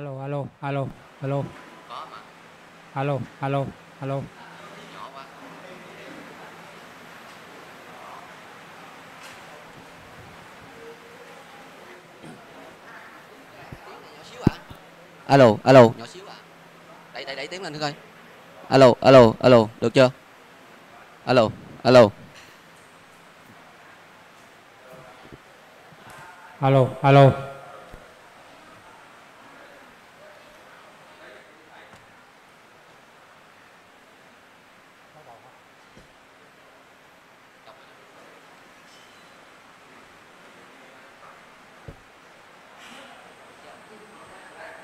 Alo. Có mà. Alo. Alo. Nhỏ xíu à. Đẩy tiếng lên thử coi. Alo, được chưa? Alo.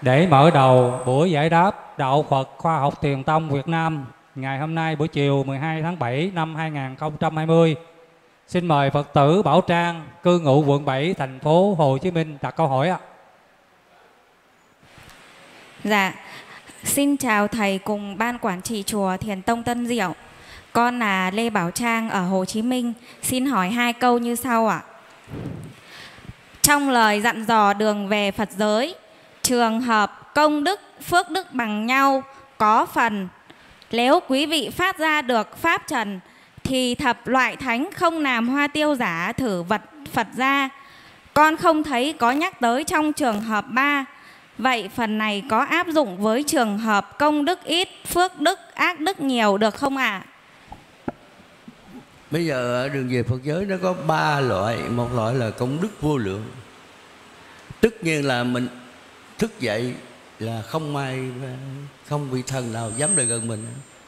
Để mở đầu buổi giải đáp Đạo Phật Khoa học Thiền Tông Việt Nam ngày hôm nay buổi chiều 12 tháng 7 năm 2020, xin mời Phật tử Bảo Trang, cư ngụ quận 7, thành phố Hồ Chí Minh đặt câu hỏi ạ. Dạ, xin chào Thầy cùng Ban Quản trị Chùa Thiền Tông Tân Diệu. Con là Lê Bảo Trang ở Hồ Chí Minh, xin hỏi hai câu như sau ạ. Trong lời dặn dò đường về Phật giới, trường hợp công đức, phước đức bằng nhau có phần. Nếu quý vị phát ra được Pháp Trần thì thập loại thánh không làm hoa tiêu giả thử vật Phật ra. Con không thấy có nhắc tới trong trường hợp 3. Vậy phần này có áp dụng với trường hợp công đức ít, phước đức, ác đức nhiều được không ạ? Bây giờ đường về Phật giới nó có 3 loại. Một loại là công đức vô lượng. Tất nhiên là mình thức dậy là không ai, không bị thần nào dám lại gần mình,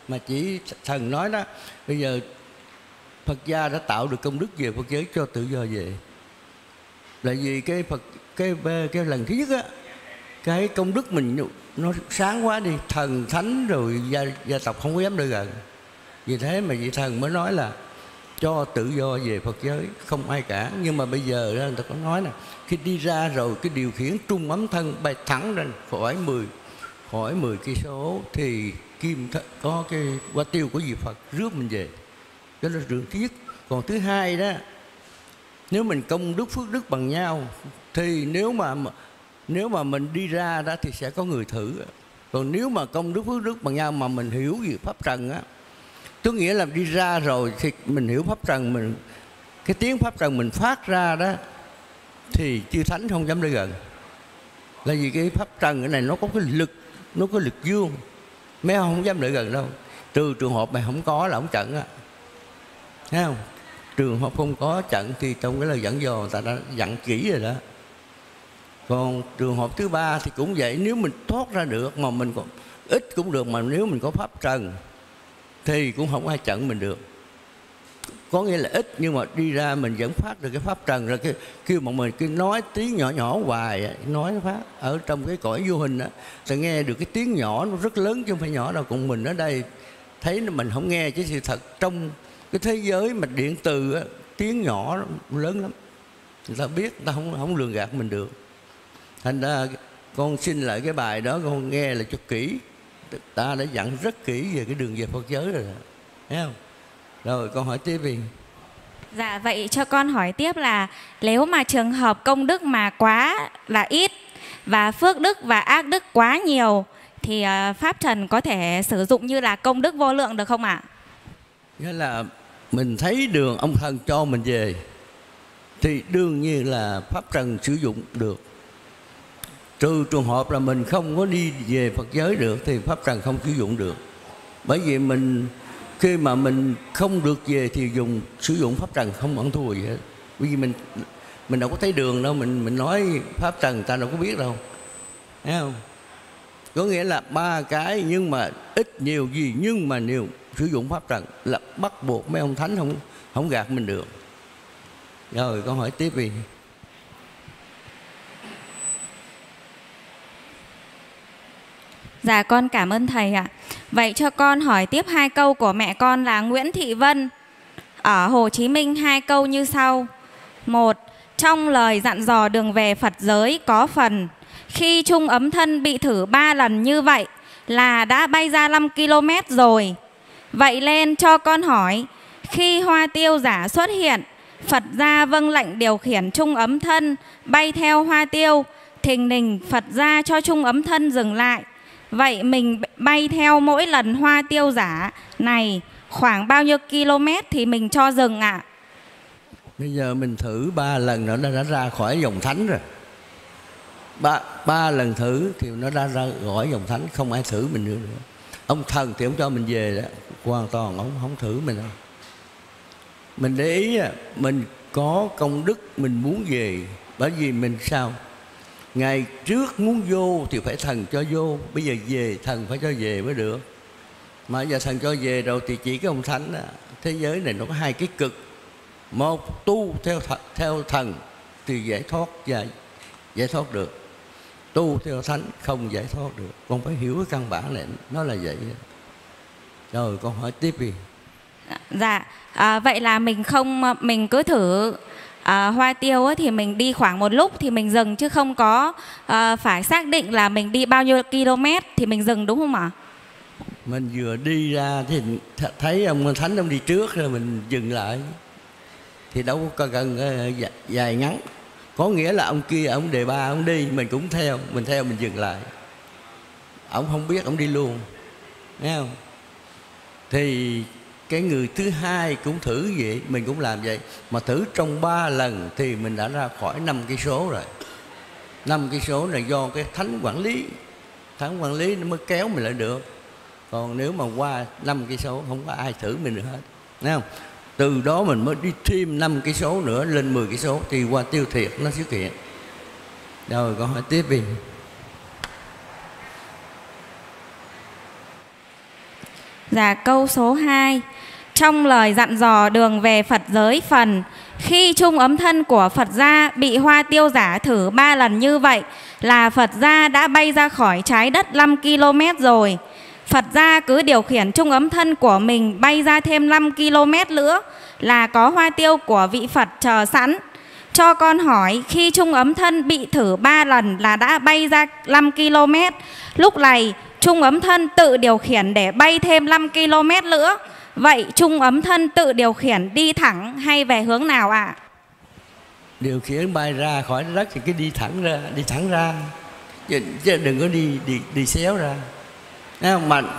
mà chỉ thần nói đó. Bây giờ Phật gia đã tạo được công đức về Phật giới cho tự do về. Tại vì cái Phật cái lần thứ nhất á, cái công đức mình nó sáng quá đi, thần thánh rồi gia tộc không có dám lại gần. Vì thế mà vị thần mới nói là cho tự do về Phật giới, không ai cả. Nhưng mà bây giờ người ta có nói nè, khi đi ra rồi cái điều khiển trung ấm thân bay thẳng ra khỏi 10 km thì kim có cái hoa tiêu của vị Phật rước mình về. Đó là đường thứ nhất. Còn thứ hai đó, nếu mình công đức phước đức bằng nhau thì nếu mà mình đi ra đó thì sẽ có người thử. Còn nếu mà công đức phước đức bằng nhau mà mình hiểu về Pháp Trần á, tức nghĩa là đi ra rồi thì mình hiểu Pháp Trần, mình cái tiếng Pháp Trần mình phát ra đó thì chư thánh không dám lại gần. Là vì cái Pháp Trần cái này nó có cái lực, nó có lực dương, mấy ông không dám lại gần đâu. Trừ trường hợp này không có là ông chặn á, thấy không? Trường hợp không có chặn thì trong cái lời dẫn dò người ta đã dặn kỹ rồi đó. Còn trường hợp thứ ba thì cũng vậy, nếu mình thoát ra được mà mình còn ít cũng được, mà nếu mình có Pháp Trần thì cũng không ai chặn mình được. Có nghĩa là ít nhưng mà đi ra mình vẫn phát được cái Pháp Trần. Rồi kêu mọi người cứ nói tiếng nhỏ hoài, nói phát ở trong cái cõi vô hình đó, thì nghe được cái tiếng nhỏ nó rất lớn chứ không phải nhỏ đâu. Còn mình ở đây thấy mình không nghe, chứ sự thật trong cái thế giới mà điện từ đó, tiếng nhỏ nó lớn lắm, người ta biết, người ta không lường gạt mình được. Thành ra con xin lại cái bài đó, con nghe là cho kỹ. Ta đã dặn rất kỹ về cái đường về Phật giới rồi, thấy không? Rồi con hỏi tiếp đi. Dạ, vậy cho con hỏi tiếp là nếu mà trường hợp công đức mà quá là ít và phước đức và ác đức quá nhiều thì Pháp Trần có thể sử dụng như là công đức vô lượng được không ạ? Nghĩa là mình thấy đường ông thần cho mình về thì đương nhiên là Pháp Trần sử dụng được. Trừ trường hợp là mình không có đi về Phật giới được thì Pháp Trần không sử dụng được. Bởi vì mình khi mà mình không được về thì sử dụng Pháp Trần không ăn thua gì hết. Bởi vì mình đâu có thấy đường đâu, mình nói Pháp Trần ta đâu có biết đâu, thấy không? Có nghĩa là ba cái, nhưng mà ít nhiều gì, nhưng mà nhiều sử dụng Pháp Trần là bắt buộc mấy ông thánh không gạt mình được. Rồi con hỏi tiếp đi. Dạ, con cảm ơn Thầy ạ. Vậy cho con hỏi tiếp hai câu của mẹ con là Nguyễn Thị Vân ở Hồ Chí Minh, hai câu như sau. Một, trong lời dặn dò đường về Phật giới có phần, khi trung ấm thân bị thử 3 lần như vậy là đã bay ra 5 km rồi. Vậy nên cho con hỏi, khi hoa tiêu giả xuất hiện, Phật gia vâng lệnh điều khiển trung ấm thân bay theo hoa tiêu thình lình Phật ra cho chung ấm thân dừng lại. Vậy mình bay theo mỗi lần hoa tiêu giả này khoảng bao nhiêu km thì mình cho dừng ạ? Bây giờ mình thử 3 lần nữa nó đã ra khỏi dòng thánh rồi. Ba lần thử thì nó đã ra khỏi dòng thánh, không ai thử mình nữa. Ông thần thì ông cho mình về đó, hoàn toàn ông không thử mình đâu. Mình để ý mình có công đức mình muốn về, bởi vì mình sao? Ngày trước muốn vô thì phải thần cho vô, bây giờ về thần phải cho về mới được. Mà giờ thần cho về rồi thì chỉ cái ông thánh đó, thế giới này nó có hai cái cực. Một, tu theo thần thì giải thoát và giải thoát được. Tu theo thánh không giải thoát được. Con phải hiểu cái căn bản này, nó là vậy. Rồi con hỏi tiếp đi. Dạ, vậy là mình cứ thử hoa tiêu ấy, thì mình đi khoảng một lúc thì mình dừng, chứ không có phải xác định là mình đi bao nhiêu km thì mình dừng, đúng không ạ? Mình vừa đi ra thì thấy ông thánh ông đi trước rồi mình dừng lại. Thì đâu có cần dài ngắn. Có nghĩa là ông kia, ông đề ba, ông đi, mình cũng theo, mình dừng lại. Ông không biết, ông đi luôn, nghe không? Thì cái người thứ hai cũng thử vậy, mình cũng làm vậy. Mà thử trong 3 lần thì mình đã ra khỏi 5 cây số rồi. 5 cây số là do cái thánh quản lý. Thánh quản lý nó mới kéo mình lại được. Còn nếu mà qua 5 cây số không có ai thử mình được hết, nghe không? Từ đó mình mới đi thêm 5 cây số nữa lên 10 cây số thì qua tiêu thiệt nó xuất hiện. Rồi con hỏi tiếp đi. Dạ, câu số 2. Trong lời dặn dò đường về Phật giới phần, khi chung ấm thân của Phật gia bị hoa tiêu giả thử 3 lần như vậy là Phật gia đã bay ra khỏi trái đất 5 km rồi. Phật gia cứ điều khiển chung ấm thân của mình bay ra thêm 5 km nữa là có hoa tiêu của vị Phật chờ sẵn. Cho con hỏi, khi chung ấm thân bị thử 3 lần là đã bay ra 5 km, lúc này chung ấm thân tự điều khiển để bay thêm 5 km nữa. Vậy chung ấm thân tự điều khiển đi thẳng hay về hướng nào ạ? Điều khiển bay ra khỏi đất thì cứ đi thẳng ra. Chứ đừng có đi xéo ra.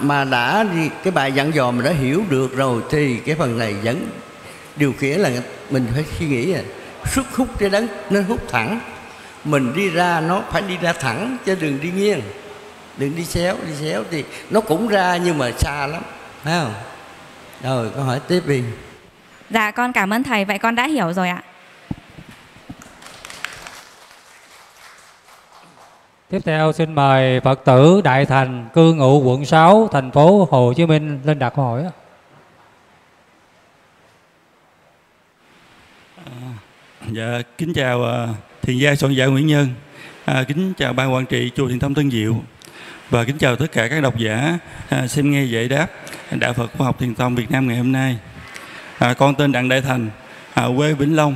Mà đã đi, cái bài dặn dò mình đã hiểu được rồi thì cái phần này vẫn điều khiển là mình phải suy nghĩ là xuất hút cái đấng nên hút thẳng. Mình đi ra nó phải đi ra thẳng chứ đừng đi nghiêng, đừng đi xéo thì nó cũng ra nhưng mà xa lắm, phải không? Rồi con hỏi tiếp đi. Dạ, con cảm ơn thầy, vậy con đã hiểu rồi ạ. Tiếp theo xin mời Phật tử Đại Thành, cư ngụ quận 6, thành phố Hồ Chí Minh lên đặt câu hỏi. Dạ, kính chào Thiền gia soạn giả Nguyễn Nhân, kính chào Ban Quản trị Chùa Thiền Tông Tân Diệu và kính chào tất cả các độc giả xem nghe giải đáp Đạo Phật Khoa học Thiền Tông Việt Nam ngày hôm nay. Con tên Đặng Đại Thành, quê Vĩnh Long.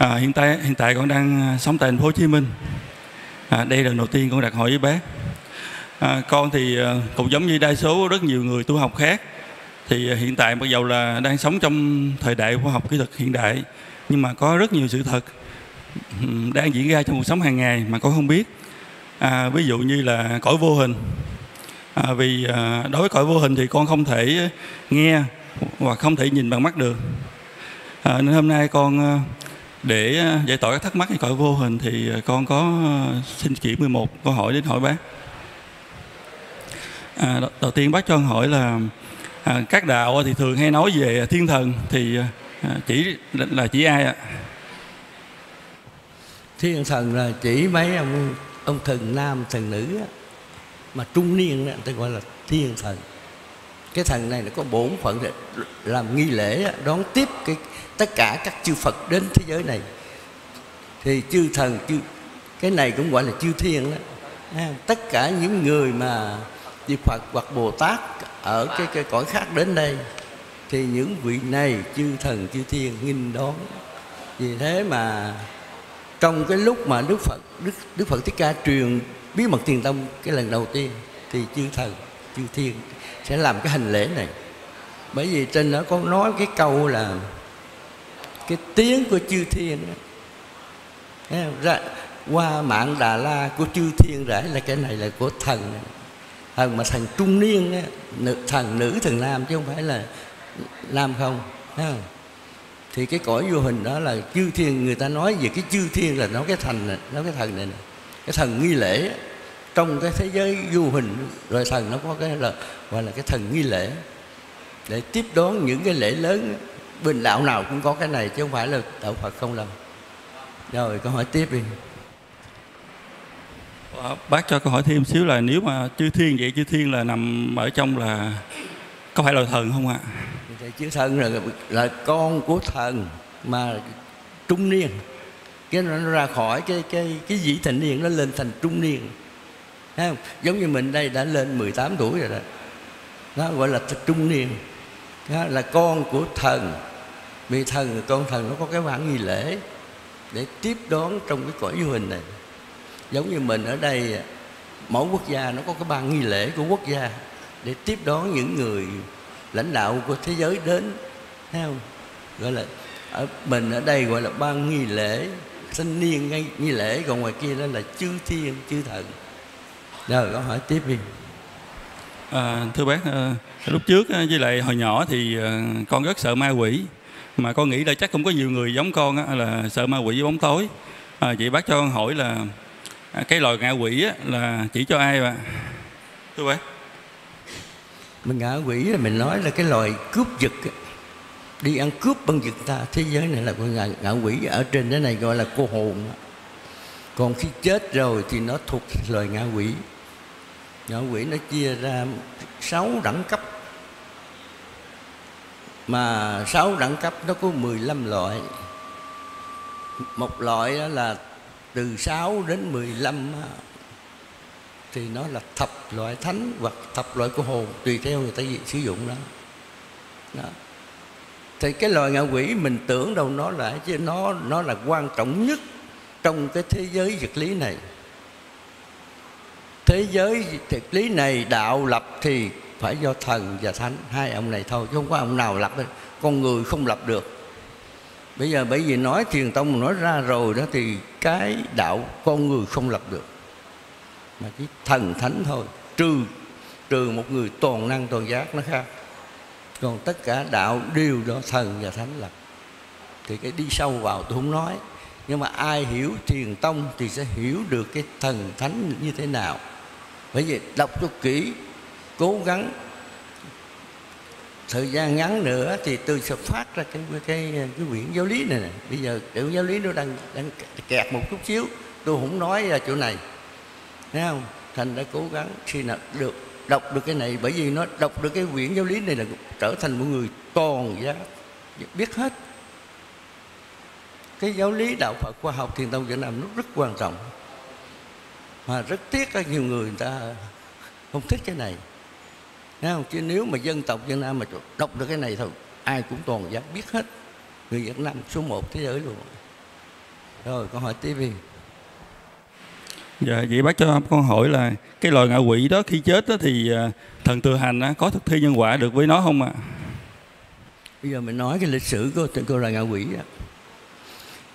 Hiện tại con đang sống tại thành phố Hồ Chí Minh. Đây là lần đầu tiên con đặt hỏi với bác. Con thì cũng giống như đa số rất nhiều người tu học khác, thì hiện tại mặc dù là đang sống trong thời đại khoa học kỹ thuật hiện đại, nhưng mà có rất nhiều sự thật đang diễn ra trong cuộc sống hàng ngày mà con không biết. Ví dụ như là cõi vô hình. Vì đối với cõi vô hình thì con không thể nghe hoặc không thể nhìn bằng mắt được. Nên hôm nay con để giải tỏa các thắc mắc về cõi vô hình thì con có xin chỉ 11 câu hỏi đến hỏi bác. Đầu tiên bác cho con hỏi là các đạo thì thường hay nói về thiên thần thì chỉ ai ạ? Thiên thần là chỉ mấy ông thần nam, thần nữ mà trung niên người ta gọi là thiên thần. Cái thần này nó có bổn phận để làm nghi lễ đón tiếp tất cả các chư Phật đến thế giới này. Thì chư thần, cái này cũng gọi là chư thiên đó. Tất cả những người mà chư Phật hoặc Bồ Tát ở cái cõi khác đến đây thì những vị này chư thần, chư thiên nghinh đón. Vì thế mà trong cái lúc mà Đức Phật Thích Ca truyền bí mật Thiền Tông cái lần đầu tiên thì chư thần, chư thiên sẽ làm cái hành lễ này. Bởi vì trên đó có nói cái câu là cái tiếng của chư thiên ra, qua mạng Đà La của chư thiên rễ, là cái này là của thần. Thần mà thần trung niên á, thần nữ thần nam chứ không phải là nam không, thấy không? Thì cái cõi vô hình đó là chư thiên, người ta nói về cái chư thiên là nói cái thần này, nói cái thần này, cái thần nghi lễ. Trong cái thế giới vô hình rồi thần nó có cái là gọi là cái thần nghi lễ để tiếp đón những cái lễ lớn. Bên đạo nào cũng có cái này chứ không phải là đạo Phật không làm. Rồi câu hỏi tiếp đi. Bác cho câu hỏi thêm xíu là nếu mà chư thiên vậy, chư thiên là nằm ở trong là có phải là thần không ạ? Chư thần là con của thần mà trung niên, cái nó ra khỏi cái dĩ thịnh niên, nó lên thành trung niên. Thấy không? Giống như mình đây đã lên 18 tuổi rồi đó. Nó gọi là trung niên. Đó là con của thần. Vì thần, con thần nó có cái bản nghi lễ để tiếp đón trong cái cõi vô hình này. Giống như mình ở đây, mỗi quốc gia nó có cái ban nghi lễ của quốc gia để tiếp đón những người lãnh đạo của thế giới đến, thấy không? Gọi là mình ở đây gọi là ban nghi lễ thanh niên nghi lễ, còn ngoài kia đó là chư thiên, chư thần. Rồi câu hỏi tiếp đi. Thưa bác, lúc trước với lại hồi nhỏ thì con rất sợ ma quỷ, mà con nghĩ là chắc không có nhiều người giống con á, là sợ ma quỷ với bóng tối. Vậy bác cho con hỏi là cái loài ngạ quỷ á, là chỉ cho ai mà? Thưa bác, mình ngạ quỷ là mình nói là cái loài cướp giật, đi ăn cướp băng giật ta. Thế giới này là ngạ quỷ, ở trên thế này gọi là cô hồn. Còn khi chết rồi thì nó thuộc loài ngạ quỷ. Ngạ quỷ nó chia ra 6 đẳng cấp, mà 6 đẳng cấp nó có 15 loại. Một loại đó là từ 6 đến 15 thì nó là thập loại thánh hoặc thập loại của hồn, tùy theo người ta sử dụng đó. Đó. Thì cái loài ngạ quỷ mình tưởng đâu nó là, chứ nó là quan trọng nhất trong cái thế giới vật lý này. Thế giới vật lý này đạo lập thì phải do thần và thánh, hai ông này thôi, chứ không có ông nào lập đâu. Con người không lập được. Bây giờ bởi vì nói thiền tông nói ra rồi đó, thì cái đạo con người không lập được, mà chỉ thần thánh thôi. Trừ một người toàn năng toàn giác nó khác. Còn tất cả đạo đều do thần và thánh lập. Thì cái đi sâu vào tôi không nói, nhưng mà ai hiểu thiền tông thì sẽ hiểu được cái thần thánh như thế nào. Bởi vì đọc cho kỹ, cố gắng. Thời gian ngắn nữa thì tôi sẽ phát ra cái quyển giáo lý này nè. Bây giờ quyển giáo lý nó đang kẹt một chút xíu, tôi không nói ra chỗ này, thấy không? Thành đã cố gắng khi nào được đọc được cái này, bởi vì nó đọc được cái quyển giáo lý này là trở thành một người toàn giác, biết hết. Cái giáo lý đạo Phật khoa học Thiền Tông Việt Nam nó rất quan trọng, mà rất tiếc có nhiều người ta không thích cái này. Thấy không? Chứ nếu mà dân tộc Việt Nam mà đọc được cái này thôi, ai cũng toàn giác biết hết. Người Việt Nam số 1 thế giới luôn. Rồi câu hỏi TV. Dạ, vậy bác cho con hỏi là cái loài ngạ quỷ đó khi chết đó thì thần tự hành có thực thi nhân quả được với nó không ạ? Bây giờ mình nói cái lịch sử của loài ngạ quỷ đó.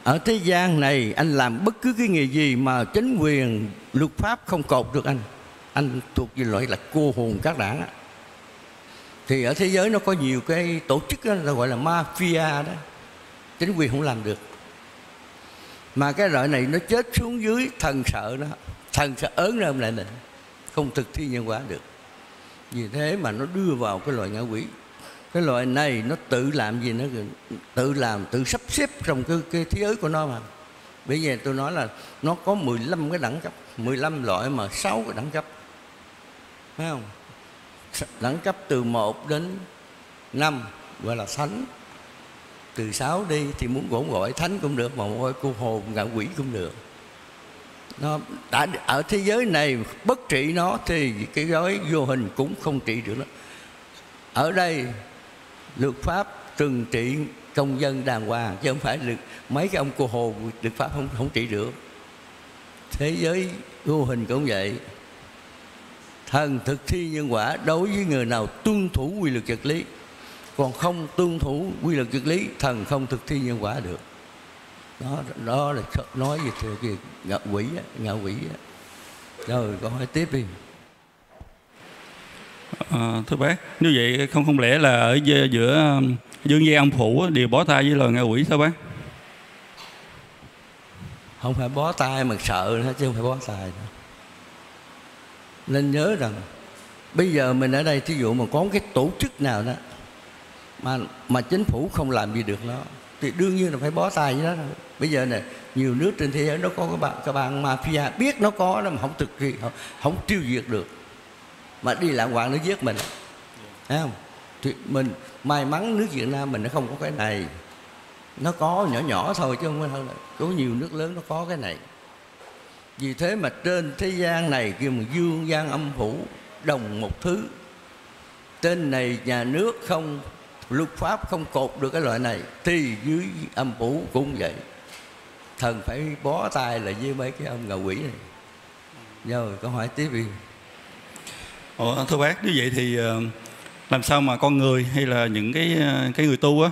Ở thế gian này anh làm bất cứ cái nghề gì mà chính quyền luật pháp không cột được anh thuộc về loại là cô hồn các đảng đó. Thì ở thế giới nó có nhiều cái tổ chức đó, gọi là mafia đó, chính quyền không làm được. Mà cái loại này nó chết xuống dưới thần sợ đó, thần sợ ớn ra lại này, không thực thi nhân quả được. Vì thế mà nó đưa vào cái loại ngạ quỷ. Cái loại này nó tự làm gì, nó tự làm, tự sắp xếp trong cái thế giới của nó mà. Bây giờ tôi nói là nó có 15 cái đẳng cấp, 15 loại mà 6 cái đẳng cấp, phải không? Đẳng cấp từ 1 đến 5 gọi là thánh. Từ 6 đi thì muốn cũng gọi thánh cũng được, mà gọi cô hồn ngạ quỷ cũng được. Nó đã ở thế giới này bất trị nó thì cái gói vô hình cũng không trị được nó. Ở đây luật pháp trừng trị công dân đàng hoàng, chứ không phải mấy cái ông cô hồn luật pháp không trị được. Thế giới vô hình cũng vậy. Thần thực thi nhân quả đối với người nào tuân thủ quy luật vật lý, còn không tuân thủ quy luật vật lý, thần không thực thi nhân quả được. Đó là nói về thừa kiệt ngạ quỷ. Rồi câu hỏi tiếp đi. Thưa bác, như vậy không lẽ là ở giữa dương gia âm phủ đều bó tay với lời ngạ quỷ sao bác? Không phải bó tay mà sợ nữa, chứ không phải bó tay nữa. Nên nhớ rằng bây giờ mình ở đây, thí dụ mà có cái tổ chức nào đó mà chính phủ không làm gì được nó thì đương nhiên là phải bó tay với nó. Bây giờ này nhiều nước trên thế giới nó có các bạn mafia, biết nó có mà không thực hiện, không tiêu diệt được, mà đi lạng quạng nó giết mình, thấy không? Thì mình may mắn nước Việt Nam mình nó không có cái này, nó có nhỏ nhỏ thôi chứ không hơn. Có nhiều nước lớn nó có cái này. Vì thế mà trên thế gian này kêu mà dương gian âm phủ đồng một thứ. Trên này nhà nước không, luật pháp không cột được cái loại này, thì dưới âm phủ cũng vậy. Thần phải bó tay là với mấy cái ông ngạ quỷ này. Rồi câu hỏi tiếp đi. Thưa bác, như vậy thì làm sao mà con người hay là những cái người tu á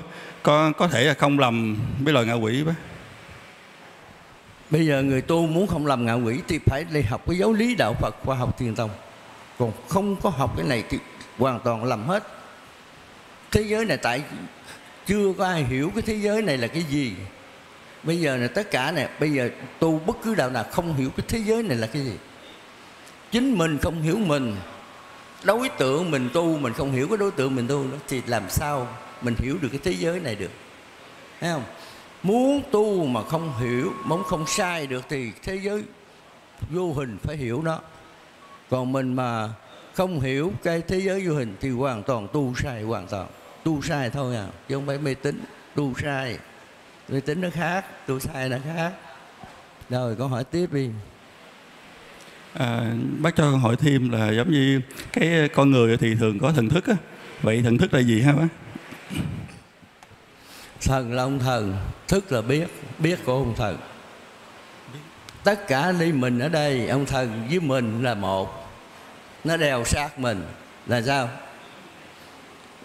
có thể là không lầm với lời ngạ quỷ bác? Bây giờ người tu muốn không làm ngạ quỷ thì phải đi học cái giáo lý đạo Phật qua học Thiền Tông. Còn không có học cái này thì hoàn toàn lầm hết. Thế giới này tại chưa có ai hiểu cái thế giới này là cái gì. Bây giờ là tất cả này, bây giờ tu bất cứ đạo nào không hiểu cái thế giới này là cái gì. Chính mình không hiểu mình, đối tượng mình tu mình không hiểu cái đối tượng mình tu nữa, thì làm sao mình hiểu được cái thế giới này được, thấy không? Muốn tu mà không hiểu, muốn không sai được thì thế giới vô hình phải hiểu nó. Còn mình mà không hiểu cái thế giới vô hình thì hoàn toàn tu sai, hoàn toàn. Tu sai thôi à, chứ không phải mê tín. Tu sai, mê tín nó khác, tu sai nó khác. Rồi câu hỏi tiếp đi. Bác cho hỏi thêm là giống như cái con người thì thường có thần thức á. Vậy thần thức là gì hả bác? Thần là ông thần, thức là biết của ông thần. Tất cả đi mình ở đây, ông thần với mình là một. Nó đeo sát mình là sao?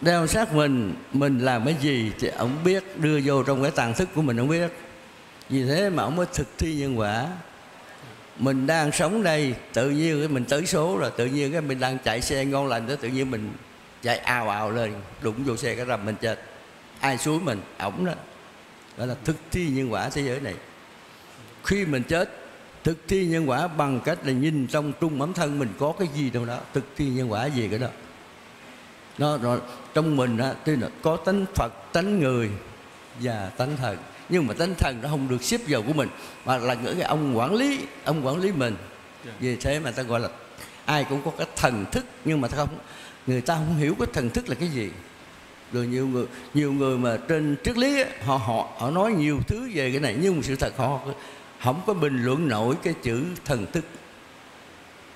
Đeo sát mình làm cái gì thì ông biết, đưa vô trong cái tàng thức của mình ông biết. Vì thế mà ông mới thực thi nhân quả. Mình đang sống đây, tự nhiên cái mình tới số rồi, tự nhiên cái mình đang chạy xe ngon lành đó, tự nhiên mình chạy ào ào lên, đụng vô xe cái rầm mình chết. Ai xúi mình, ổng đó. Đó là thực thi nhân quả thế giới này. Khi mình chết, thực thi nhân quả bằng cách là nhìn trong trung ấm thân mình có cái gì đâu đó, thực thi nhân quả gì cái đó. Nó trong mình đó, tuy là có tánh Phật, tánh người và tánh thần. Nhưng mà tánh thần nó không được xếp vào của mình, mà là những cái ông quản lý mình. Vì thế mà ta gọi là ai cũng có cái thần thức, nhưng mà người ta không hiểu cái thần thức là cái gì. Rồi nhiều người mà trên triết lý ấy, họ nói nhiều thứ về cái này, nhưng mà sự thật họ không có bình luận nổi cái chữ thần thức.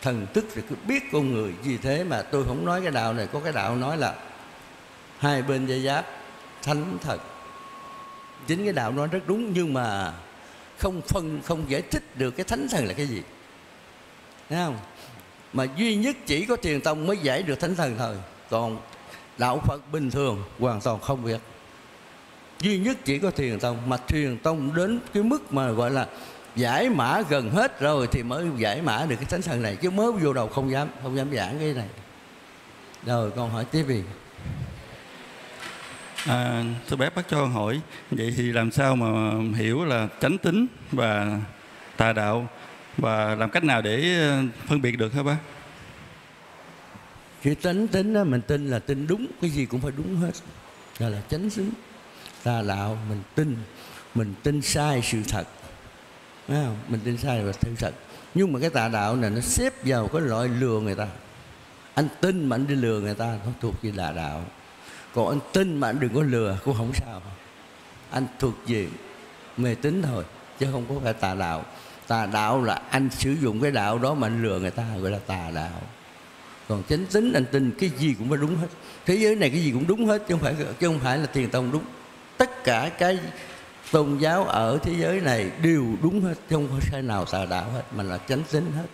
Thần thức thì cứ biết con người. Vì thế mà tôi không nói cái đạo này, có cái đạo nói là hai bên dây giáp thánh thật. Chính cái đạo nói rất đúng, nhưng mà không giải thích được cái thánh thần là cái gì, thấy không? Mà duy nhất chỉ có Thiền Tông mới giải được thánh thần thôi, còn đạo Phật bình thường hoàn toàn không biết. Duy nhất chỉ có Thiền Tông. Mà Thiền Tông đến cái mức mà gọi là giải mã gần hết rồi thì mới giải mã được cái thánh thần này, chứ mới vô đầu không dám giảng cái này. Rồi con hỏi tiếp đi. Thưa bác cho hỏi, vậy thì làm sao mà hiểu là chánh tín và tà đạo, và làm cách nào để phân biệt được hả bác? Cái chánh tín đó, mình tin là tin đúng, cái gì cũng phải đúng hết, đó là chánh tín. Tà đạo mình tin sai sự thật, thấy không? Mình tin sai và sự thật. Nhưng mà cái tà đạo này nó xếp vào cái loại lừa người ta. Anh tin mà anh đi lừa người ta, nó thuộc về tà đạo. Còn anh tin mà anh đừng có lừa cũng không sao, anh thuộc về mê tín thôi, chứ không có phải tà đạo. Tà đạo là anh sử dụng cái đạo đó mà anh lừa người ta, gọi là tà đạo. Còn chánh tín, anh tin cái gì cũng phải đúng hết. Thế giới này cái gì cũng đúng hết, chứ không phải là Thiền Tông đúng. Tất cả cái tôn giáo ở thế giới này đều đúng hết, chứ không có sai nào tà đạo hết, mà là chánh tín hết.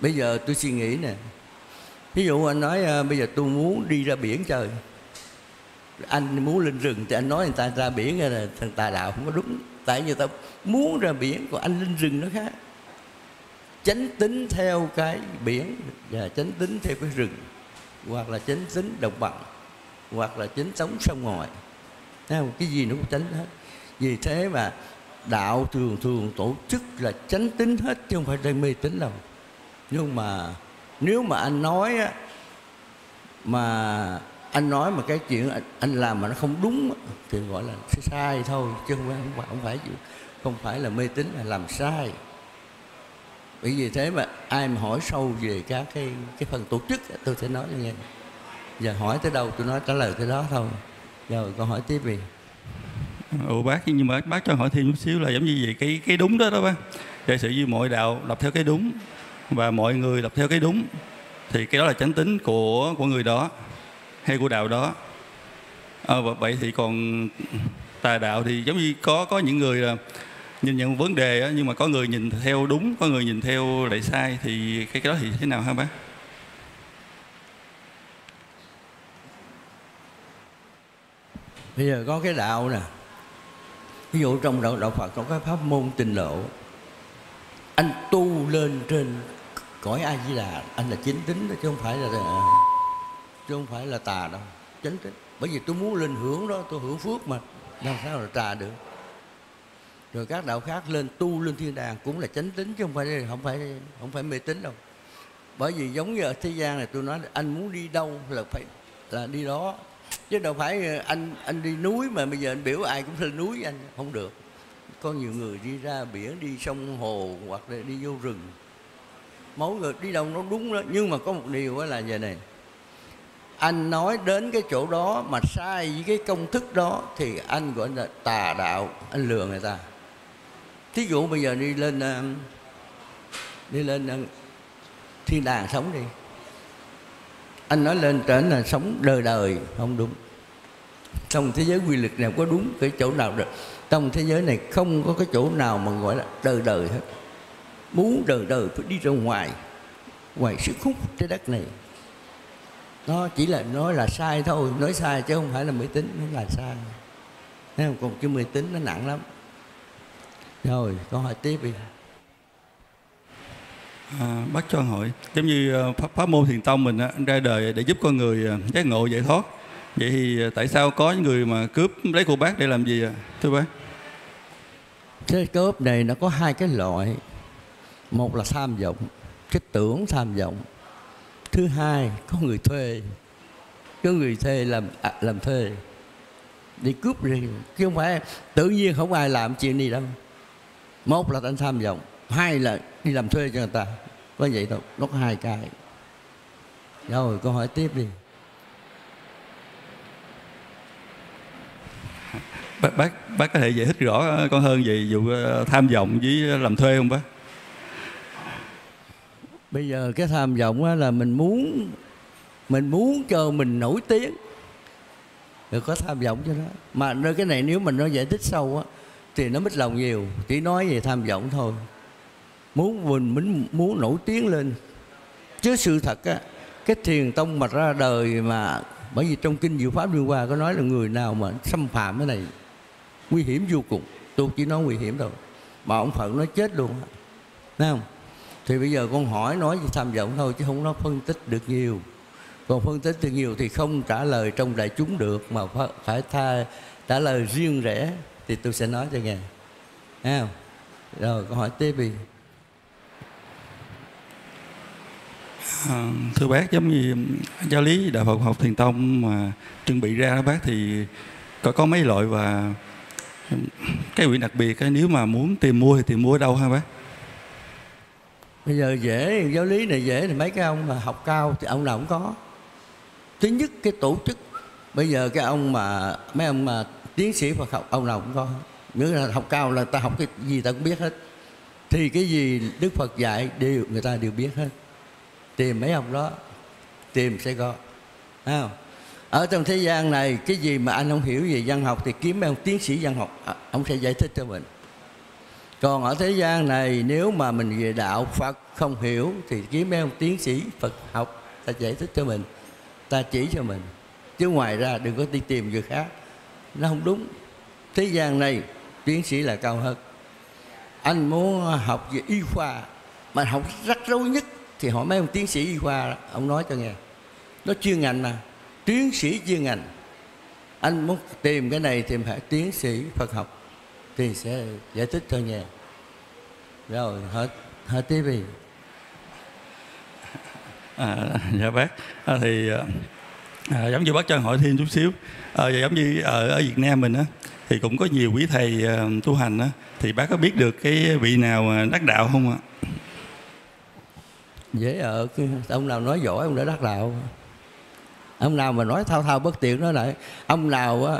Bây giờ tôi suy nghĩ nè, ví dụ anh nói bây giờ tôi muốn đi ra biển chơi, Anh muốn lên rừng thì anh nói người ta ra biển là thằng tà đạo, không có đúng. Tại vì ta muốn ra biển, còn anh lên rừng nó khác. Chánh tính theo cái biển và chánh tính theo cái rừng, hoặc là chánh tính đồng bằng, hoặc là chánh sống sông ngòi. Cái gì nó cũng chánh hết. Vì thế mà đạo thường thường tổ chức là chánh tính hết, chứ không phải đang mê tín đâu. Nhưng mà nếu mà anh nói á, mà anh nói mà cái chuyện anh làm mà nó không đúng thì gọi là sai thôi, chứ không phải là mê tín, là làm sai. Bởi vì thế mà ai mà hỏi sâu về các cái phần tổ chức tôi sẽ nói cho nghe. Giờ hỏi tới đâu tôi nói trả lời tới đó thôi. Rồi con hỏi tiếp đi. Ủa bác, nhưng mà bác cho hỏi thêm chút xíu là giống như vậy, cái đúng đó đó bác. Giả sử như mọi đạo lập theo cái đúng và mọi người lập theo cái đúng thì cái đó là chánh tính của người đó hay của đạo đó. Vậy thì còn tà đạo thì giống như có những người là nhìn nhận vấn đề đó, nhưng mà có người nhìn theo đúng, có người nhìn theo lại sai, thì cái đó thì thế nào hả bác? Bây giờ có cái đạo nè, ví dụ trong đạo Phật có cái pháp môn Tịnh Độ, anh tu lên trên cõi A Di Đà, anh là chính tính đó, chứ không phải là tà đâu, chính tính. Bởi vì tôi muốn lên hưởng đó, tôi hưởng phước mà, làm sao là tà được? Rồi các đạo khác lên tu lên thiên đàng cũng là chánh tín, chứ không phải mê tín đâu. Bởi vì giống như ở thế gian này tôi nói là anh muốn đi đâu là phải là đi đó, chứ đâu phải anh đi núi mà bây giờ anh biểu ai cũng lên núi anh, không được. Có nhiều người đi ra biển, đi sông hồ hoặc là đi vô rừng, mỗi người đi đâu nó đúng đó. Nhưng mà có một điều là vậy này, anh nói đến cái chỗ đó mà sai với cái công thức đó thì anh gọi là tà đạo, anh lừa người ta. Thí dụ bây giờ đi lên thiên đàng sống đi, anh nói lên trên là sống đời đời, không đúng. Trong thế giới quy luật nào có đúng cái chỗ nào được? Trong thế giới này không có cái chỗ nào mà gọi là đời đời hết. Muốn đời đời phải đi ra ngoài sức hút trái đất này. Nó chỉ là nói là sai thôi, nói sai chứ không phải là mê tín, nó là sai. Thấy không? Còn cái mê tín nó nặng lắm. Rồi, con hỏi tiếp đi. Bác cho hỏi, giống như pháp môn Thiền Tông mình ra đời để giúp con người giác ngộ giải thoát. Vậy thì tại sao có những người mà cướp lấy của bác để làm gì ạ? Thưa bác. Cái cướp này nó có hai cái loại. Một là tham vọng, cái tưởng tham vọng. Thứ hai, có người thuê. Có người thuê làm thuê đi cướp riêng, chứ không phải tự nhiên không ai làm chuyện gì đâu. Một là anh tham vọng, hai là đi làm thuê cho người ta. Có vậy thôi, nó có hai cái. Rồi, câu hỏi tiếp đi. Bác có thể giải thích rõ con hơn về vụ tham vọng với làm thuê không bác? Bây giờ cái tham vọng là mình muốn cho mình nổi tiếng, rồi có tham vọng cho nó. Mà nơi cái này nếu mình nó giải thích sâu á thì nó mít lòng nhiều, chỉ nói về tham vọng thôi. Mình muốn nổi tiếng lên. Chứ sự thật á, cái Thiền Tông mà ra đời mà, bởi vì trong Kinh Diệu Pháp Liên Hoa có nói là người nào mà xâm phạm cái này nguy hiểm vô cùng. Tôi chỉ nói nguy hiểm thôi, mà ông Phật nói chết luôn. Thấy không? Thì bây giờ con hỏi nói về tham vọng thôi, chứ không nó phân tích được nhiều. Còn phân tích được nhiều thì không trả lời trong đại chúng được, mà phải trả lời riêng rẽ. Thì tôi sẽ nói cho nghe. Thấy không? Rồi con hỏi tiếp đi. Thưa bác, giống như giáo lý Đạo Phật học Thiền Tông mà chuẩn bị ra đó bác, thì có mấy loại và cái quyển đặc biệt, nếu mà muốn tìm mua thì tìm mua ở đâu hả bác? Bây giờ dễ, giáo lý này dễ thì mấy cái ông mà học cao thì ông nào cũng có. Thứ nhất cái tổ chức, bây giờ cái ông mà mấy ông mà tiến sĩ Phật học ông nào cũng có. Nếu là học cao là ta học cái gì ta cũng biết hết. Thì cái gì Đức Phật dạy đều người ta đều biết hết. Tìm mấy ông đó, tìm sẽ có. Ở trong thế gian này cái gì mà anh không hiểu về văn học thì kiếm mấy ông tiến sĩ văn học, ông sẽ giải thích cho mình. Còn ở thế gian này nếu mà mình về đạo Phật không hiểu thì kiếm mấy ông tiến sĩ Phật học, ta giải thích cho mình, ta chỉ cho mình. chứ ngoài ra đừng có đi tìm việc khác, nó không đúng. Thế gian này tiến sĩ là cao hơn. Anh muốn học về y khoa mà học rắc rối nhất thì hỏi mấy ông tiến sĩ y khoa, ông nói cho nghe, nó chuyên ngành mà, tiến sĩ chuyên ngành. Anh muốn tìm cái này thì phải tiến sĩ Phật học thì sẽ giải thích cho nghe. Rồi hết tiếp đi. Dạ bác, thì giống như bác cho hỏi thêm chút xíu, giống như ở Việt Nam mình á thì cũng có nhiều quý thầy tu hành á, thì bác có biết được cái vị nào đắc đạo không ạ? Dễ ở ông nào nói giỏi ông đã đắc đạo. Ông nào mà nói thao thao bất tiện nói lại, ông nào á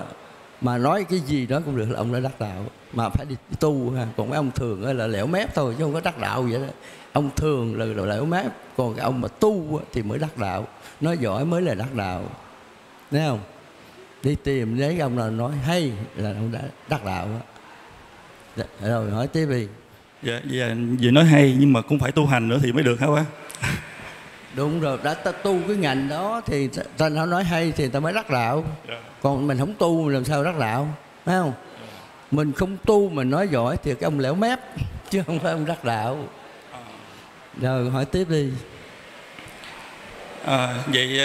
mà nói cái gì đó cũng được là ông đã đắc đạo, mà phải đi tu ha. Còn mấy ông thường là lẻo mép thôi chứ không có đắc đạo vậy đó. Ông thường là lẻo mép, còn cái ông mà tu thì mới đắc đạo, nói giỏi mới là đắc đạo, thấy không? Đi tìm lấy ông nào nói hay là ông đã đắc đạo. Rồi hỏi tiếp đi. Dạ, vì nói hay nhưng mà cũng phải tu hành nữa thì mới được hả bác? Đúng rồi, đã ta tu cái ngành đó thì ta nói hay thì ta mới đắc đạo. Còn mình không tu làm sao đắc đạo, phải không? Mình không tu mình nói giỏi thì cái ông lẻo mép chứ không phải ông đắc đạo. Rồi hỏi tiếp đi. Vậy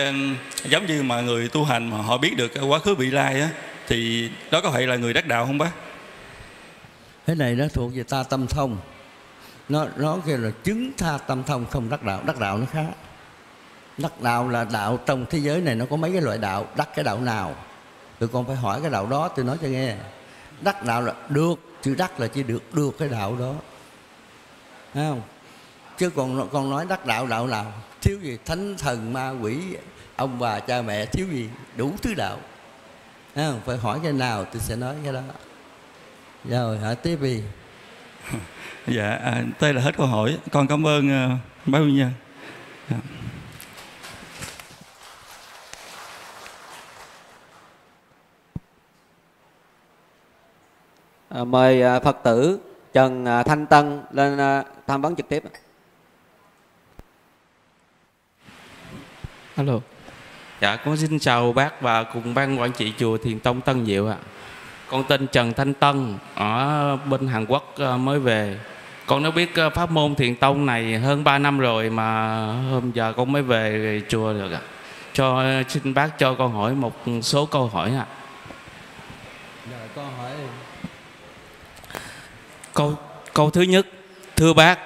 giống như mà người tu hành mà họ biết được quá khứ vị lai á, thì đó có phải là người đắc đạo không bác? Cái này nó thuộc về ta tâm thông, nó kêu là chứng tha tâm thông không đắc đạo. Đắc đạo nó khác. Đắc đạo là đạo trong thế giới này nó có mấy cái loại đạo, đắc cái đạo nào tụi con phải hỏi cái đạo đó tôi nói cho nghe. Đắc đạo là được, chữ đắc là chỉ được cái đạo đó, thấy không? Chứ còn nói đắc đạo đạo nào thiếu gì, thánh thần ma quỷ ông bà cha mẹ thiếu gì, đủ thứ đạo, thấy không? Phải hỏi cái nào tôi sẽ nói cái đó. Rồi hỏi tiếp đi. Dạ, đây là hết câu hỏi. Con cảm ơn bác Nguyễn Nhân. Dạ. Mời Phật tử Trần Thanh Tân lên tham vấn trực tiếp. Alo. Dạ, con xin chào bác và cùng ban quản trị chùa Thiền Tông Tân Diệu ạ. Con tên Trần Thanh Tân, ở bên Hàn Quốc mới về. Con đã biết pháp môn Thiền Tông này hơn 3 năm rồi mà hôm giờ con mới về chùa được ạ. Xin bác cho con hỏi một số câu hỏi ạ. Rồi, con hỏi. Câu thứ nhất, thưa bác,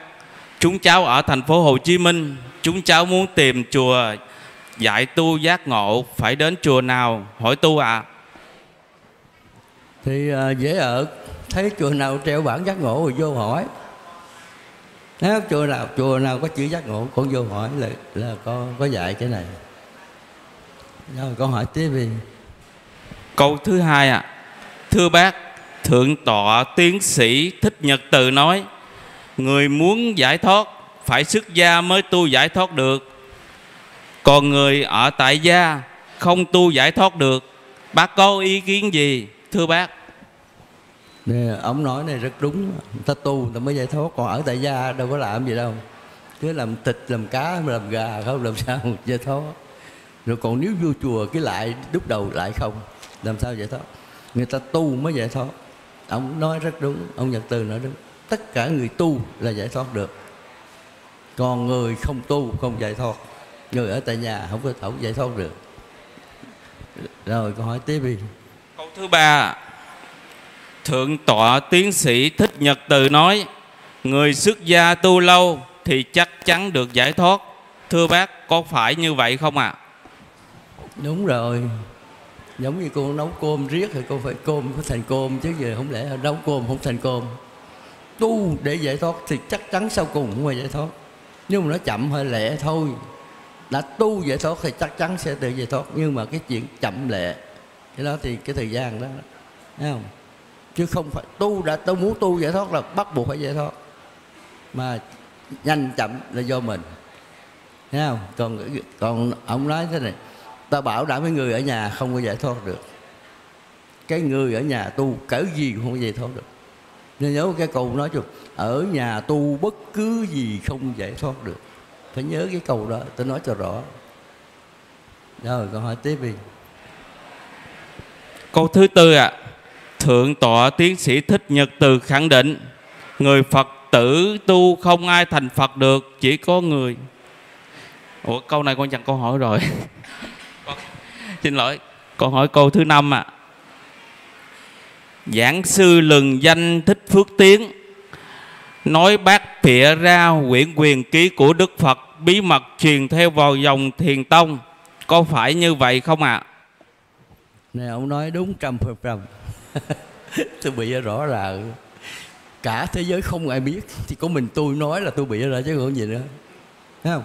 chúng cháu ở thành phố Hồ Chí Minh, chúng cháu muốn tìm chùa dạy tu giác ngộ, phải đến chùa nào hỏi tu ạ? Thì dễ ở, thấy chùa nào treo bảng giác ngộ rồi vô hỏi. Nếu chùa nào có chữ giác ngộ con vô hỏi là có dạy cái này. Rồi con hỏi tiếp đi. Câu thứ hai ạ. Thưa bác, Thượng tọa tiến sĩ Thích Nhật Từ nói, người muốn giải thoát phải xuất gia mới tu giải thoát được, còn người ở tại gia không tu giải thoát được. Bác có ý kiến gì thưa bác? Nè, ông nói này rất đúng. Người ta tu người ta mới giải thoát, còn ở tại gia đâu có làm gì đâu, cứ làm thịt làm cá làm gà không làm sao giải thoát. Rồi còn nếu vô chùa cái lại đúc đầu lại không làm sao giải thoát. Người ta tu mới giải thoát. Ông nói rất đúng, ông Nhật Từ nói đúng. Tất cả người tu là giải thoát được, còn người không tu không giải thoát, người ở tại nhà không giải thoát được. Rồi câu hỏi tiếp đi. Câu thứ ba, Thượng tọa tiến sĩ Thích Nhật Từ nói, người xuất gia tu lâu thì chắc chắn được giải thoát. Thưa bác, có phải như vậy không ạ? Đúng rồi. Giống như cô nấu cơm riết thì cô phải cơm có thành cơm, chứ giờ không lẽ nấu cơm không thành cơm. Tu để giải thoát thì chắc chắn sau cùng cũng phải giải thoát, nhưng mà nó chậm hơi lẹ thôi. Đã tu giải thoát thì chắc chắn sẽ tự giải thoát, nhưng mà cái chuyện chậm lẹ cái đó thì cái thời gian đó, thấy không? Chứ không phải tu đã tôi muốn tu giải thoát là bắt buộc phải giải thoát, mà nhanh chậm là do mình, thấy không? Còn ông nói thế này, ta bảo đảm với người ở nhà không có giải thoát được. Cái người ở nhà tu cỡ gì cũng không có giải thoát được. Nên nhớ cái câu nói chung, ở nhà tu bất cứ gì không giải thoát được. Phải nhớ cái câu đó, tôi nói cho rõ. Rồi câu hỏi tiếp đi. Câu thứ tư ạ. Thượng tọa tiến sĩ Thích Nhật Từ khẳng định người Phật tử tu không ai thành Phật được, chỉ có người. Ủa câu này con chẳng câu hỏi rồi. Xin lỗi, con hỏi câu thứ năm ạ. Giảng sư lừng danh Thích Phước Tiến nói bác bịa ra quyển quyền ký của Đức Phật bí mật truyền theo vào dòng Thiền Tông, có phải như vậy không ạ? Này ông nói đúng 100%. Tôi bị rõ là cả thế giới không ai biết, thì có mình tôi nói là tôi bị ra chứ còn gì nữa, thấy không?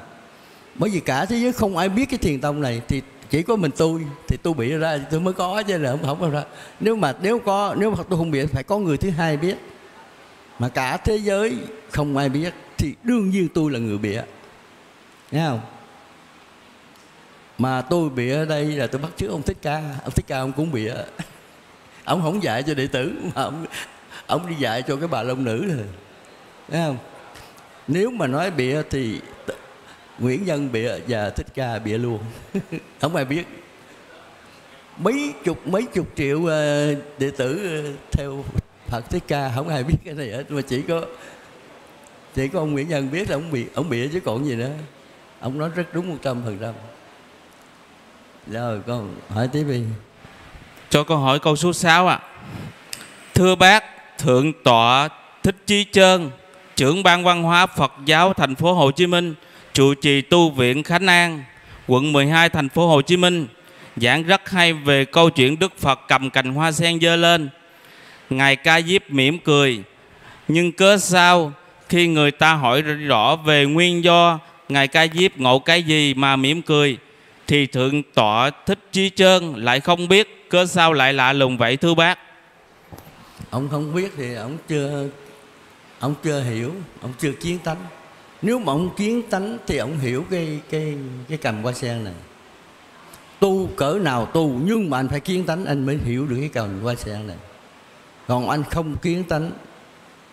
Bởi vì cả thế giới không ai biết cái Thiền Tông này, thì chỉ có mình tôi, thì tôi bị ra tôi mới có chứ là không ra. Nếu mà tôi không biết phải có người thứ hai biết, mà cả thế giới không ai biết thì đương nhiên tôi là người bịa, thấy không? Mà tôi bịa ở đây là tôi bắt chước ông Thích Ca. Ông Thích Ca ông cũng bịa, ông không dạy cho đệ tử mà ông đi dạy cho cái bà Long Nữ rồi, thấy không? Nếu mà nói bịa thì Nguyễn Nhân bịa và Thích Ca bịa luôn. Không ai biết. Mấy chục triệu đệ tử theo Phật Thích Ca, không ai biết cái này hết, mà chỉ có ông Nguyễn Nhân biết là ông bịa chứ còn gì nữa. Ông nói rất đúng 100%. Rồi con hỏi tiếp đi. Cho con hỏi câu số 6 ạ. Thưa bác, Thượng tọa Thích Chí Chơn, trưởng ban văn hóa Phật giáo thành phố Hồ Chí Minh, trụ trì tu viện Khánh An, quận 12 thành phố Hồ Chí Minh, giảng rất hay về câu chuyện Đức Phật cầm cành hoa sen dơ lên, Ngài Ca Diếp mỉm cười. Nhưng cớ sao khi người ta hỏi rõ về nguyên do Ngài Ca Diếp ngộ cái gì mà mỉm cười, thì Thượng tọa Thích Chí Chơn lại không biết, cớ sao lại lạ lùng vậy thưa bác? Ông không biết thì ông chưa hiểu, ông chưa kiến tánh. Nếu mà ông kiến tánh thì ông hiểu cái cầm hoa sen này. Tu cỡ nào tu, nhưng mà anh phải kiến tánh anh mới hiểu được cái cầm hoa sen này. Còn anh không kiến tánh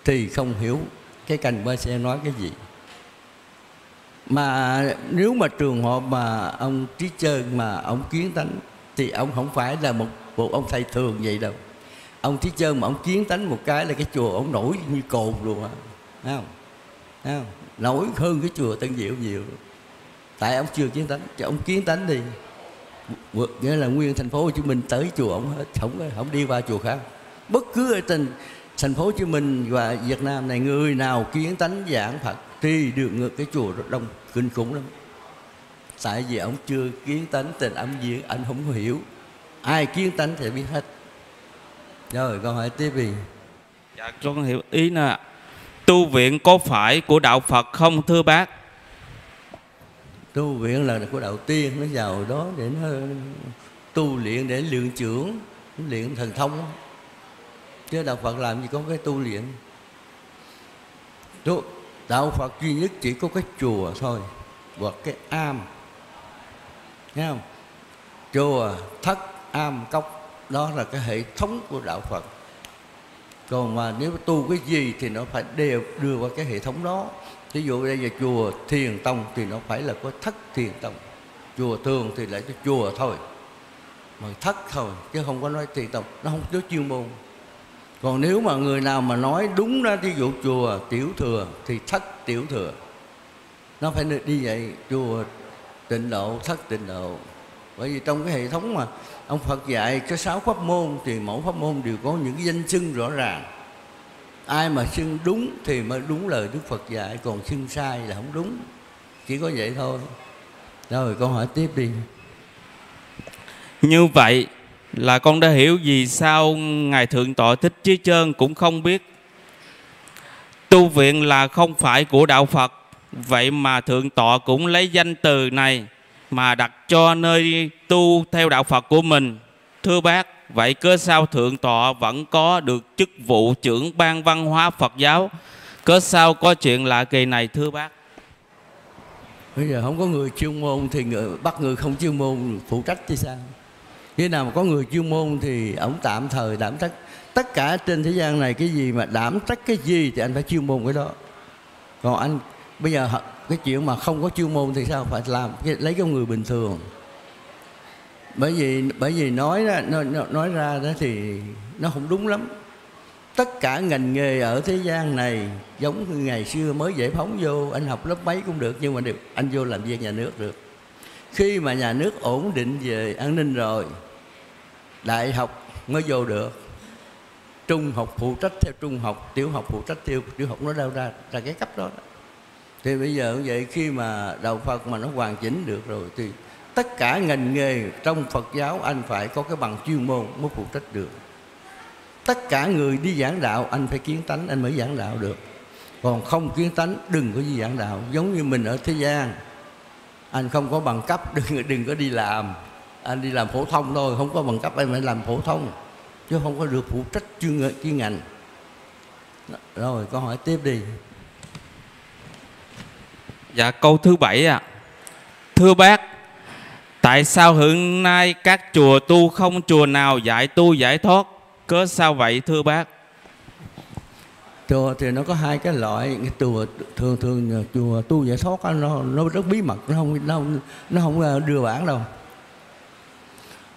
thì không hiểu cái cành hoa sen nói cái gì. Mà nếu mà trường hợp mà ông Trí Chơn mà ông kiến tánh thì ông không phải là một ông thầy thường vậy đâu. Ông Trí Chơn mà ông kiến tánh một cái là cái chùa ông nổi như cồn luôn á, thấy không? Thấy không? Nổi hơn cái chùa Tân Diệu nhiều. Tại ông chưa kiến tánh, chứ ông kiến tánh thì nghĩa là nguyên thành phố Hồ Chí Minh tới chùa ông hết, không đi qua chùa khác. Bất cứ ở trên thành phố Hồ Chí Minh và Việt Nam này, người nào kiến tánh giảng Phật thì được ngược cái chùa rất đông, kinh khủng lắm. Tại vì ông chưa kiến tánh tình âm diễn, anh không có hiểu. Ai kiến tánh thì biết hết. Rồi con hỏi tiếp đi. Dạ con hiểu ý nè. Tu viện có phải của đạo Phật không thưa bác? Tu viện là của đạo Tiên, nó vào đó để nó tu luyện, để lượng trưởng, luyện thần thông đó. Chứ đạo Phật làm gì có cái tu luyện. Đạo Phật duy nhất chỉ có cái chùa thôi, hoặc cái am, thấy không? Chùa, thất, am, cốc, đó là cái hệ thống của đạo Phật. Còn mà nếu tu cái gì thì nó phải đều đưa qua cái hệ thống đó. Ví dụ đây là chùa Thiền Tông thì nó phải là có thất Thiền Tông. Chùa thường thì lại cái chùa thôi, mà thất thôi, chứ không có nói Thiền Tông, nó không có chuyên môn. Còn nếu mà người nào mà nói đúng ra, ví dụ chùa Tiểu Thừa thì thất Tiểu Thừa, nó phải đi vậy. Chùa Tịnh Độ, thất Tịnh Độ. Bởi vì trong cái hệ thống mà ông Phật dạy cái 6 pháp môn thì mỗi pháp môn đều có những cái danh xưng rõ ràng. Ai mà xưng đúng thì mới đúng lời Đức Phật dạy, còn xưng sai là không đúng. Chỉ có vậy thôi. Rồi con hỏi tiếp đi. Như vậy là con đã hiểu vì sao Ngài Thượng tọa Thích Chí Chơn cũng không biết. Tu viện là không phải của đạo Phật, vậy mà Thượng tọa cũng lấy danh từ này mà đặt cho nơi tu theo đạo Phật của mình. Thưa bác, vậy cớ sao Thượng tọa vẫn có được chức vụ trưởng ban văn hóa Phật giáo? Cớ sao có chuyện lạ kỳ này thưa bác? Bây giờ không có người chuyên môn thì bắt người không chuyên môn phụ trách chứ sao? Khi nào mà có người chuyên môn thì ổng tạm thời đảm trách. Tất cả trên thế gian này cái gì mà đảm trách cái gì thì anh phải chuyên môn cái đó. Còn anh bây giờ cái chuyện mà không có chuyên môn thì sao, phải làm lấy cái người bình thường. Bởi vì nói ra đó thì nó không đúng lắm. Tất cả ngành nghề ở thế gian này giống như ngày xưa mới giải phóng vô, anh học lớp mấy cũng được, nhưng mà anh vô làm việc nhà nước được. Khi mà nhà nước ổn định về an ninh rồi, đại học mới vô được. Trung học phụ trách theo trung học, tiểu học phụ trách theo tiểu học, nó đâu ra cái cấp đó. Thì bây giờ cũng vậy, khi mà đạo Phật mà nó hoàn chỉnh được rồi thì tất cả ngành nghề trong Phật giáo anh phải có cái bằng chuyên môn mới phụ trách được. Tất cả người đi giảng đạo anh phải kiến tánh anh mới giảng đạo được. Còn không kiến tánh đừng có đi giảng đạo. Giống như mình ở thế gian, anh không có bằng cấp đừng có đi làm. Anh đi làm phổ thông thôi, không có bằng cấp anh phải làm phổ thông, chứ không có được phụ trách chuyên ngành. Rồi câu hỏi tiếp đi. Dạ câu thứ 7 ạ. Thưa bác, tại sao hiện nay các chùa tu không chùa nào dạy tu giải thoát? Cớ sao vậy thưa bác? Chùa thì nó có hai cái loại. Chùa thường chùa tu giải thoát nó rất bí mật, nó không đưa bản đâu.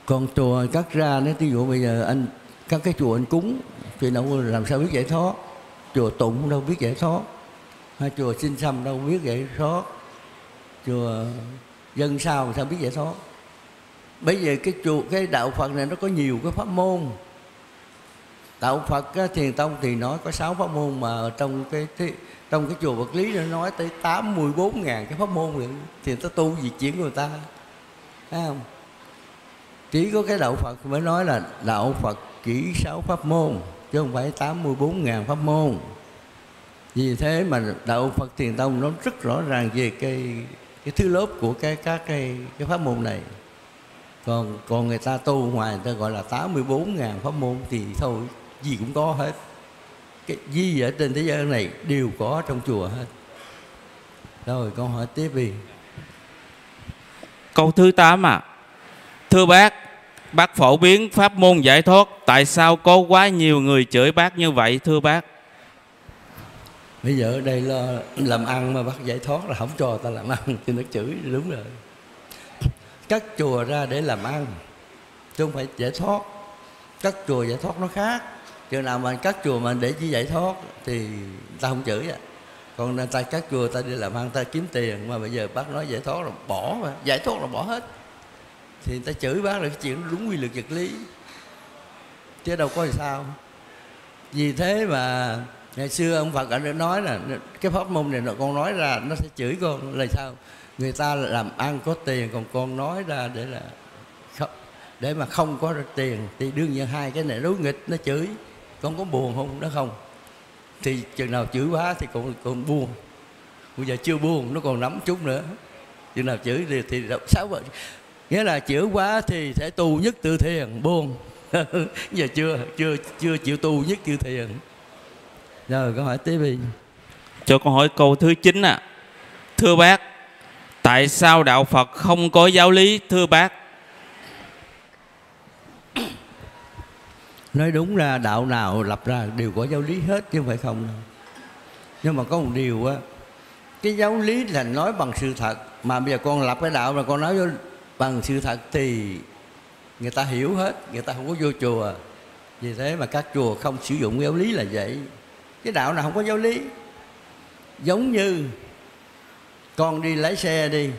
Còn chùa cắt ra nếu ví dụ bây giờ anh các cái chùa anh cúng thì đâu làm sao biết giải thoát. Chùa tụng đâu biết giải thoát, hay chùa xin xăm đâu biết giải thoát, chùa dân sao biết giải thoát. Bây giờ cái chùa cái đạo Phật này nó có nhiều cái pháp môn. Đạo Phật Thiền Tông thì nói có 6 pháp môn, mà trong cái chùa Vật Lý nó nói tới 84.000 cái pháp môn rồi, thì ta tu gì chuyển của người ta, thấy không? Chỉ có cái đạo Phật mới nói là đạo Phật chỉ 6 pháp môn chứ không phải 84.000 pháp môn. Vì thế mà đạo Phật Thiền Tông nó rất rõ ràng về cái thứ lớp của cái pháp môn này. Còn người ta tu ngoài người ta gọi là 84.000 pháp môn thì thôi, gì cũng có hết. Cái gì ở trên thế giới này đều có trong chùa hết. Rồi con hỏi tiếp đi. Câu thứ 8 ạ. Thưa bác phổ biến pháp môn giải thoát, tại sao có quá nhiều người chửi bác như vậy thưa bác? Bây giờ ở đây là làm ăn mà bác giải thoát là không cho người ta làm ăn thì nó chửi, đúng rồi. Các chùa ra để làm ăn chứ không phải giải thoát. Các chùa giải thoát nó khác. Chừng nào mà các chùa mà để chỉ giải thoát thì người ta không chửi à. Còn người ta các chùa ta đi làm ăn, ta kiếm tiền, mà bây giờ bác nói giải thoát là bỏ, mà giải thoát là bỏ hết thì người ta chửi bác là cái chuyện đúng quy luật vật lý, chứ đâu có sao. Vì thế mà ngày xưa ông Phật đã nói là cái pháp môn này con nói ra nó sẽ chửi con là sao. Người ta làm ăn có tiền, còn con nói ra để mà không có tiền thì đương nhiên hai cái này đối nghịch, nó chửi. Con có buồn không? Nó không. Thì chừng nào chửi quá thì con buồn. Bây giờ chưa buồn, nó còn nắm chút nữa. Chừng nào chửi thì sáu vợ. Nghĩa là chửi quá thì sẽ tu nhất tự thiền, buồn. Giờ chưa chịu tu nhất tự thiền. Rồi câu hỏi tiếp đi. Cho con hỏi câu thứ 9 ạ. Thưa bác, tại sao đạo Phật không có giáo lý thưa bác? Nói đúng ra đạo nào lập ra đều có giáo lý hết chứ không phải không đâu. Nhưng mà có một điều á, cái giáo lý là nói bằng sự thật, mà bây giờ con lập cái đạo mà con nói bằng sự thật thì người ta hiểu hết, người ta không có vô chùa. Vì thế mà các chùa không sử dụng giáo lý là vậy. Cái đạo nào không có giáo lý. Giống như con đi lái xe đi,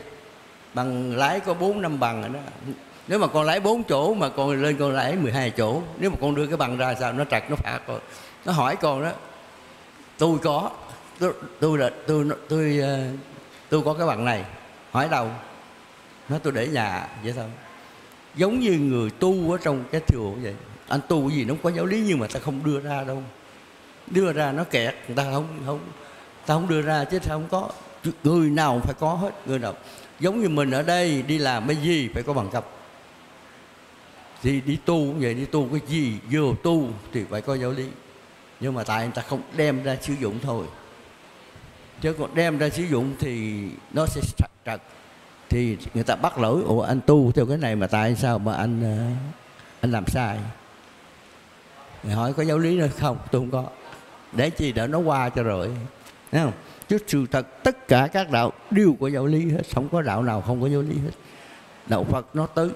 bằng lái có 4-5 bằng rồi đó. Nếu mà con lái 4 chỗ mà con lên con lái 12 chỗ, nếu mà con đưa cái bằng ra sao nó trật, nó phạt con. Nó hỏi con đó, tôi có cái bằng này. Hỏi đâu? Nói tôi để nhà vậy thôi. Giống như người tu ở trong cái chùa vậy. Anh tu cái gì nó có giáo lý nhưng mà ta không đưa ra đâu. Đưa ra nó kẹt, ta không đưa ra chứ ta không có. Người nào phải có hết, người nào. Giống như mình ở đây đi làm cái gì phải có bằng cấp. Thì đi tu cũng vậy, đi tu cái gì vô tu thì phải có giáo lý. Nhưng mà tại người ta không đem ra sử dụng thôi. Chứ còn đem ra sử dụng thì nó sẽ trật. Thì người ta bắt lỗi, ủa anh tu theo cái này mà tại sao mà anh làm sai. Người hỏi có giáo lý nữa không? Tôi không có. Để chi để nó qua cho rồi, thấy không? Chứ sự thật tất cả các đạo đều có giáo lý hết, không có đạo nào không có giáo lý hết. Đạo Phật nó tới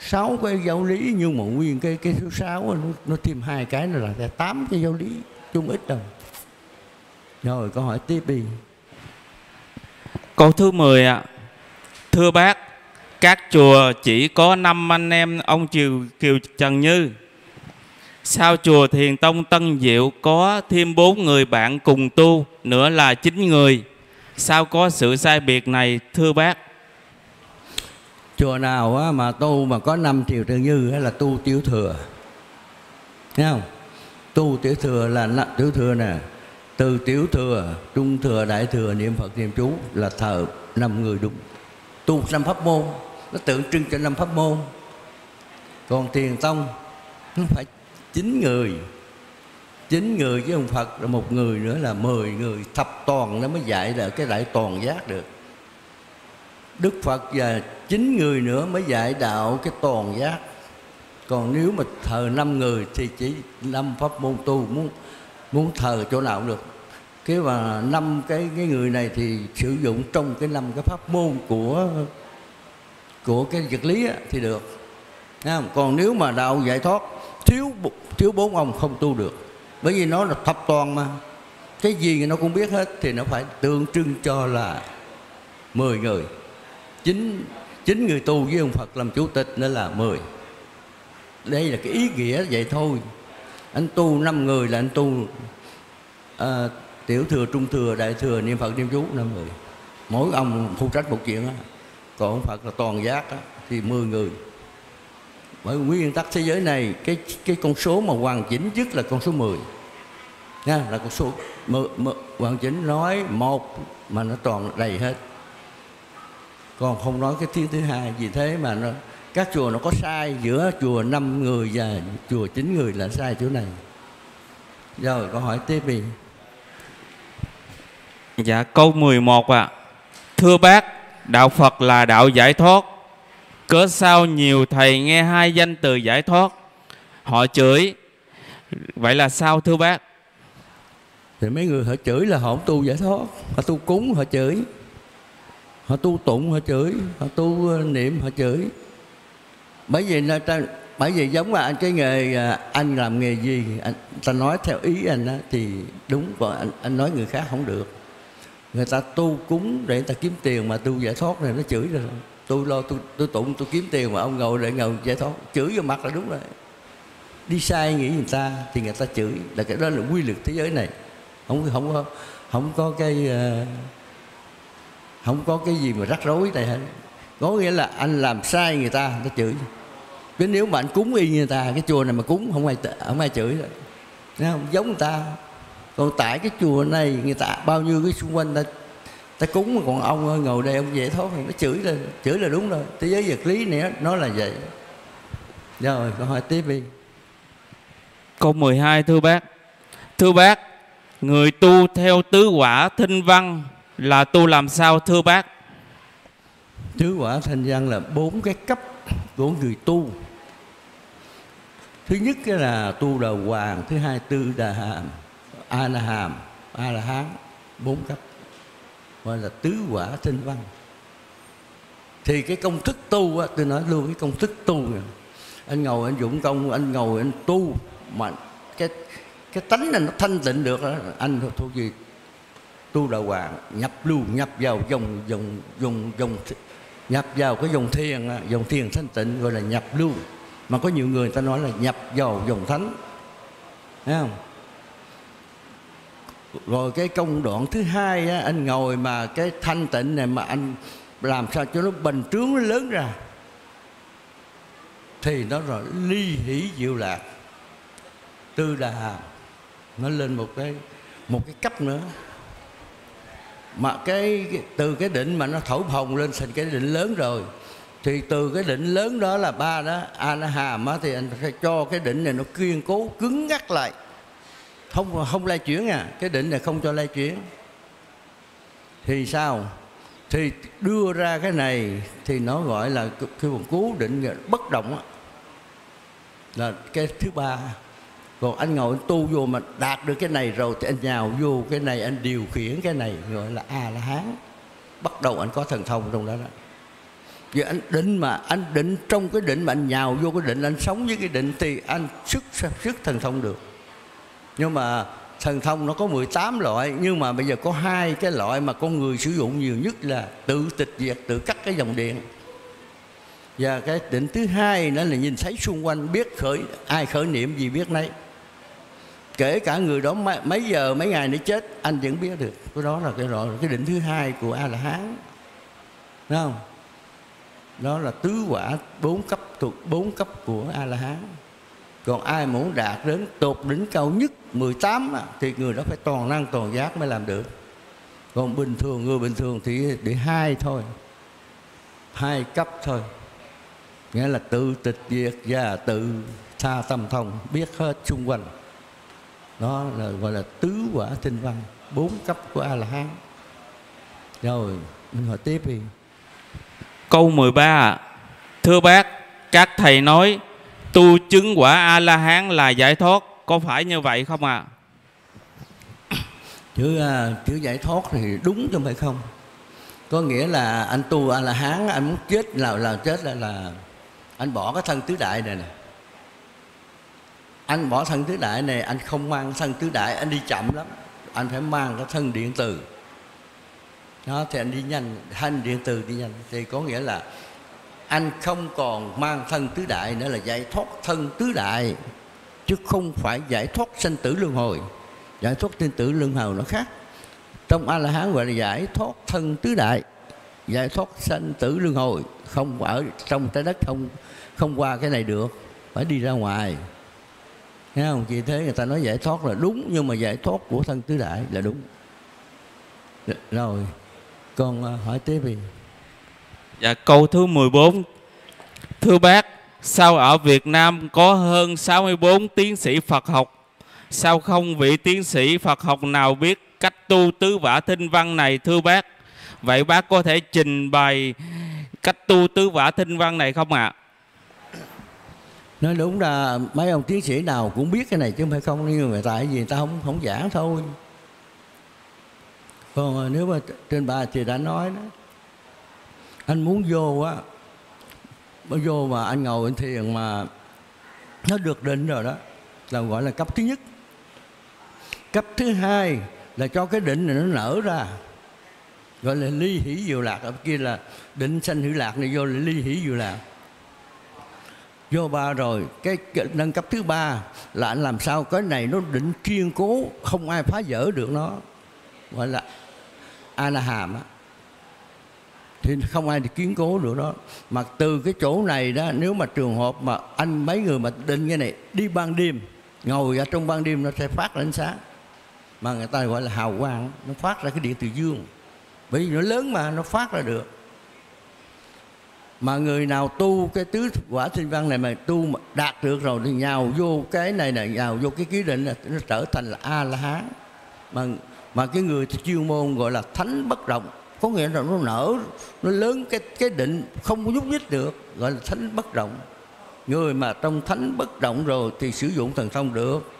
6 cái giáo lý, nhưng mà nguyên cái số 6 nó thêm 2 cái, nó là 8 cái giáo lý, chung ít đâu. Rồi câu hỏi tiếp đi. Câu thứ 10 ạ. Thưa bác, các chùa chỉ có 5 anh em ông Kiều Trần Như. Sao chùa Thiền Tông Tân Diệu có thêm 4 người bạn cùng tu, nữa là 9 người? Sao có sự sai biệt này thưa bác? Chùa nào á, mà tu mà có 5 Kiều Trần Như á, là tu tiểu thừa. Thấy không? Tu tiểu thừa là tiểu thừa nè. Từ tiểu thừa, trung thừa, đại thừa, niệm Phật, niệm chú là thờ 5 người đúng. Tu 5 pháp môn, nó tượng trưng cho 5 pháp môn. Còn Thiền Tông, nó phải 9 người. 9 người chứ không Phật là 1 người nữa là 10 người. Thập toàn nó mới dạy là cái đại toàn giác được. Đức Phật và 9 người nữa mới dạy đạo cái toàn giác. Còn nếu mà thờ 5 người thì chỉ 5 pháp môn tu. Muốn thờ chỗ nào cũng được. Cái mà 5 cái người này thì sử dụng trong cái 5 cái pháp môn của cái vật lý thì được. Còn nếu mà đạo giải thoát thiếu 4 ông không tu được. Bởi vì nó là thập toàn mà, cái gì nó cũng biết hết, thì nó phải tượng trưng cho là 10 người. 9 người tu với ông Phật làm chủ tịch nữa là 10. Đây là cái ý nghĩa vậy thôi. Anh tu 5 người là anh tu tiểu thừa, trung thừa, đại thừa, niệm Phật, niệm chú 5 người. Mỗi ông phụ trách một chuyện đó. Còn ông Phật là toàn giác đó, thì 10 người. Bởi nguyên tắc thế giới này, cái con số mà hoàn chỉnh nhất là con số 10. Nha, là con số hoàn chỉnh, nói một mà nó toàn đầy hết. Còn không nói cái thiên thứ hai. Vì thế mà nó, các chùa nó có sai giữa chùa 5 người và chùa 9 người là sai chỗ này. Rồi câu hỏi tiếp đi. Dạ câu 11 ạ. Thưa bác, đạo Phật là đạo giải thoát. Cớ sao nhiều thầy nghe hai danh từ giải thoát họ chửi? Vậy là sao thưa bác? Thì mấy người họ chửi là họ không tu giải thoát. Họ tu cúng họ chửi, họ tu tụng họ chửi, họ tu niệm họ chửi. Bởi vì giống là anh cái nghề, anh làm nghề gì ta nói theo ý anh á, thì đúng, còn anh nói người khác không được. Người ta tu cúng để người ta kiếm tiền, mà tu giải thoát này nó chửi rồi. Tôi lo, tôi tụng, tôi kiếm tiền mà ông ngồi để ngồi giải thoát, chửi vô mặt là đúng rồi. Đi sai nghĩ người ta thì người ta chửi, là cái đó là quy luật thế giới này. Không có cái gì mà rắc rối này hết. Có nghĩa là anh làm sai người ta chửi. Chứ nếu mà anh cúng y như người ta, cái chùa này mà cúng không ai chửi rồi. Nó không giống người ta. Còn tại cái chùa này người ta bao nhiêu cái xung quanh ta cúng, còn ông ngồi đây ông dễ thoát, nó chửi là đúng rồi. Thế giới vật lý này nó là vậy. Rồi câu hỏi tiếp đi. Câu 12 thưa bác. Thưa bác, người tu theo tứ quả thinh văn là tu làm sao thưa bác? Tứ quả thanh văn là 4 cái cấp của người tu. Thứ nhất là tu đầu hoàng, thứ hai tư đà hàm, a la hàm, a la hán, 4 cấp gọi là tứ quả thanh văn. Thì cái công thức tu á, tôi nói luôn cái công thức tu này. Anh ngồi anh dụng công, anh ngồi anh tu mà cái tánh này nó thanh tịnh được đó, anh thuộc gì tu đầu hoàng, nhập vào dòng nhập vào cái dòng thiền thanh tịnh gọi là nhập lưu. Mà có nhiều người, người ta nói là nhập vào dòng thánh. Thấy không? Rồi cái công đoạn thứ hai á, anh ngồi mà cái thanh tịnh này mà anh làm sao cho nó bành trướng, nó lớn ra thì nó rồi ly hỷ diệu lạc, tư đà hàm, nó lên một cái cấp nữa. Mà từ cái đỉnh mà nó thổi phồng lên thành cái đỉnh lớn rồi, thì từ cái đỉnh lớn đó là ba đó, A-la-hàm á, thì anh phải cho cái đỉnh này nó kiên cố, cứng ngắc lại. Không lay chuyển à, cái đỉnh này không cho lay chuyển. Thì sao? Thì đưa ra cái này thì nó gọi là cái vùng cố định bất động á, là cái thứ ba. Còn anh ngồi anh tu vô mà đạt được cái này rồi thì anh nhào vô cái này, anh điều khiển cái này, gọi là A-la-hán. Bắt đầu anh có thần thông trong đó đó. Vì anh định mà, anh định trong cái định mà anh nhào vô cái định, anh sống với cái định thì anh sức thần thông được. Nhưng mà thần thông nó có 18 loại, nhưng mà bây giờ có hai cái loại mà con người sử dụng nhiều nhất là tự tịch diệt, tự cắt cái dòng điện. Và cái định thứ hai nữa là nhìn thấy xung quanh, biết khởi ai khởi niệm gì biết nấy. Kể cả người đó mấy giờ, mấy ngày nữa chết, anh vẫn biết được. Cái đó là cái loại, cái định thứ hai của A-la-hán. Đúng không? Đó là tứ quả, bốn cấp thuộc bốn cấp của A-la-hán. Còn ai muốn đạt đến tột đỉnh cao nhất 18 thì người đó phải toàn năng toàn giác mới làm được. Còn bình thường, người bình thường thì để hai thôi, hai cấp thôi. Nghĩa là tự tịch diệt và tự tha tâm thông, biết hết xung quanh. Đó là gọi là tứ quả tinh văn, bốn cấp của A-la-hán. Rồi, mình hỏi tiếp đi. Câu 13. Thưa bác, các thầy nói tu chứng quả A-la-hán là giải thoát, có phải như vậy không ạ? Chữ giải thoát thì đúng chứ phải không? Có nghĩa là anh tu A-la-hán, anh muốn chết là chết là anh bỏ cái thân tứ đại này nè. Anh bỏ thân tứ đại này, anh không mang thân tứ đại, anh đi chậm lắm. Anh phải mang cái thân điện từ. Đó, thì anh đi nhanh, thân điện từ đi nhanh. Thì có nghĩa là anh không còn mang thân tứ đại nữa, là giải thoát thân tứ đại. Chứ không phải giải thoát sanh tử luân hồi. Giải thoát sanh tử luân hồi nó khác. Trong A-la-hán gọi là giải thoát thân tứ đại, giải thoát sanh tử luân hồi. Không ở trong trái đất, không qua cái này được, phải đi ra ngoài. Thấy không? Vì thế người ta nói giải thoát là đúng, nhưng mà giải thoát của thân tứ đại là đúng. Rồi, con hỏi tiếp đi. Dạ, câu thứ 14. Thưa bác, sao ở Việt Nam có hơn 64 tiến sĩ Phật học? Sao không vị tiến sĩ Phật học nào biết cách tu tứ vả thinh văn này thưa bác? Vậy bác có thể trình bày cách tu tứ vả thinh văn này không ạ? Nói đúng là mấy ông tiến sĩ nào cũng biết cái này chứ không phải không, nhưng mà tại vì người ta không giảng thôi. Còn nếu mà trên bà thì đã nói đó, anh muốn vô á, vô mà anh ngồi anh thiền mà nó được định rồi đó, là gọi là cấp thứ nhất. Cấp thứ hai là cho cái định này nó nở ra, gọi là ly hỷ diệu lạc. Ở kia là định sanh hỷ lạc, này vô là ly hỷ diệu lạc. Vô ba rồi, cái nâng cấp thứ ba là anh làm sao cái này nó định kiên cố, không ai phá vỡ được nó, gọi là A-la-hàm á. Thì không ai kiên cố được đó. Mà từ cái chỗ này đó, nếu mà trường hợp mà anh mấy người mà định cái này đi ban đêm, ngồi ở trong ban đêm nó sẽ phát ra ánh sáng, mà người ta gọi là hào quang. Nó phát ra cái điện từ dương, bởi vì nó lớn mà nó phát ra được. Mà người nào tu cái tứ quả thinh văn này mà tu mà đạt được rồi thì nhào vô cái này nè, nhào vô cái ký định là nó trở thành là A-la-hán. Mà cái người chuyên môn gọi là thánh bất động, có nghĩa là nó nở, nó lớn, cái định không có nhúc nhích được, gọi là thánh bất động. Người mà trong thánh bất động rồi thì sử dụng thần thông được.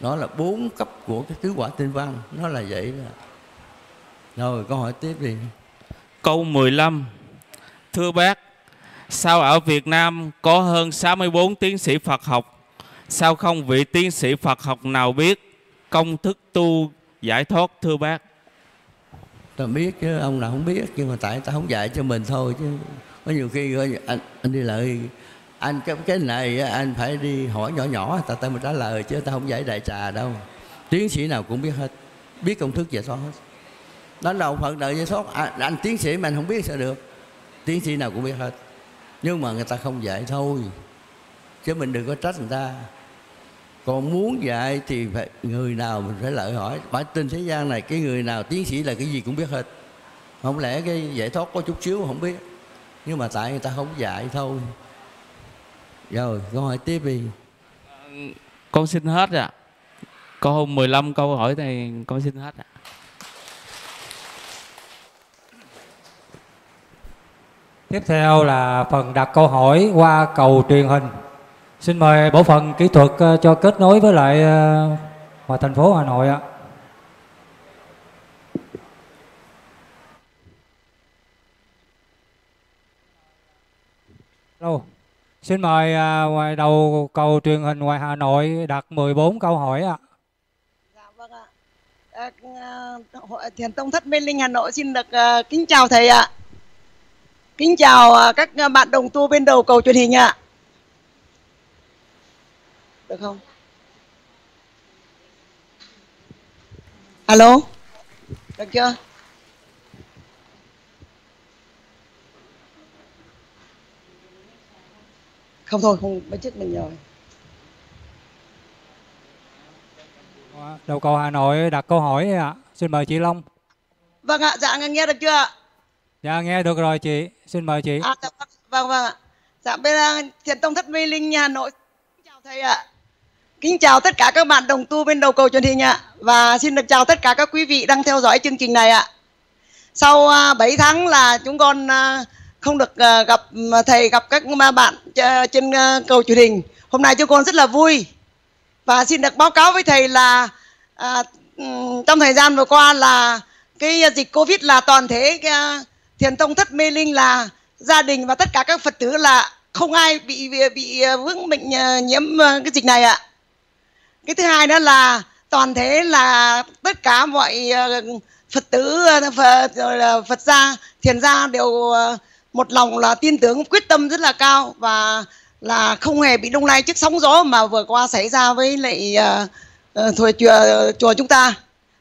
Đó là bốn cấp của cái tứ quả tinh văn, nó là vậy đó. Rồi câu hỏi tiếp đi. Câu 15. Thưa bác, sao ở Việt Nam có hơn 64 tiến sĩ Phật học? Sao không vị tiến sĩ Phật học nào biết công thức tu giải thoát thưa bác? Ta biết chứ, ông nào không biết, nhưng mà tại ta không dạy cho mình thôi. Chứ có nhiều khi anh đi lại, anh cái này anh phải đi hỏi nhỏ nhỏ, ta mới trả lời, chứ ta không dạy đại trà đâu. Tiến sĩ nào cũng biết hết, biết công thức giải thoát hết. Đó là phận đời giải thoát. Anh tiến sĩ mà anh không biết sao được? Tiến sĩ nào cũng biết hết, nhưng mà người ta không dạy thôi, chứ mình đừng có trách người ta. Còn muốn dạy thì phải, người nào mình phải lợi hỏi. Bởi trên thế gian này, cái người nào tiến sĩ là cái gì cũng biết hết. Không lẽ cái giải thoát có chút xíu không biết, nhưng mà tại người ta không dạy thôi. Rồi, câu hỏi tiếp đi. Con xin hết ạ. Câu 15 câu hỏi này con xin hết ạ. Tiếp theo là phần đặt câu hỏi qua cầu truyền hình. Xin mời bộ phận kỹ thuật cho kết nối với lại ngoài thành phố Hà Nội ạ. Hello. Xin mời ngoài đầu cầu truyền hình ngoài Hà Nội đặt 14 câu hỏi ạ. Dạ vâng ạ. Hội Thiền Tông Thất Mê Linh Hà Nội xin được kính chào thầy ạ. Kính chào các bạn đồng tu bên đầu cầu truyền hình ạ. Được không? Alo. Được chưa? Không thôi, không bắt chước mình rồi. Đầu cầu Hà Nội đặt câu hỏi ạ. Xin mời chị Long. Vâng ạ, dạ nghe được chưa ạ? Dạ nghe được rồi chị. Xin mời chị. Dạ, vâng ạ. Dạ bên Thiền Tông Thất Mê Linh Hà Nội. Kính chào thầy ạ. Kính chào tất cả các bạn đồng tu bên đầu cầu truyền hình ạ. Và xin được chào tất cả các quý vị đang theo dõi chương trình này ạ. Sau 7 tháng là chúng con không được gặp thầy, gặp các bạn trên cầu truyền hình. Hôm nay chúng con rất là vui. Và xin được báo cáo với thầy là trong thời gian vừa qua là cái dịch Covid là toàn thể Thiền Tông Thất Mê Linh là gia đình và tất cả các Phật tử là không ai bị vướng bệnh nhiễm cái dịch này ạ. Cái thứ hai đó là toàn thể là tất cả mọi Phật tử, Phật gia, Thiền gia đều một lòng là tin tưởng, quyết tâm rất là cao và là không hề bị lung lay trước sóng gió mà vừa qua xảy ra với lại chùa chúng ta.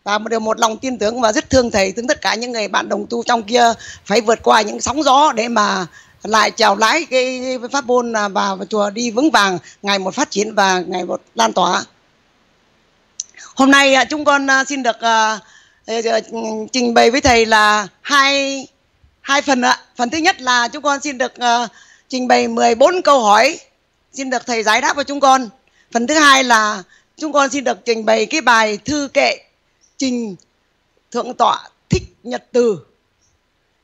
Và đều một lòng tin tưởng và rất thương thầy, thương tất cả những người bạn đồng tu trong kia phải vượt qua những sóng gió để mà lại chèo lái cái pháp môn và chùa đi vững vàng, ngày một phát triển và ngày một lan tỏa. Hôm nay chúng con xin được trình bày với thầy là hai phần ạ. Phần thứ nhất là chúng con xin được trình bày 14 câu hỏi, xin được thầy giải đáp cho chúng con. Phần thứ hai là chúng con xin được trình bày cái bài thư kệ trình Thượng Tọa Thích Nhật Từ.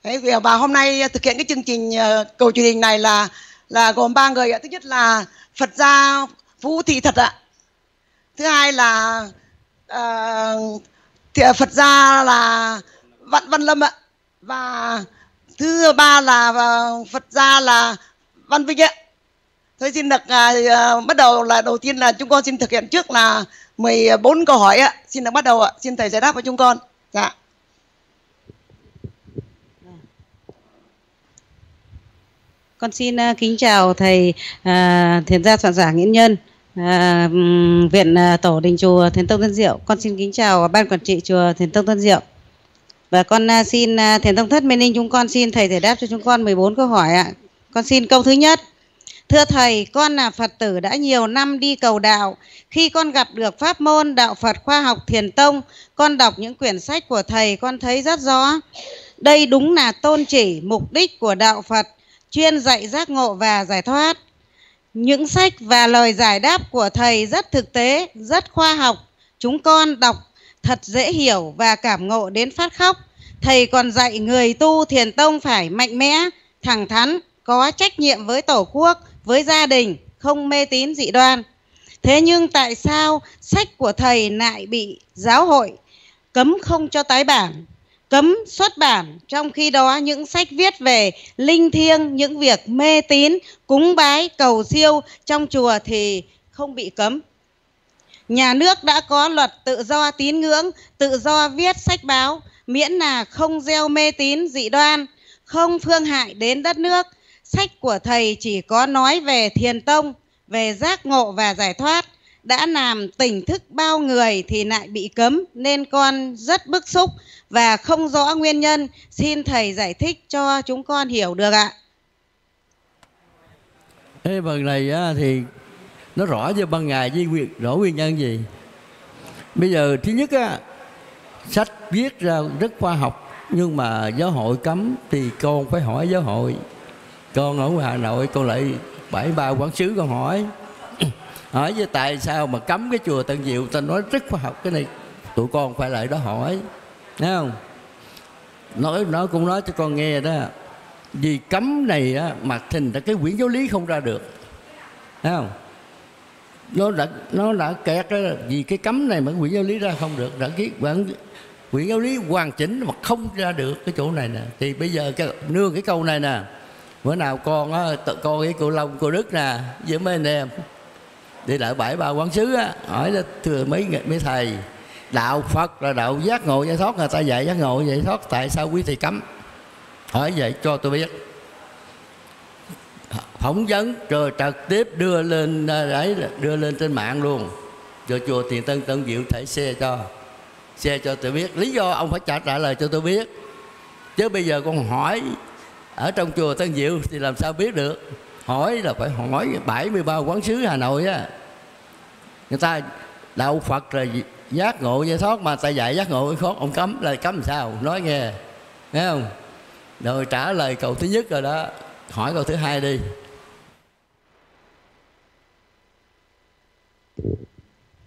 Đấy, và hôm nay thực hiện cái chương trình cầu truyền hình này là gồm 3 người ạ. Thứ nhất là Phật gia Vũ Thị Thật ạ. Thứ hai là Phật gia là Văn Văn Lâm ạ. Và thứ ba là Phật gia là Văn Vinh ạ. Thôi xin được bắt đầu. Là đầu tiên là chúng con xin thực hiện trước là 14 câu hỏi ạ. Xin được bắt đầu ạ. Xin thầy giải đáp với chúng con. Dạ. Con xin kính chào thầy Thiền gia soạn giả Nguyễn Nhân, Viện Tổ đình chùa Thiền Tông Tân Diệu. Con xin kính chào Ban Quản trị chùa Thiền Tông Tân Diệu. Và con xin Thiền Tông Thất Mê Linh chúng con xin thầy giải đáp cho chúng con 14 câu hỏi ạ. Con xin câu thứ nhất. Thưa thầy, con là Phật tử đã nhiều năm đi cầu đạo. Khi con gặp được pháp môn đạo Phật khoa học Thiền Tông, con đọc những quyển sách của thầy, con thấy rất rõ. Đây đúng là tôn chỉ, mục đích của đạo Phật, chuyên dạy giác ngộ và giải thoát. Những sách và lời giải đáp của thầy rất thực tế, rất khoa học. Chúng con đọc thật dễ hiểu và cảm ngộ đến phát khóc. Thầy còn dạy người tu Thiền Tông phải mạnh mẽ, thẳng thắn, có trách nhiệm với Tổ quốc, với gia đình, không mê tín dị đoan. Thế nhưng tại sao sách của thầy lại bị giáo hội cấm không cho tái bản, cấm xuất bản, trong khi đó những sách viết về linh thiêng, những việc mê tín, cúng bái, cầu siêu trong chùa thì không bị cấm? Nhà nước đã có luật tự do tín ngưỡng, tự do viết sách báo, miễn là không gieo mê tín dị đoan, không phương hại đến đất nước. Sách của thầy chỉ có nói về Thiền Tông, về giác ngộ và giải thoát, đã làm tỉnh thức bao người thì lại bị cấm, nên con rất bức xúc và không rõ nguyên nhân. Xin thầy giải thích cho chúng con hiểu được ạ. Thế phần này thì nó rõ cho ban ngày với rõ nguyên nhân gì. Bây giờ thứ nhất á, sách viết ra rất khoa học nhưng mà giáo hội cấm thì con phải hỏi giáo hội. Con ở ngoài Hà Nội con lại 73 quản xứ con hỏi với tại sao mà cấm cái chùa Tân Diệu, ta nói rất khoa học cái này, tụi con phải lại đó hỏi, thấy không? Nó cũng nói cho con nghe đó, vì cấm này á, mà thành ra cái quyển giáo lý không ra được, thấy không? Nó đã kẹt đó, vì cái cấm này mà quyển giáo lý ra không được, đã cái quyển giáo lý hoàn chỉnh mà không ra được cái chỗ này nè. Thì bây giờ nương cái câu này nè, Bữa nào con á, con với cô Long, cô Đức nè, với mấy anh em đi lại bãi ba quán xứ á, hỏi là thưa mấy thầy, đạo Phật là đạo giác ngộ giải thoát, người ta dạy giác ngộ giải thoát, tại sao quý thầy cấm? Hỏi vậy cho tôi biết. Phỏng vấn rồi trực tiếp đưa lên đấy, đưa lên trên mạng luôn, cho chùa Thiền Tông Tân Diệu thể share cho tôi biết. Lý do ông phải trả lời cho tôi biết, chứ bây giờ con hỏi ở trong chùa Tân Diệu thì làm sao biết được. Hỏi là phải hỏi 73 quán xứ Hà Nội á, người ta đạo Phật là giác ngộ giải thoát mà tại dạy giác ngộ giải thoát, ông cấm là cấm làm sao? Nói nghe, nghe không? Rồi trả lời câu thứ nhất rồi đó, hỏi câu thứ hai đi.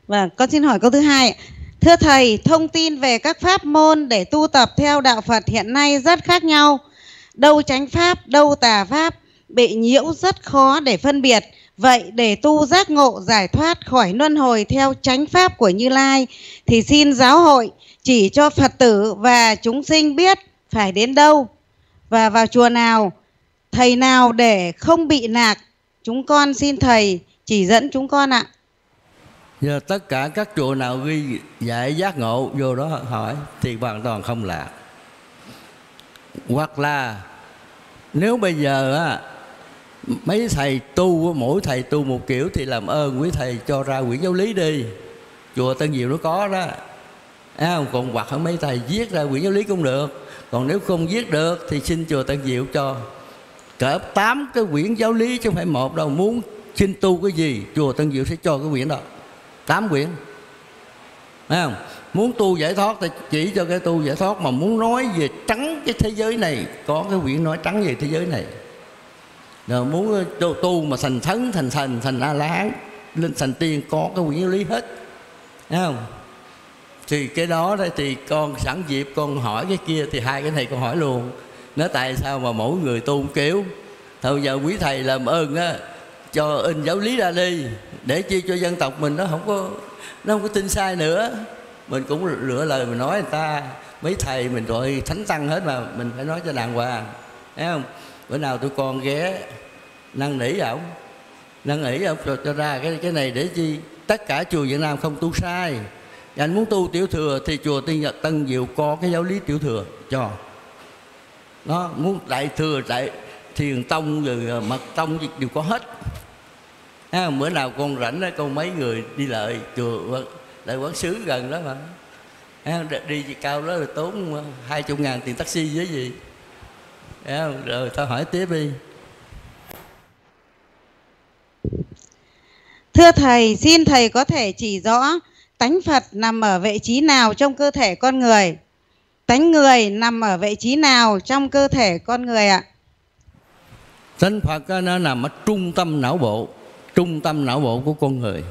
Vâng, con xin hỏi câu thứ hai. Thưa thầy, thông tin về các pháp môn để tu tập theo đạo Phật hiện nay rất khác nhau. Đâu chánh pháp, đâu tà pháp, bị nhiễu rất khó để phân biệt. Vậy để tu giác ngộ giải thoát khỏi luân hồi theo chánh pháp của Như Lai thì xin giáo hội chỉ cho Phật tử và chúng sinh biết phải đến đâu và vào chùa nào, thầy nào để không bị lạc. Chúng con xin thầy chỉ dẫn chúng con ạ. Giờ tất cả các chùa nào ghi dạy giác ngộ vô đó hỏi thì hoàn toàn không lạc. Hoặc là nếu bây giờ á, mấy thầy tu, mỗi thầy tu một kiểu, thì làm ơn quý thầy cho ra quyển giáo lý đi. Chùa Tân Diệu nó có đó à, còn hoặc là mấy thầy viết ra quyển giáo lý cũng được. Còn nếu không viết được thì xin chùa Tân Diệu cho cỡ 8 cái quyển giáo lý chứ không phải một đâu. Muốn xin tu cái gì chùa Tân Diệu sẽ cho cái quyển đó, 8 quyển. Thấy không? Muốn tu giải thoát thì chỉ cho cái tu giải thoát, mà muốn nói về trắng cái thế giới này có cái quyển nói trắng về thế giới này. Rồi muốn tu mà thành thánh, thành thần, thành A La Hán, lên thành tiên có cái quyển lý hết. Thấy không? Thì cái đó đây thì con sẵn dịp con hỏi cái kia, thì hai cái này con hỏi luôn. Nói tại sao mà mỗi người tu một kiểu. Thôi giờ quý thầy làm ơn á, cho in giáo lý ra đi, để chi cho dân tộc mình nó không có tin sai nữa. Mình cũng lựa lời mình nói người ta, mấy thầy mình gọi thánh tăng hết mà, mình phải nói cho đàng hoàng. Thấy không? Bữa nào tụi con ghé năn nỉ ổng rồi cho ra cái này để chi. Tất cả chùa Việt Nam không tu sai. Anh muốn tu tiểu thừa thì chùa Tân Diệu có cái giáo lý tiểu thừa cho. Nó muốn đại thừa, đại thiền tông rồi mật tông đều có hết. À, bữa nào con rảnh đó, con mấy người đi lại chùa lại quán xứ gần đó mà à, đi cao đó là tốn 20.000 tiền taxi với gì à. Rồi tao hỏi tiếp đi. Thưa thầy, xin thầy có thể chỉ rõ tánh Phật nằm ở vị trí nào trong cơ thể con người, tánh người nằm ở vị trí nào trong cơ thể con người ạ? Tánh Phật nó nằm ở trung tâm não bộ, trung tâm não bộ của con người.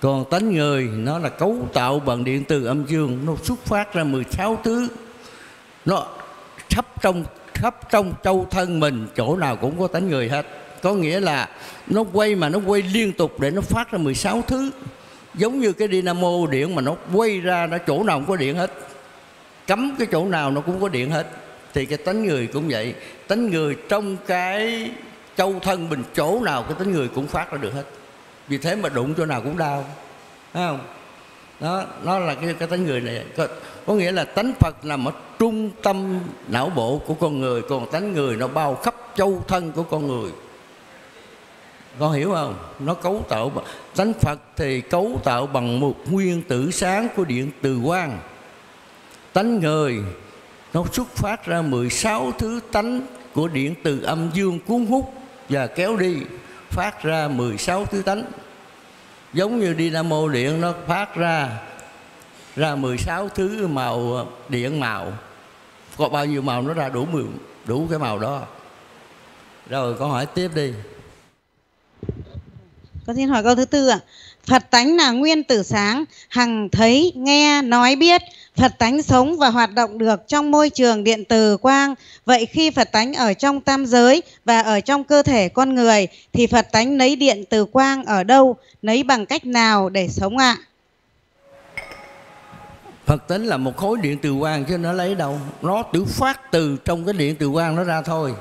Còn tánh người nó là cấu tạo bằng điện từ âm dương, nó xuất phát ra 16 thứ. Nó khắp trong châu thân mình, chỗ nào cũng có tánh người hết. Có nghĩa là nó quay mà nó quay liên tục để nó phát ra 16 thứ. Giống như cái dynamo điện mà nó quay ra, nó chỗ nào cũng có điện hết. Cấm cái chỗ nào nó cũng có điện hết. Thì cái tánh người cũng vậy. Tánh người trong cái châu thân mình, chỗ nào cái tánh người cũng phát ra được hết. Vì thế mà đụng chỗ nào cũng đau. Thấy không? Đó, nó là cái tánh người này. Có nghĩa là tánh Phật nằm ở trung tâm não bộ của con người. Còn tánh người nó bao khắp châu thân của con người. Con hiểu không? Nó cấu tạo. Tánh Phật thì cấu tạo bằng một nguyên tử sáng của điện từ quang. Tánh người nó xuất phát ra 16 thứ tánh của điện từ âm dương cuốn hút và kéo đi, phát ra 16 thứ tánh. Giống như dynamo điện nó phát ra 16 thứ màu điện, màu có bao nhiêu màu nó ra đủ cái màu đó. Rồi con hỏi tiếp đi. Con xin hỏi câu thứ tư ạ. Phật tánh là nguyên tử sáng, hằng thấy, nghe, nói, biết. Phật tánh sống và hoạt động được trong môi trường điện từ quang. Vậy khi Phật tánh ở trong tam giới và ở trong cơ thể con người thì Phật tánh lấy điện từ quang ở đâu, lấy bằng cách nào để sống ạ? Phật tánh là một khối điện từ quang chứ nó lấy đâu. Nó tự phát từ trong cái điện từ quang nó ra thôi.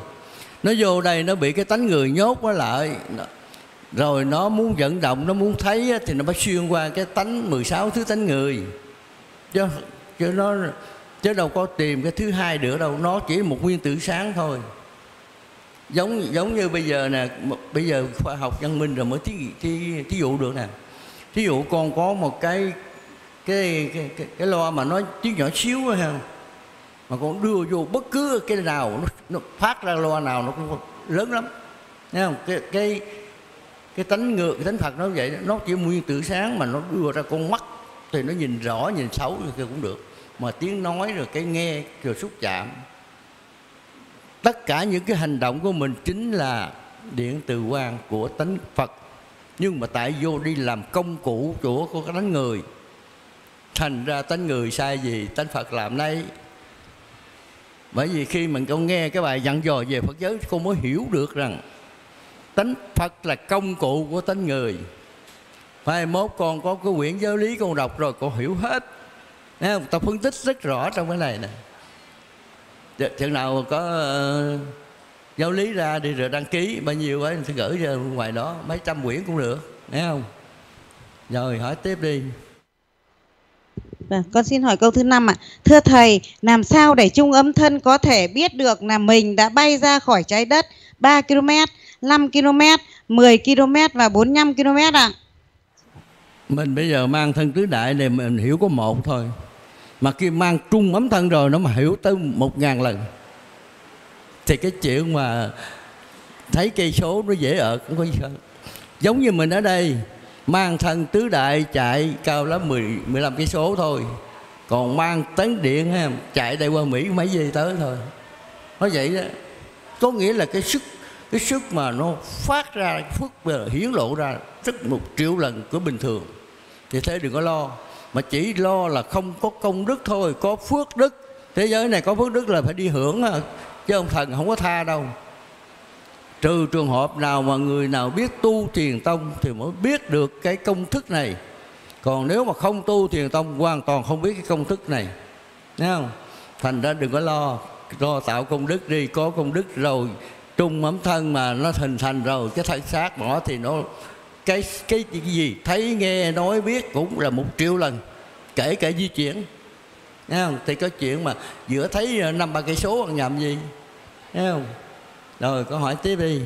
Nó vô đây nó bị cái tánh người nhốt nó lại, rồi nó muốn vận động, nó muốn thấy thì nó phải xuyên qua cái tánh 16 thứ tánh người, chứ đâu có tìm cái thứ hai nữa đâu. Nó chỉ một nguyên tử sáng thôi. Giống như bây giờ nè, bây giờ khoa học văn minh rồi mới thí dụ được nè. Thí dụ con có một cái loa mà nó tiếng nhỏ xíu thôi ha, mà con đưa vô bất cứ cái nào nó phát ra loa nào nó cũng lớn lắm, thấy không? Cái tánh ngược, cái tánh Phật nó vậy, nó chỉ nguyên tử sáng mà nó đưa ra con mắt thì nó nhìn rõ nhìn xấu thì cũng được, mà tiếng nói rồi cái nghe rồi xúc chạm, tất cả những cái hành động của mình chính là điện từ quang của tánh Phật, nhưng mà tại vô đi làm công cụ của cái tánh người, thành ra tánh người sai gì tánh Phật làm nấy. Bởi vì khi mình con nghe cái bài dặn dò về Phật giới, con mới hiểu được rằng tánh Phật là công cụ của tánh người. Mai mốt con có cái quyển giáo lý con đọc rồi con hiểu hết, thấy không? Ta phân tích rất rõ trong cái này nè. Chừng nào có giáo lý ra đi rồi đăng ký bao nhiêu ấy sẽ gửi ra ngoài đó, mấy trăm quyển cũng được, thấy không? Rồi hỏi tiếp đi. Con xin hỏi câu thứ 5 ạ. Thưa Thầy, làm sao để chung âm thân có thể biết được là mình đã bay ra khỏi trái đất 3 km, 5 km, 10 km và 45 km ạ? Mình bây giờ mang thân tứ đại này mình hiểu có một thôi, mà khi mang trung ấm thân rồi nó mà hiểu tới 1000 lần thì cái chuyện mà thấy cây số nó dễ ợt cũng có gì hơn. Giống như mình ở đây mang thân tứ đại chạy cao lắm 15 cây số thôi, còn mang tấn điện ha, chạy đây qua Mỹ mấy giây tới thôi. Nó vậy đó, có nghĩa là cái sức mà nó phát ra, phước hiển lộ ra rất 1 triệu lần của bình thường. Thì thế đừng có lo, mà chỉ lo là không có công đức thôi, có phước đức. Thế giới này có phước đức là phải đi hưởng, chứ ông thần không có tha đâu. Trừ trường hợp nào mà người nào biết tu thiền tông thì mới biết được cái công thức này. Còn nếu mà không tu thiền tông hoàn toàn không biết cái công thức này, thấy không? Thành ra đừng có lo tạo công đức đi, có công đức rồi trung ấm thân mà nó hình thành rồi, cái thân xác bỏ thì nó cái gì thấy nghe nói biết cũng là 1 triệu lần, kể cả di chuyển, thấy không? Thì có chuyện mà giữa thấy 5-3 cây số ăn nhầm gì, thấy không? Rồi con hỏi tiếp đi.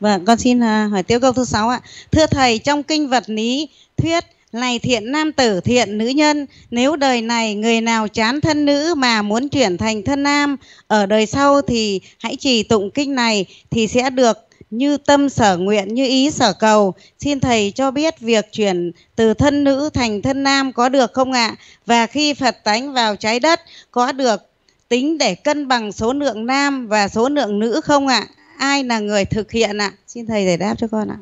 Vâng, con xin hỏi tiếp câu thứ 6 ạ. Thưa Thầy, trong Kinh Vật Lý Thuyết này thiện nam tử thiện nữ nhân, nếu đời này người nào chán thân nữ mà muốn chuyển thành thân nam, ở đời sau thì hãy trì tụng kinh này thì sẽ được như tâm sở nguyện, như ý sở cầu. Xin Thầy cho biết việc chuyển từ thân nữ thành thân nam có được không ạ? Và khi Phật tánh vào trái đất có được tính để cân bằng số lượng nam và số lượng nữ không ạ? Ai là người thực hiện ạ? Xin Thầy giải đáp cho con ạ.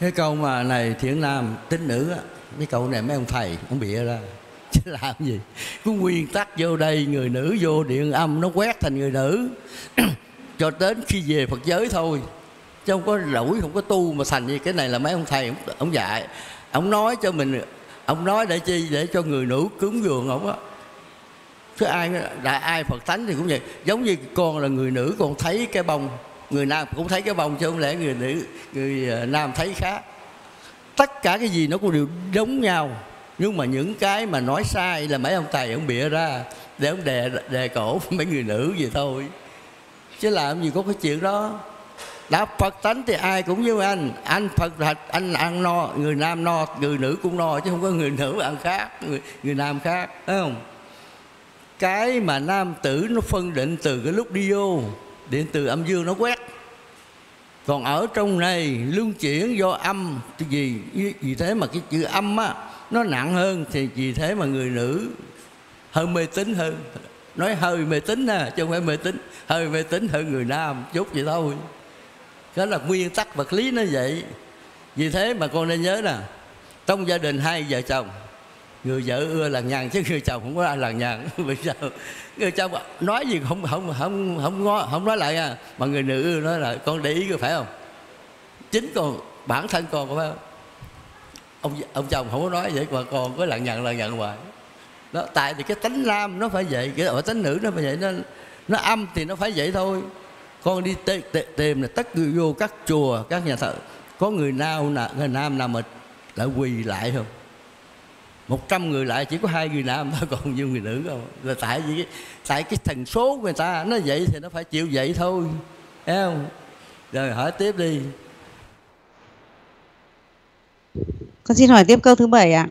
Cái câu mà này thiện nam tính nữ á, cái câu này mấy ông thầy ông bịa ra chứ làm gì. Cứ nguyên tắc vô đây người nữ vô điện âm nó quét thành người nữ cho đến khi về Phật giới thôi, chứ không có lỗi, không có tu mà thành gì. Cái này là mấy ông thầy ông dạy, ông nói cho mình, ông nói để chi, để cho người nữ cúng dường ông á. Chứ ai Phật tánh thì cũng vậy. Giống như con là người nữ, con thấy cái bông, người nam cũng thấy cái bông, chứ không lẽ người nam thấy khác. Tất cả cái gì nó cũng đều giống nhau, nhưng mà những cái mà nói sai là mấy ông thầy ông bịa ra để ông đè cổ mấy người nữ vậy thôi, chứ làm gì có cái chuyện đó. Đã Phật tánh thì ai cũng như anh Phật thật, anh ăn no, người nam no, người nữ cũng no, chứ không có người nữ ăn khác, người nam khác, thấy không? Cái mà nam tử nó phân định từ cái lúc đi vô, điện từ âm dương nó quét. Còn ở trong này luân chuyển do âm, vì thế mà cái chữ âm á nó nặng hơn, thì vì thế mà người nữ hơi mê tín hơn. Nói hơi mê tín nè, chứ không phải mê tín, hơi mê tín hơn người nam chút vậy thôi. Đó là nguyên tắc vật lý nó vậy. Vì thế mà con nên nhớ nè, trong gia đình hai vợ chồng, người vợ ưa làng nhằng chứ người chồng không có ai làng nhằng. Bây giờ người chồng nói gì không nói lại à, mà người nữ ưa nói lại. Con để ý có phải không? Chính con, bản thân con có phải không? Ông chồng không có nói vậy mà con có làng nhằng hoài đó. Tại vì cái tánh nam nó phải vậy, cái tánh nữ nó phải vậy, nó âm thì nó phải vậy thôi. Con đi tìm là tất người vô các chùa, các nhà thờ, có người nào là người nam nào mà lại quỳ lại không? 100 người lại chỉ có 2 người nam thôi, còn nhiều người nữ không? Là tại cái thành số người ta nó vậy thì nó phải chịu vậy thôi, thấy không? Rồi hỏi tiếp đi. Con xin hỏi tiếp câu thứ 7 ạ.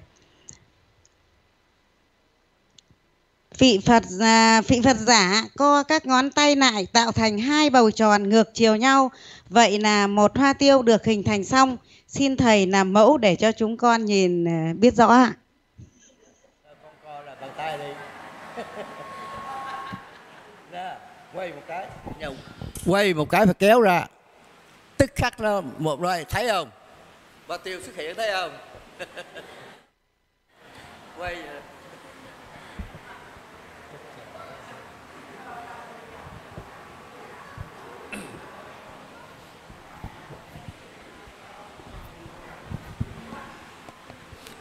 Vị Phật giả co các ngón tay lại tạo thành 2 bầu tròn ngược chiều nhau. Vậy là một hoa tiêu được hình thành xong. Xin Thầy làm mẫu để cho chúng con nhìn biết rõ ạ. Con co là bàn tay đi. Ra, quay một cái. Nhậu. Quay một cái phải kéo ra. Tức khắc nó một rồi, thấy không? Hoa tiêu xuất hiện, thấy không? Quay vậy.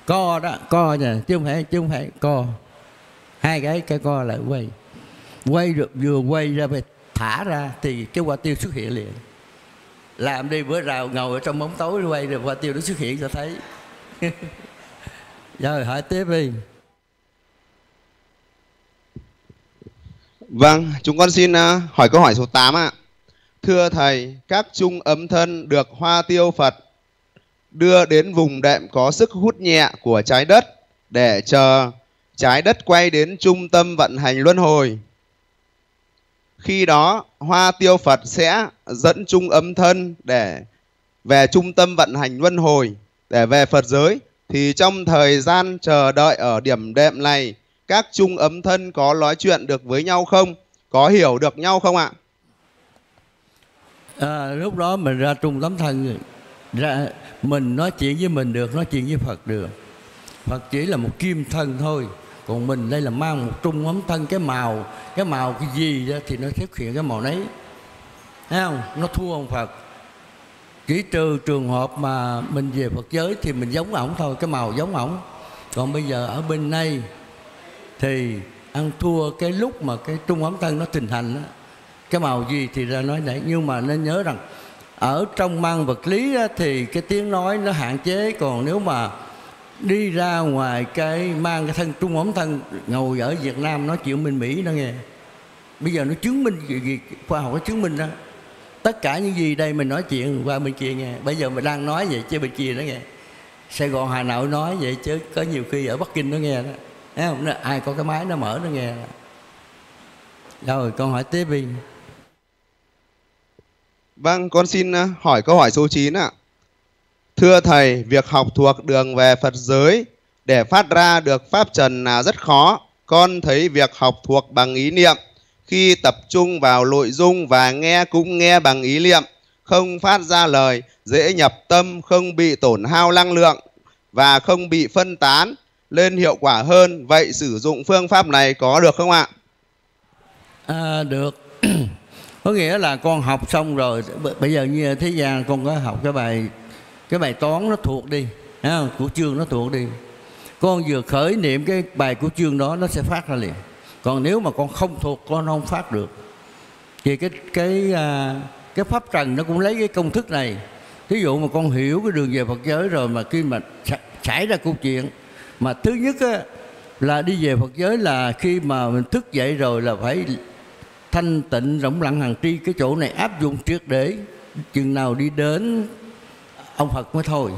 Co đó, co nha, chứ không phải co. Hai cái co lại quay. Quay được, vừa quay ra phải thả ra thì cái hoa tiêu xuất hiện liền. Làm đi bữa nào ngồi ở trong bóng tối quay rồi hoa tiêu nó xuất hiện cho thấy. Rồi hỏi tiếp đi. Vâng, chúng con xin hỏi câu hỏi số 8 ạ. Thưa Thầy, các chung ấm thân được hoa tiêu Phật đưa đến vùng đệm có sức hút nhẹ của trái đất để chờ trái đất quay đến trung tâm vận hành luân hồi. Khi đó, hoa tiêu Phật sẽ dẫn chung ấm thân để về trung tâm vận hành luân hồi, để về Phật giới. Thì trong thời gian chờ đợi ở điểm đệm này, các chung ấm thân có nói chuyện được với nhau không? Có hiểu được nhau không ạ? Lúc đó mình ra trung tâm thân rồi. Ra, mình nói chuyện với mình được, nói chuyện với Phật được. Phật chỉ là một kim thân thôi, còn mình đây là mang một trung ấm thân. Cái màu cái gì đó thì nó xuất hiện cái màu nấy, thấy không? Nó thua ông Phật. Chỉ trừ trường hợp mà mình về Phật giới thì mình giống ổng thôi, cái màu giống ổng. Còn bây giờ ở bên này thì ăn thua cái lúc mà cái trung ấm thân nó tình hành đó. Cái màu gì thì ra nói nãy. Nhưng mà nên nhớ rằng ở trong mang vật lý đó, thì cái tiếng nói nó hạn chế. Còn nếu mà đi ra ngoài cái mang cái thân trung ấm thân, ngồi ở Việt Nam nói chuyện bên Mỹ đó nghe. Bây giờ nó chứng minh gì, khoa học nó chứng minh đó. Tất cả những gì đây mình nói chuyện qua bên kia nghe. Bây giờ mình đang nói vậy chứ bên kia đó nghe. Sài Gòn Hà Nội nói vậy chứ có nhiều khi ở Bắc Kinh nó nghe đó. Thấy không? Ai có cái máy nó mở nó nghe đó. Rồi con hỏi tiếp đi. Vâng, con xin hỏi câu hỏi số 9 ạ. Thưa Thầy, việc học thuộc đường về Phật giới để phát ra được Pháp Trần là rất khó. Con thấy việc học thuộc bằng ý niệm, khi tập trung vào nội dung và nghe cũng nghe bằng ý niệm, không phát ra lời, dễ nhập tâm, không bị tổn hao năng lượng và không bị phân tán, lên hiệu quả hơn. Vậy sử dụng phương pháp này có được không ạ? Được. Có nghĩa là con học xong rồi, bây giờ như thế gian con có học cái bài toán nó thuộc đi, của chương nó thuộc đi. Con vừa khởi niệm cái bài của chương đó nó sẽ phát ra liền. Còn nếu mà con không thuộc, con không phát được. Thì cái pháp trần nó cũng lấy cái công thức này. Thí dụ mà con hiểu cái đường về Phật giới rồi mà khi mà xảy ra câu chuyện mà thứ nhất á, là đi về Phật giới là khi mà mình thức dậy rồi là phải thanh tịnh, rỗng lặng, hằng tri. Cái chỗ này áp dụng triệt để, chừng nào đi đến ông Phật mới thôi.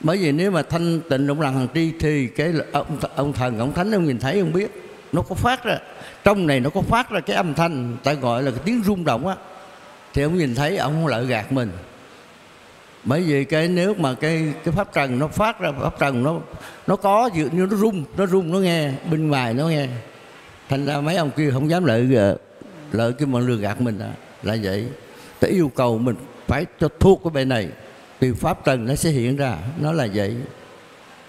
Bởi vì nếu mà thanh tịnh, rỗng lặng, hằng tri thì cái ông thần, ông thánh, ông nhìn thấy, ông biết. Nó có phát ra, trong này nó có phát ra cái âm thanh, ta gọi là cái tiếng rung động á. Thì ông nhìn thấy, ông không lợi gạt mình. Bởi vì cái nếu mà cái pháp trần nó phát ra, pháp trần nó có, như nó rung, nó nghe, bên ngoài nó nghe. Thành ra mấy ông kia không dám lợi cái mọi lừa gạt mình là vậy. Tới yêu cầu mình phải cho thuốc cái bài này thì pháp trần nó sẽ hiện ra, nó là vậy.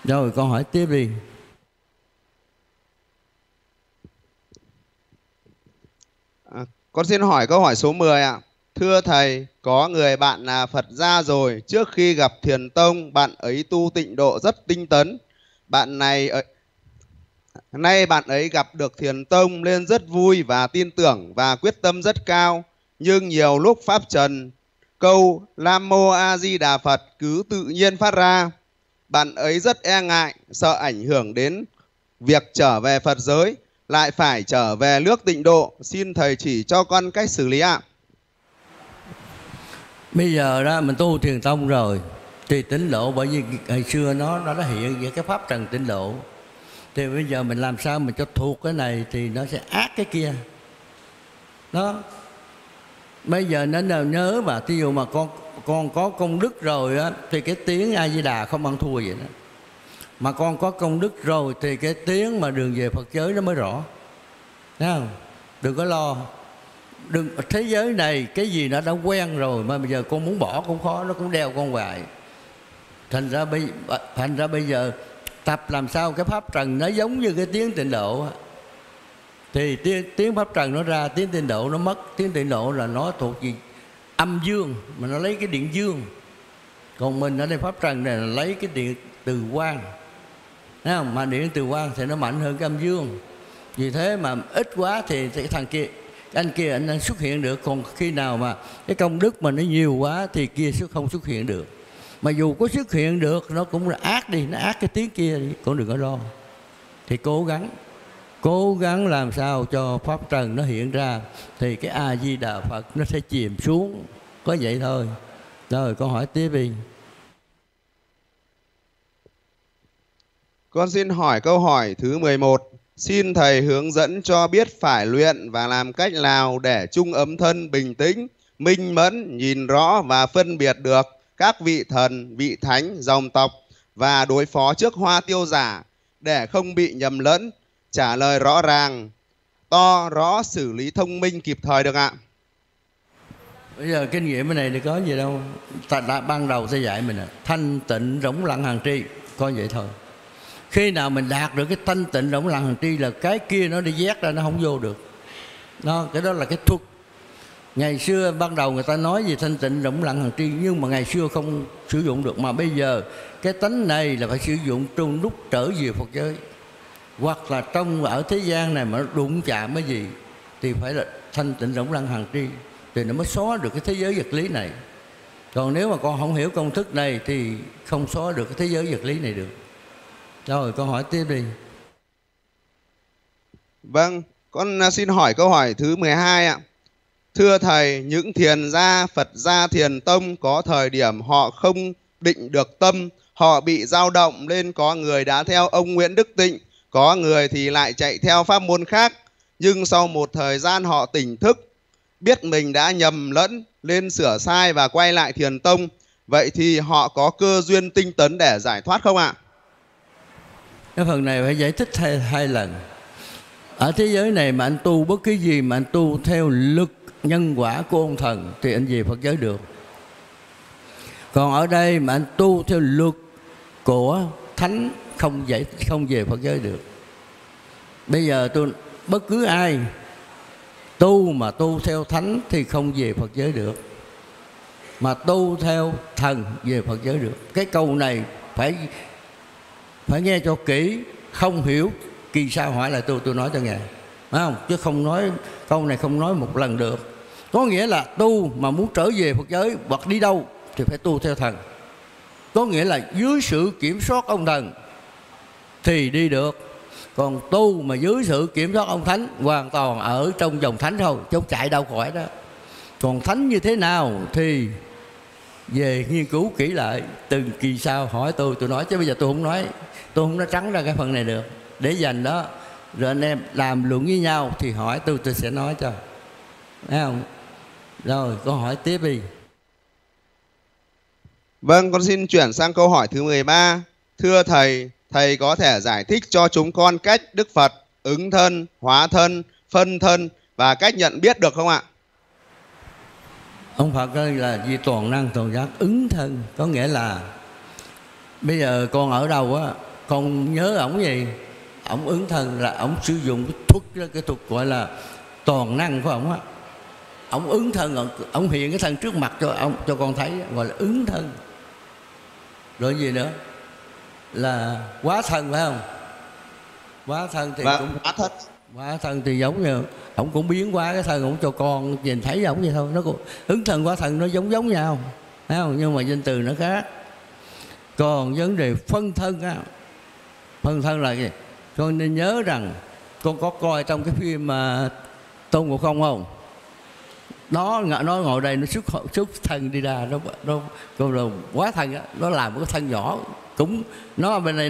Rồi con hỏi tiếp đi. Con xin hỏi câu hỏi số 10 ạ. Thưa Thầy, có người bạn là Phật gia rồi, trước khi gặp Thiền Tông bạn ấy tu tịnh độ rất tinh tấn. Bạn này Nay bạn ấy gặp được Thiền Tông nên rất vui và tin tưởng và quyết tâm rất cao. Nhưng nhiều lúc Pháp Trần, câu Nam Mô A Di Đà Phật cứ tự nhiên phát ra. Bạn ấy rất e ngại, sợ ảnh hưởng đến việc trở về Phật giới, lại phải trở về nước Tịnh Độ. Xin Thầy chỉ cho con cách xử lý ạ. Bây giờ ra mình tu Thiền Tông rồi thì tịnh độ, bởi vì hồi xưa nó đã hiện về cái pháp trần tịnh độ. Thì bây giờ mình làm sao mình cho thuộc cái này thì nó sẽ ác cái kia. Đó. Bây giờ nó nhớ mà thí dụ mà con có công đức rồi á, thì cái tiếng A Di Đà không ăn thua vậy đó. Mà con có công đức rồi thì cái tiếng mà đường về Phật giới nó mới rõ. Thấy không? Đừng có lo. Đừng, thế giới này cái gì nó đã quen rồi mà bây giờ con muốn bỏ cũng khó, nó cũng đeo con hoài. Thành ra bây giờ tập làm sao cái pháp trần nó giống như cái tiếng tịnh độ. Thì tiếng pháp trần nó ra, tiếng tịnh độ nó mất. Tiếng tịnh độ là nó thuộc gì? Âm dương, mà nó lấy cái điện dương. Còn mình ở đây pháp trần này là lấy cái điện từ quang. Thấy không? Mà điện từ quang thì nó mạnh hơn cái âm dương. Vì thế mà ít quá thì cái thằng kia anh xuất hiện được. Còn khi nào mà cái công đức mà nó nhiều quá thì kia không xuất hiện được. Mà dù có xuất hiện được nó cũng là ác đi, nó ác cái tiếng kia đi, cũng đừng có lo. Thì cố gắng làm sao cho pháp trần nó hiện ra thì cái A Di Đà Phật nó sẽ chìm xuống. Có vậy thôi. Rồi con hỏi tiếp đi. Con xin hỏi câu hỏi thứ 11. Xin Thầy hướng dẫn cho biết phải luyện và làm cách nào để chung ấm thân bình tĩnh, minh mẫn, nhìn rõ và phân biệt được các vị thần, vị thánh, dòng tộc và đối phó trước hoa tiêu giả để không bị nhầm lẫn, trả lời rõ ràng, to, rõ, xử lý thông minh kịp thời được ạ. Bây giờ kinh nghiệm này thì có gì đâu. Ban đầu sẽ dạy mình thanh tịnh, rỗng lặng, hàng tri. Coi vậy thôi. Khi nào mình đạt được cái thanh tịnh, rỗng lặng, hàng tri là cái kia nó đi vét ra, nó không vô được. Đó, cái đó là cái thuật. Ngày xưa ban đầu người ta nói về thanh tịnh, rỗng lặng, hàng tri, nhưng mà ngày xưa không sử dụng được. Mà bây giờ cái tánh này là phải sử dụng trong lúc trở về Phật giới, hoặc là ở thế gian này mà nó đụng chạm cái gì thì phải là thanh tịnh, rỗng lặng, hàng tri, thì nó mới xóa được cái thế giới vật lý này. Còn nếu mà con không hiểu công thức này thì không xóa được cái thế giới vật lý này được. Rồi con hỏi tiếp đi. Vâng, con xin hỏi câu hỏi thứ 12 ạ. Thưa Thầy, những thiền gia, Phật gia, thiền tông có thời điểm họ không định được tâm, họ bị dao động nên có người đã theo ông Nguyễn Đức Tịnh, có người thì lại chạy theo pháp môn khác. Nhưng sau một thời gian họ tỉnh thức, biết mình đã nhầm lẫn nên sửa sai và quay lại thiền tông. Vậy thì họ có cơ duyên tinh tấn để giải thoát không ạ? Cái phần này phải giải thích hai lần. Ở thế giới này mà anh tu bất cứ gì mà anh tu theo lực nhân quả của ông thần thì anh về Phật giới được. Còn ở đây mà anh tu theo luật của thánh không về Phật giới được. Bây giờ bất cứ ai tu mà tu theo thánh thì không về Phật giới được, mà tu theo thần về Phật giới được. Cái câu này phải nghe cho kỹ, không hiểu kỳ sao hỏi lại tôi nói cho nghe. Phải không? Chứ không nói câu này không nói một lần được. Có nghĩa là tu mà muốn trở về Phật giới hoặc đi đâu thì phải tu theo thần. Có nghĩa là dưới sự kiểm soát ông thần thì đi được. Còn tu mà dưới sự kiểm soát ông thánh hoàn toàn ở trong dòng thánh thôi, chứ không chạy đâu khỏi đó. Còn thánh như thế nào thì về nghiên cứu kỹ lại, từng kỳ sau hỏi tôi nói, chứ bây giờ tôi không nói trắng ra cái phần này được. Để dành đó rồi anh em làm luận với nhau thì hỏi tôi sẽ nói cho. Thấy không? Rồi câu hỏi tiếp đi. Vâng, con xin chuyển sang câu hỏi thứ 13. Thưa Thầy, Thầy có thể giải thích cho chúng con cách Đức Phật ứng thân, hóa thân, phân thân và cách nhận biết được không ạ? Ông Phật ơi là vì toàn năng toàn giác, ứng thân. Có nghĩa là bây giờ con ở đâu á, con nhớ ổng gì, ổng ứng thân là ổng sử dụng cái thuật gọi là toàn năng của ổng á. Ổng ứng thân, ổng hiện cái thân trước mặt cho con thấy, gọi là ứng thân. Rồi gì nữa? Là quá thân, phải không? Quá thân thì cũng thích. Quá thân thì giống như ổng cũng biến quá cái thân, ổng cho con nhìn thấy ổng vậy thôi. Nó cũng ứng thân quá thân, nó giống nhau, thấy không? Nhưng mà danh từ nó khác. Còn vấn đề phân thân á, phân thân là gì? Con nên nhớ rằng, con có coi trong cái phim mà Tôn Ngộ Không không? Nó ngồi đây, nó xuất thân đi ra, nó quá thân á, nó làm một cái thân nhỏ. Cũng nó bên này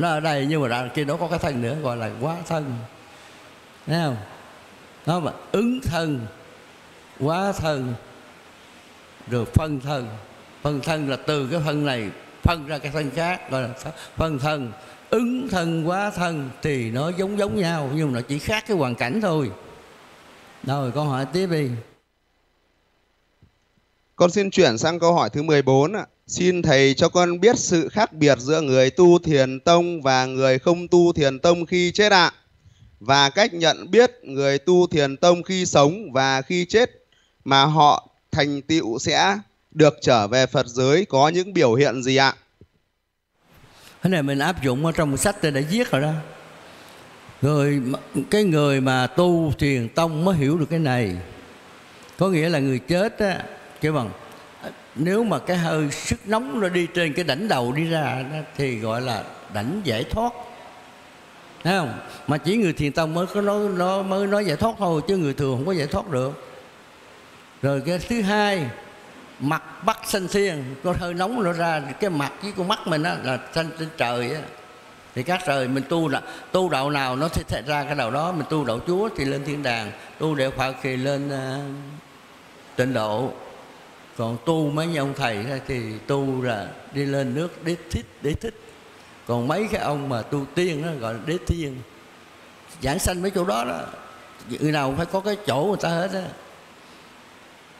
nó ở đây, nhưng mà đằng kia nó có cái thân nữa, gọi là quá thân, thấy không? Nó mà ứng thân, quá thân, rồi phân thân. Phân thân là từ cái thân này phân ra cái thân khác, gọi là phân thân. Ứng thân, quá thân thì nó giống nhau, nhưng mà nó chỉ khác cái hoàn cảnh thôi. Rồi câu hỏi tiếp đi. Con xin chuyển sang câu hỏi thứ 14 ạ. Xin Thầy cho con biết sự khác biệt giữa người tu Thiền Tông và người không tu Thiền Tông khi chết ạ. Và cách nhận biết người tu Thiền Tông khi sống và khi chết mà họ thành tựu sẽ được trở về Phật giới có những biểu hiện gì ạ? Cái này mình áp dụng ở trong sách tôi đã viết rồi đó. Cái người mà tu Thiền Tông mới hiểu được cái này. Có nghĩa là người chết á, chứ bằng nếu mà cái hơi sức nóng nó đi trên cái đỉnh đầu đi ra thì gọi là đảnh giải thoát, thấy không? Mà chỉ người Thiền Tông mới có mới nói giải thoát thôi, chứ người thường không có giải thoát được. Rồi cái thứ hai, mặt bắt xanh thiên, con hơi nóng nó ra cái mặt với con mắt mình á là xanh trên trời á, thì các trời mình tu là tu đạo nào nó sẽ ra cái đầu đó. Mình tu đạo Chúa thì lên thiên đàng, tu đạo Phật thì lên tịnh độ. Còn tu mấy ông thầy thì tu là đi lên nước đế thích, đế thích. Còn mấy cái ông mà tu tiên đó gọi là đế thiên. Giảng sanh mấy chỗ đó đó, người nào cũng phải có cái chỗ người ta hết á.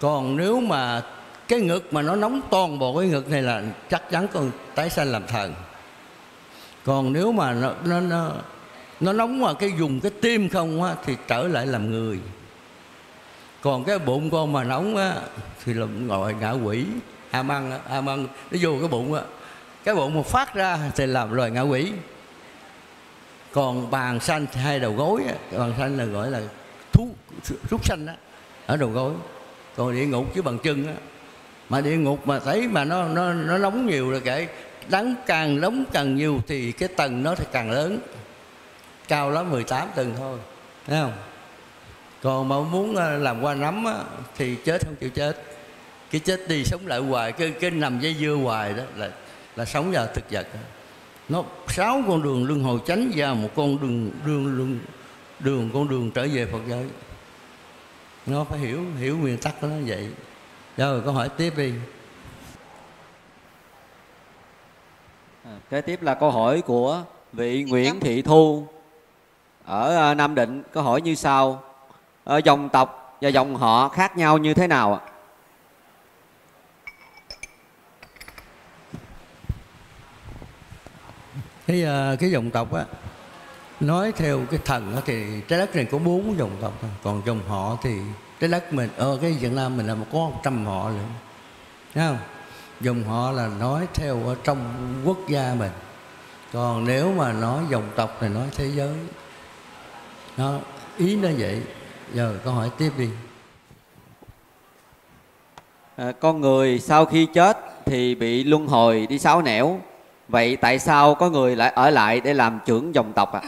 Còn nếu mà cái ngực mà nó nóng toàn bộ cái ngực này là chắc chắn còn tái sanh làm thần. Còn nếu mà nó nóng mà cái dùng cái tim không á, thì trở lại làm người. Còn cái bụng con mà nóng á thì là gọi ngạ quỷ, a măng nó vô cái bụng á, cái bụng mà phát ra thì làm loài ngạ quỷ. Còn bàn xanh hai đầu gối á, bàn xanh là gọi là súc sanh á ở đầu gối. Còn địa ngục chứ bằng chân á, mà địa ngục mà thấy mà nó nóng nhiều là kệ, càng nóng càng nhiều thì cái tầng nó thì càng lớn, cao lắm 18 tầng thôi, thấy không? Còn mà muốn làm qua nắm á, thì chết không chịu chết, cái chết đi sống lại hoài, cái nằm dây dưa hoài đó là sống vào thực vật. Nó 6 con đường luân hồi chánh và một con đường trở về Phật giới. Nó phải hiểu nguyên tắc của nó vậy. Rồi câu hỏi tiếp đi. Kế tiếp là câu hỏi của vị Nguyễn Thị Thu ở Nam Định, câu hỏi như sau: dòng tộc và dòng họ khác nhau như thế nào ạ? Cái dòng tộc á, nói theo cái thần á, thì trái đất này có 4 dòng tộc. Còn dòng họ thì trái đất mình ở cái Việt Nam mình là có 100 họ nữa, thấy không? Dòng họ là nói theo ở trong quốc gia mình. Còn nếu mà nói dòng tộc thì nói thế giới. Đó, ý nó vậy. Giờ câu hỏi tiếp đi. Con người sau khi chết thì bị luân hồi đi 6 nẻo. Vậy tại sao có người lại ở lại để làm trưởng dòng tộc ạ?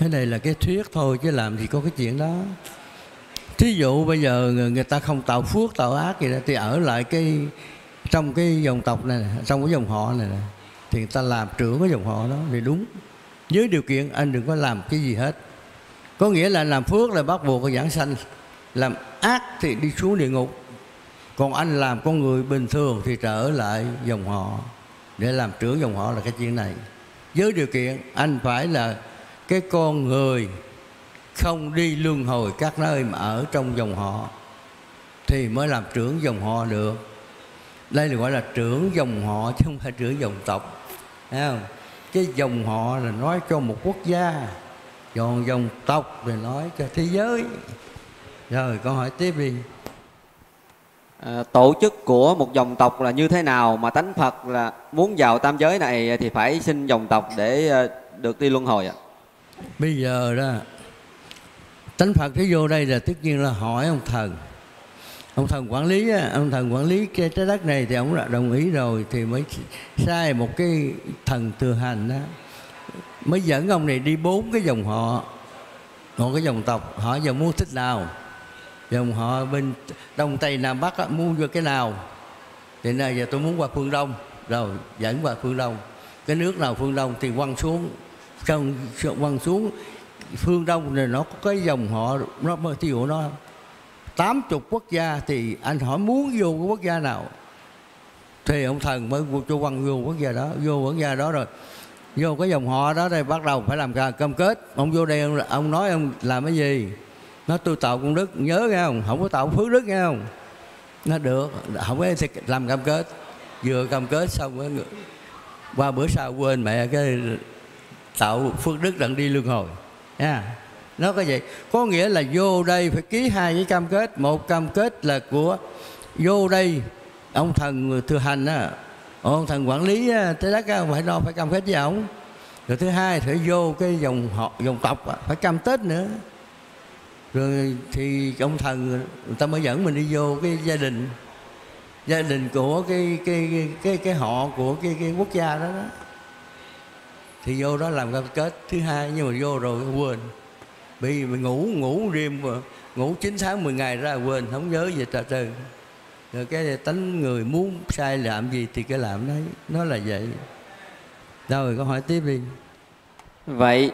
Cái này là cái thuyết thôi, chứ làm thì có cái chuyện đó. Thí dụ bây giờ người ta không tạo phước, tạo ác gì đó, thì ở lại trong cái dòng tộc này, trong cái dòng họ này, thì người ta làm trưởng cái dòng họ đó thì đúng. Với điều kiện anh đừng có làm cái gì hết. Có nghĩa là làm phước là bắt buộc giảng sanh, làm ác thì đi xuống địa ngục. Còn anh làm con người bình thường thì trở lại dòng họ để làm trưởng dòng họ là cái chuyện này. Với điều kiện anh phải là cái con người không đi luân hồi các nơi mà ở trong dòng họ thì mới làm trưởng dòng họ được. Đây là gọi là trưởng dòng họ chứ không phải trưởng dòng tộc, thấy không? Cái dòng họ là nói cho một quốc gia, còn dòng tộc thì nói cho thế giới. Rồi câu hỏi tiếp đi. Tổ chức của một dòng tộc là như thế nào mà tánh Phật là muốn vào tam giới này thì phải xin dòng tộc để được đi luân hồi ạ? Bây giờ đó Tánh Phật nó vô đây là tất nhiên là hỏi ông thần. Ông thần quản lý, cái trái đất này thì ông đã đồng ý rồi, thì mới sai một cái thần tự hành đó, mới dẫn ông này đi 4 cái dòng họ, một cái dòng tộc. Hỏi giờ muốn thích nào? Dòng họ bên Đông Tây Nam Bắc đó, muốn vô cái nào? Thì nay giờ tôi muốn qua phương Đông, rồi dẫn qua phương Đông. Cái nước nào phương Đông thì quăng xuống, quăng xuống phương Đông này nó có cái dòng họ, nó mới tiêu nó 80 quốc gia. Thì anh hỏi muốn vô cái quốc gia nào thì ông thần mới cho quăng vô quốc gia đó. Vô quốc gia đó rồi, vô cái dòng họ đó đây bắt đầu phải làm cam kết. Ông vô đây ông nói ông làm cái gì? Nó tôi tạo công đức, nhớ nghe không? Không có tạo phước đức nghe không? Nó được, không có thì làm cam kết. Vừa cam kết xong rồi, qua bữa sau quên mẹ cái tạo phước đức đặng đi luân hồi. Yeah. Nó có vậy, có nghĩa là vô đây phải ký 2 cái cam kết. Một cam kết là của vô đây ông thần thừa hành á, ông thần quản lý trái đất á, phải lo phải cam kết với ông. Rồi thứ hai phải vô cái dòng họ, dòng tộc á, phải cam kết nữa. Rồi thì ông thần người ta mới dẫn mình đi vô cái gia đình của cái họ của cái quốc gia đó, đó. Thì vô đó làm cam kết thứ hai, nhưng mà vô rồi quên. Bị mình ngủ riêng, ngủ 9 sáng 10 ngày ra quên, không nhớ gì trật trừ. Rồi cái tánh người muốn sai làm gì thì cái làm đấy, nó là vậy. Rồi câu hỏi tiếp đi. Vậy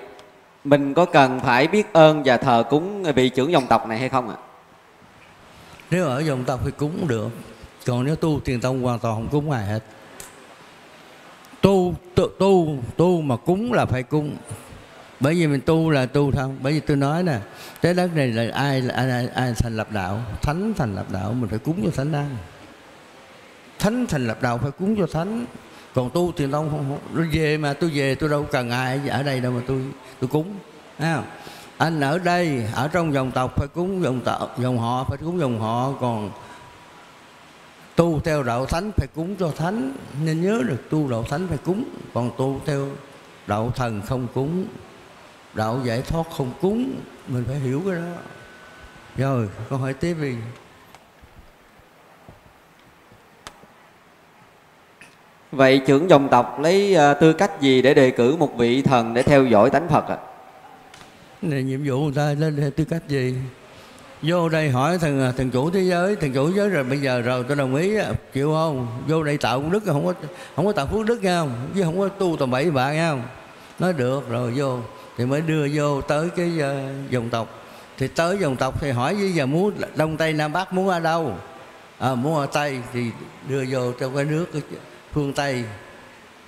mình có cần phải biết ơn và thờ cúng vị trưởng dòng tộc này hay không ạ? Nếu ở dòng tộc thì cúng được, còn nếu tu Thiền Tông hoàn toàn không cúng ai hết. Tu mà cúng là phải cúng. Bởi vì mình tu là tu không. Bởi vì tôi nói nè, trái đất này là ai thành lập đạo? Thánh thành lập đạo, mình phải cúng cho thánh ăn. Thánh thành lập đạo phải cúng cho thánh. Còn tu Thiền Tông không. Về mà tôi về tôi đâu cần ai ở đây đâu mà tôi cúng. À, anh ở đây, ở trong dòng tộc phải cúng dòng tộc, dòng họ phải cúng dòng họ. Còn tu theo đạo thánh phải cúng cho thánh. Nên nhớ được tu đạo thánh phải cúng. Còn tu theo đạo thần không cúng, đạo giải thoát không cúng. Mình phải hiểu cái đó. Rồi câu hỏi tiếp đi. Vậy trưởng dòng tộc lấy tư cách gì để đề cử một vị thần để theo dõi tánh Phật ạ? Này nhiệm vụ người ta lên tư cách gì? Vô đây hỏi thằng chủ thế giới, thằng chủ thế giới rồi bây giờ rồi tôi đồng ý chịu không? Vô đây tạo công đức, không có tạo phước đức nghe không? Chứ không có tu tầm bậy bạ nghe không? Nói được rồi vô thì mới đưa vô tới cái dòng tộc. Thì tới dòng tộc thì hỏi bây giờ muốn Đông Tây Nam Bắc muốn ở đâu? À, muốn ở Tây thì đưa vô trong cái nước phương Tây,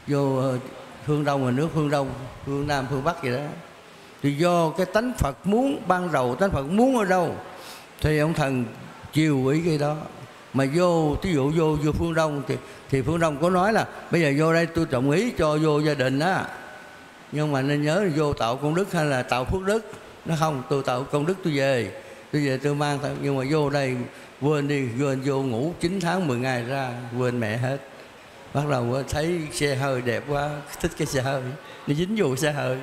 vô phương Đông là nước phương Đông, phương Nam, phương Bắc vậy đó. Thì do cái tánh Phật muốn, ban đầu tánh Phật muốn ở đâu thì ông thần chiều ý cái đó. Mà vô, thí dụ vô phương Đông thì phương Đông có nói là bây giờ vô đây tôi đồng ý cho vô gia đình á. Nhưng mà nên nhớ là vô tạo công đức hay là tạo phước đức. Nó không, tôi tạo công đức tôi về tôi mang. Nhưng mà vô đây quên đi, quên vô ngủ 9 tháng 10 ngày ra, quên mẹ hết. Bắt đầu thấy xe hơi đẹp quá, thích cái xe hơi, nó dính vô xe hơi.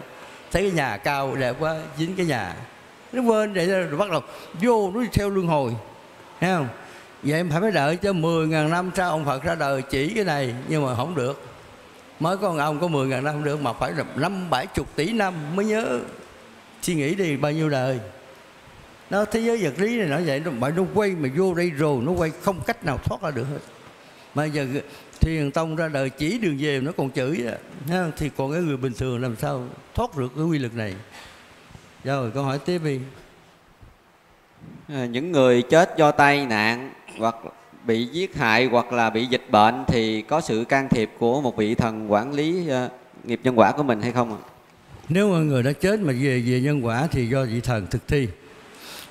Thấy cái nhà cao đẹp quá, dính cái nhà. Nó quên vậy rồi bắt đầu vô nó theo luân hồi. Thấy không? Vậy phải đợi cho 10.000 năm sau ông Phật ra đời chỉ cái này. Nhưng mà không được. Mới có ông có 10.000 năm không được, mà phải 50-70 tỷ năm mới nhớ. Suy nghĩ đi bao nhiêu đời. Nó thế giới vật lý này nó vậy. Nó quay mà vô đây rồi nó quay không cách nào thoát ra được hết. Mà giờ Thiền Tông ra đời chỉ đường về nó còn chửi đó. Thì còn cái người bình thường làm sao thoát được cái quy luật này. Rồi câu hỏi tiếp đi. Những người chết do tai nạn hoặc bị giết hại hoặc là bị dịch bệnh thì có sự can thiệp của một vị thần quản lý nghiệp nhân quả của mình hay không ạ? Nếu mà người đã chết mà về nhân quả thì do vị thần thực thi.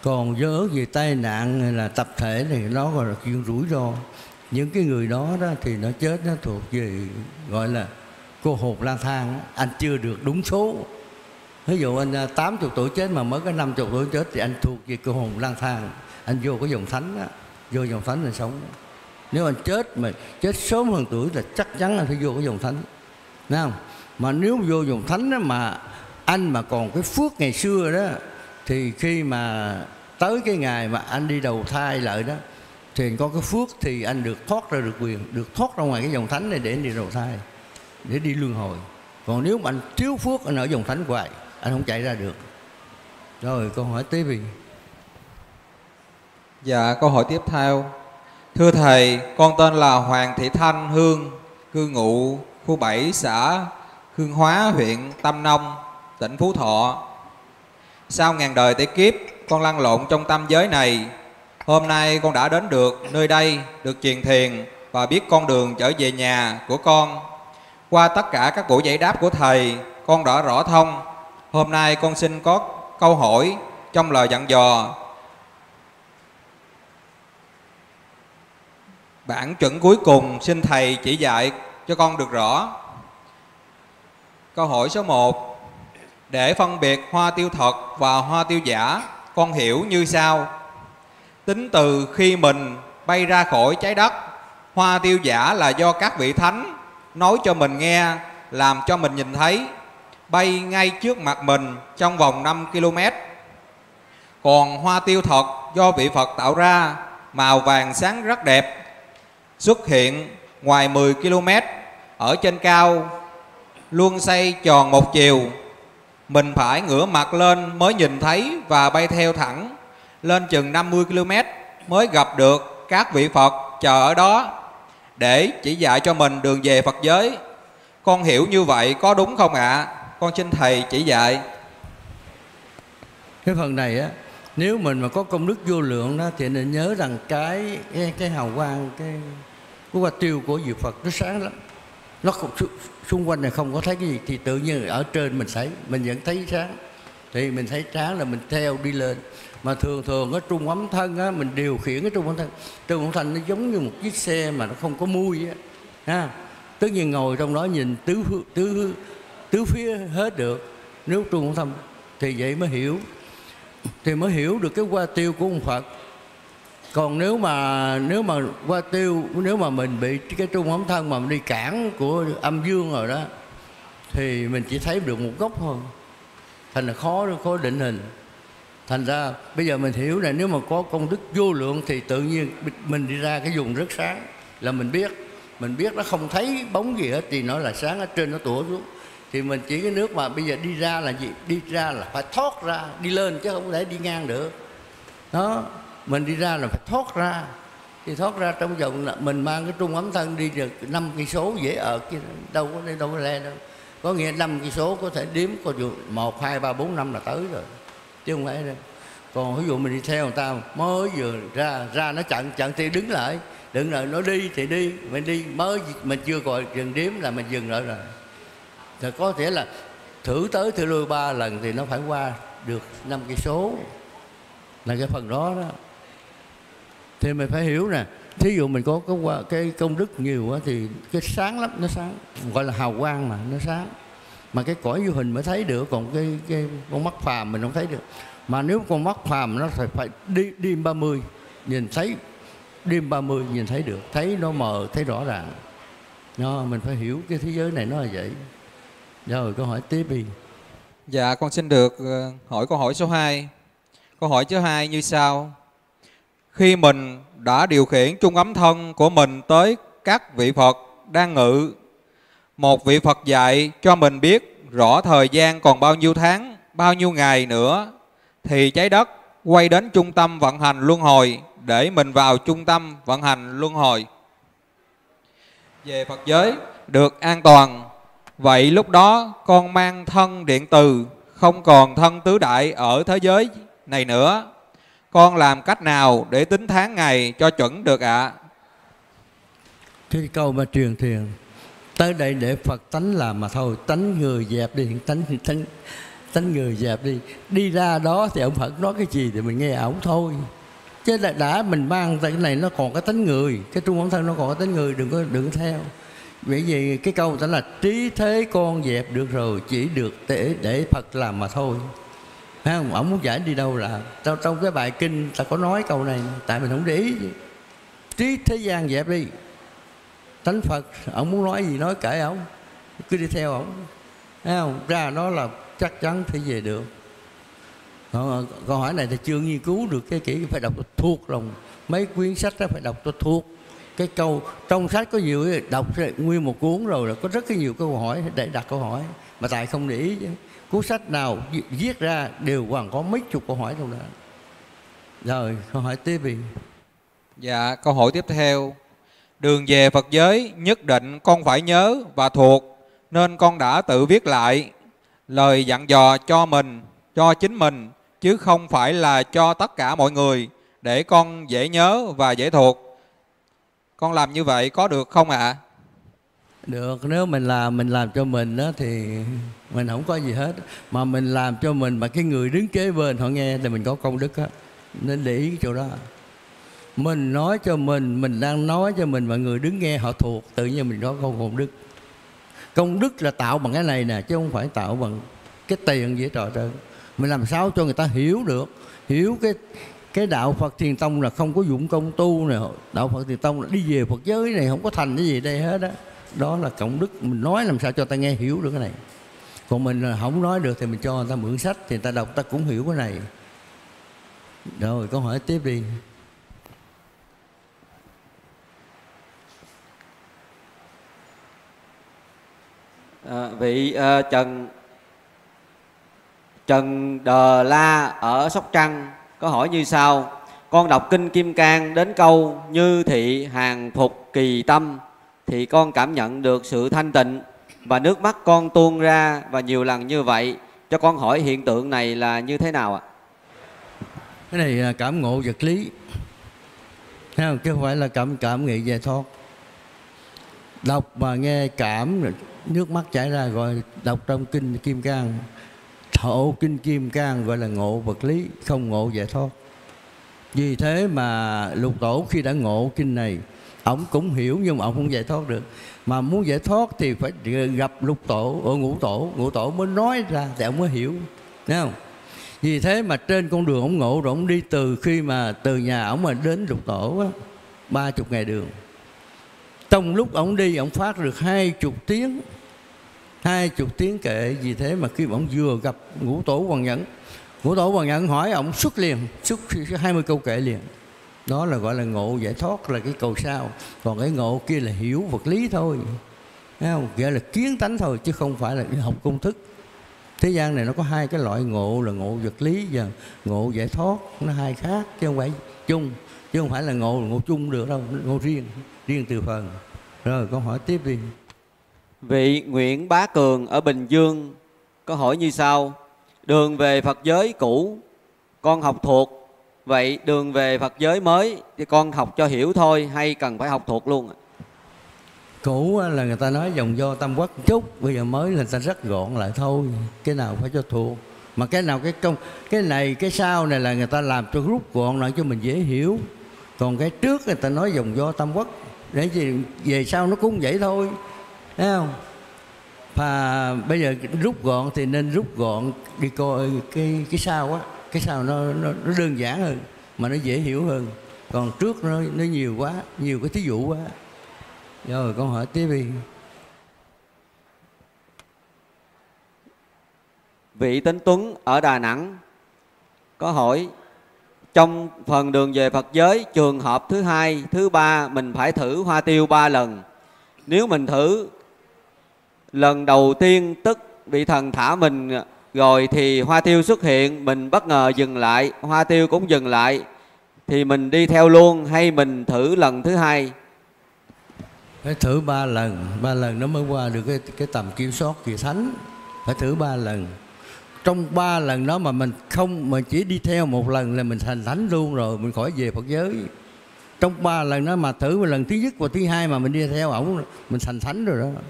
Còn do ước về tai nạn hay là tập thể thì nó gọi là chuyện rủi ro. Những cái người đó thì nó chết nó thuộc về gọi là cô hồn lang thang. Anh chưa được đúng số. Ví dụ anh 80 tuổi chết mà mới có 50 tuổi chết thì anh thuộc về cô hồn lang thang. Anh vô cái dòng thánh đó, vô dòng thánh là sống. Nếu anh chết mà chết sớm hơn tuổi là chắc chắn anh phải vô cái dòng thánh. Đúng không? Mà nếu vô dòng thánh đó, mà anh mà còn cái phước ngày xưa đó, thì khi mà tới cái ngày mà anh đi đầu thai lại đó, thì có cái phước thì anh được thoát ra, được quyền, được thoát ra ngoài cái dòng thánh này để anh đi đầu thai, để đi luân hồi. Còn nếu mà anh thiếu phước, anh ở dòng thánh hoài, anh không chạy ra được. Rồi câu hỏi tiếp đi. Dạ, câu hỏi tiếp theo. Thưa Thầy, con tên là Hoàng Thị Thanh Hương, cư ngụ khu 7 xã Hương Hóa, huyện Tam Nông, tỉnh Phú Thọ. Sau ngàn đời tỷ kiếp, con lăn lộn trong tam giới này. Hôm nay con đã đến được nơi đây, được truyền thiền và biết con đường trở về nhà của con. Qua tất cả các buổi giải đáp của Thầy, con đã rõ thông. Hôm nay con xin có câu hỏi trong lời dặn dò bản chuẩn cuối cùng, xin Thầy chỉ dạy cho con được rõ. Câu hỏi số 1. Để phân biệt hoa tiêu thật và hoa tiêu giả, con hiểu như sau. Tính từ khi mình bay ra khỏi trái đất, hoa tiêu giả là do các vị thánh nói cho mình nghe, làm cho mình nhìn thấy, bay ngay trước mặt mình trong vòng 5 km. Còn hoa tiêu thật do vị Phật tạo ra, màu vàng sáng rất đẹp, xuất hiện ngoài 10 km, ở trên cao, luôn xoay tròn một chiều. Mình phải ngửa mặt lên mới nhìn thấy và bay theo thẳng, lên chừng 50 km mới gặp được các vị Phật chờ ở đó để chỉ dạy cho mình đường về Phật giới. Con hiểu như vậy có đúng không ạ? Con xin Thầy chỉ dạy. Cái phần này á, nếu mình mà có công đức vô lượng đó, thì nên nhớ rằng cái hào quang, cái hoa tiêu của vị Phật nó sáng lắm. Nó không, xung quanh này không có thấy cái gì, thì tự nhiên ở trên mình thấy, mình vẫn thấy sáng. Thì mình thấy sáng là mình theo đi lên. Mà thường thường ở trung ấm thân á, mình điều khiển cái trung ấm thân. Trung ấm thân nó giống như một chiếc xe mà nó không có mui á. Ha. Tất nhiên ngồi trong đó nhìn tứ phía hết được. Nếu trung ấm thân thì vậy mới hiểu. Thì mới hiểu được cái hoa tiêu của ông Phật. Còn nếu mà hoa tiêu, nếu mà mình bị cái trung ấm thân mà mình đi cản của âm dương rồi đó, thì mình chỉ thấy được một góc thôi. Thành là khó định hình. Thành ra bây giờ mình hiểu này, nếu mà có công đức vô lượng thì tự nhiên mình đi ra cái vùng rất sáng là mình biết. Mình biết nó không thấy bóng gì hết thì nó là sáng ở trên, nó tủa xuống. Thì mình chỉ cái nước mà bây giờ đi ra là gì? Đi ra là phải thoát ra, đi lên chứ không thể đi ngang được. Đó, mình đi ra là phải thoát ra. Thì thoát ra trong vòng là mình mang cái trung ấm thân đi được 5 cây số dễ ở kia, đâu có le đâu. Có nghĩa 5 cây số có thể đếm có dù 1 2 3 4 5 là tới rồi. Chứ không phải đâu. Còn ví dụ mình đi theo người ta mới vừa ra nó chặn thì đứng lại, đừng rồi nó đi thì đi, mình đi mới mình chưa gọi dừng đếm là mình dừng lại rồi. Thì có thể là thử tới thử lui 3 lần thì nó phải qua được 5 cây số. Là cái phần đó đó. Thì mình phải hiểu nè, thí dụ mình có cái công đức nhiều quá thì cái sáng lắm, nó sáng, gọi là hào quang mà, nó sáng. Mà cái cõi vô hình mới thấy được, còn cái con mắt phàm mình không thấy được. Mà nếu con mắt phàm nó phải đi đêm 30 nhìn thấy, đêm 30 nhìn thấy được, thấy nó mờ, thấy rõ ràng. Nó mình phải hiểu cái thế giới này nó là vậy. Rồi câu hỏi tiếp đi. Dạ, con xin được hỏi câu hỏi số 2. Câu hỏi số 2 như sau. Khi mình đã điều khiển trung ấm thân của mình tới các vị Phật đang ngự, một vị Phật dạy cho mình biết rõ thời gian còn bao nhiêu tháng, bao nhiêu ngày nữa thì trái đất quay đến trung tâm vận hành luân hồi, để mình vào trung tâm vận hành luân hồi về Phật giới được an toàn. Vậy lúc đó con mang thân điện từ, không còn thân tứ đại ở thế giới này nữa. Con làm cách nào để tính tháng ngày cho chuẩn được ạ? Cái câu mà truyền thiền tới đây để Phật tánh làm mà thôi, tánh người dẹp đi, tánh người dẹp đi. Đi ra đó thì ông Phật nói cái gì thì mình nghe ổng thôi. Chứ đã mình mang cái này nó còn cái tánh người, cái trung ấm thân nó còn cái tánh người, đừng có theo. Bởi vì cái câu đó là trí thế con dẹp được rồi, chỉ được để Phật làm mà thôi. Thấy không? Ông muốn giải đi đâu là trong cái bài kinh ta có nói câu này, tại mình không để ý gì. Trí thế gian dẹp đi, tánh Phật, ông muốn nói gì nói kể ông, cứ đi theo ông. Thấy không? Ra đó là chắc chắn phải về được. Câu hỏi này thì chưa nghiên cứu được cái kỹ, phải đọc thuộc lòng. Mấy quyển sách đó phải đọc cho thuộc. Cái câu trong sách có nhiều, đọc nguyên một cuốn rồi là có rất nhiều câu hỏi để đặt câu hỏi. Mà tại không để ý chứ. Cuốn sách nào viết ra đều còn có mấy chục câu hỏi trong đó. Rồi câu hỏi tiếp đi. Dạ, câu hỏi tiếp theo. Đường về Phật giới nhất định con phải nhớ và thuộc, nên con đã tự viết lại lời dặn dò cho mình, cho chính mình, chứ không phải là cho tất cả mọi người, để con dễ nhớ và dễ thuộc. Con làm như vậy có được không ạ? Được, nếu mình làm cho mình đó thì mình không có gì hết. Mà mình làm cho mình mà cái người đứng kế bên họ nghe thì mình có công đức á. Nên để ý cái chỗ đó. Mình nói cho mình đang nói cho mình, mà người đứng nghe họ thuộc, tự nhiên mình có công đức. Công đức là tạo bằng cái này nè, chứ không phải tạo bằng cái tiền gì hết trò trơn. Mình làm sao cho người ta hiểu được, hiểu cái đạo Phật Thiền Tông là không có dụng công tu này, đạo Phật Thiền Tông là đi về Phật giới này không có thành cái gì đây hết á. Đó là cộng đức, mình nói làm sao cho ta nghe hiểu được cái này. Còn mình không nói được thì mình cho người ta mượn sách, thì người ta đọc ta cũng hiểu cái này. Rồi câu hỏi tiếp đi. Trần Đờ La ở Sóc Trăng có hỏi như sau: con đọc Kinh Kim Cang đến câu "Như thị hàng phục kỳ tâm" thì con cảm nhận được sự thanh tịnh và nước mắt con tuôn ra, và nhiều lần như vậy. Cho con hỏi hiện tượng này là như thế nào ạ? Cái này là cảm ngộ vật lý, chứ không phải là cảm nghĩ giải thoát. Đọc mà nghe cảm nước mắt chảy ra gọi đọc trong Kinh Kim Cang. Thọ Kinh Kim Cang gọi là ngộ vật lý, không ngộ giải thoát. Vì thế mà Lục Tổ khi đã ngộ kinh này, ông cũng hiểu nhưng mà ông không giải thoát được. Mà muốn giải thoát thì phải gặp Lục Tổ ở Ngũ Tổ mới nói ra thì ông mới hiểu, thấy không? Vì thế mà trên con đường ông ngộ rồi, ông đi từ khi mà từ nhà ông mà đến Lục Tổ 30 ngày đường. Trong lúc ông đi ông phát được 20 tiếng, 20 tiếng kệ. Vì thế mà khi ông vừa gặp Ngũ Tổ Hoàng Nhẫn, Ngũ Tổ Hoàng Nhẫn hỏi ông xuất liền, xuất 20 câu kệ liền. Đó là gọi là ngộ giải thoát, là cái cầu sao. Còn cái ngộ kia là hiểu vật lý thôi, thấy không? Nghĩa là kiến tánh thôi, chứ không phải là học công thức. Thế gian này nó có hai cái loại ngộ, là ngộ vật lý và ngộ giải thoát. Nó hai khác, chứ không phải chung. Chứ không phải là ngộ chung được đâu, ngộ riêng từ phần. Rồi con hỏi tiếp đi. Vị Nguyễn Bá Cường ở Bình Dương có hỏi như sau: đường về Phật giới cũ con học thuộc, vậy đường về Phật giới mới thì con học cho hiểu thôi hay cần phải học thuộc luôn? Cũ là người ta nói dòng do tam quắc chút, bây giờ mới là người ta rất gọn lại thôi. Cái nào phải cho thuộc, mà cái nào cái công, cái này cái sau này là người ta làm cho rút gọn lại cho mình dễ hiểu. Còn cái trước người ta nói dòng do tam quắc để gì về sau nó cũng vậy thôi, thấy không? Và bây giờ rút gọn thì nên rút gọn đi coi cái sau á, cái sau nó đơn giản hơn mà nó dễ hiểu hơn. Còn trước nó nhiều quá, nhiều cái thí dụ quá. Rồi con hỏi tiếp đi. Vị Tấn Tuấn ở Đà Nẵng có hỏi: trong phần đường về Phật giới, trường hợp thứ 2, thứ 3 mình phải thử hoa tiêu 3 lần. Nếu mình thử lần đầu tiên tức vị thần thả mình rồi thì hoa tiêu xuất hiện, mình bất ngờ dừng lại, hoa tiêu cũng dừng lại, thì mình đi theo luôn hay mình thử lần thứ 2? Phải thử 3 lần nó mới qua được cái tầm kiểm soát kỳ thánh. Phải thử 3 lần. Trong 3 lần đó mà mình không, mà chỉ đi theo 1 lần là mình thành thánh luôn rồi, mình khỏi về Phật giới. Trong 3 lần đó mà thử lần thứ nhất và thứ 2 mà mình đi theo ổng, mình thành thánh rồi đó,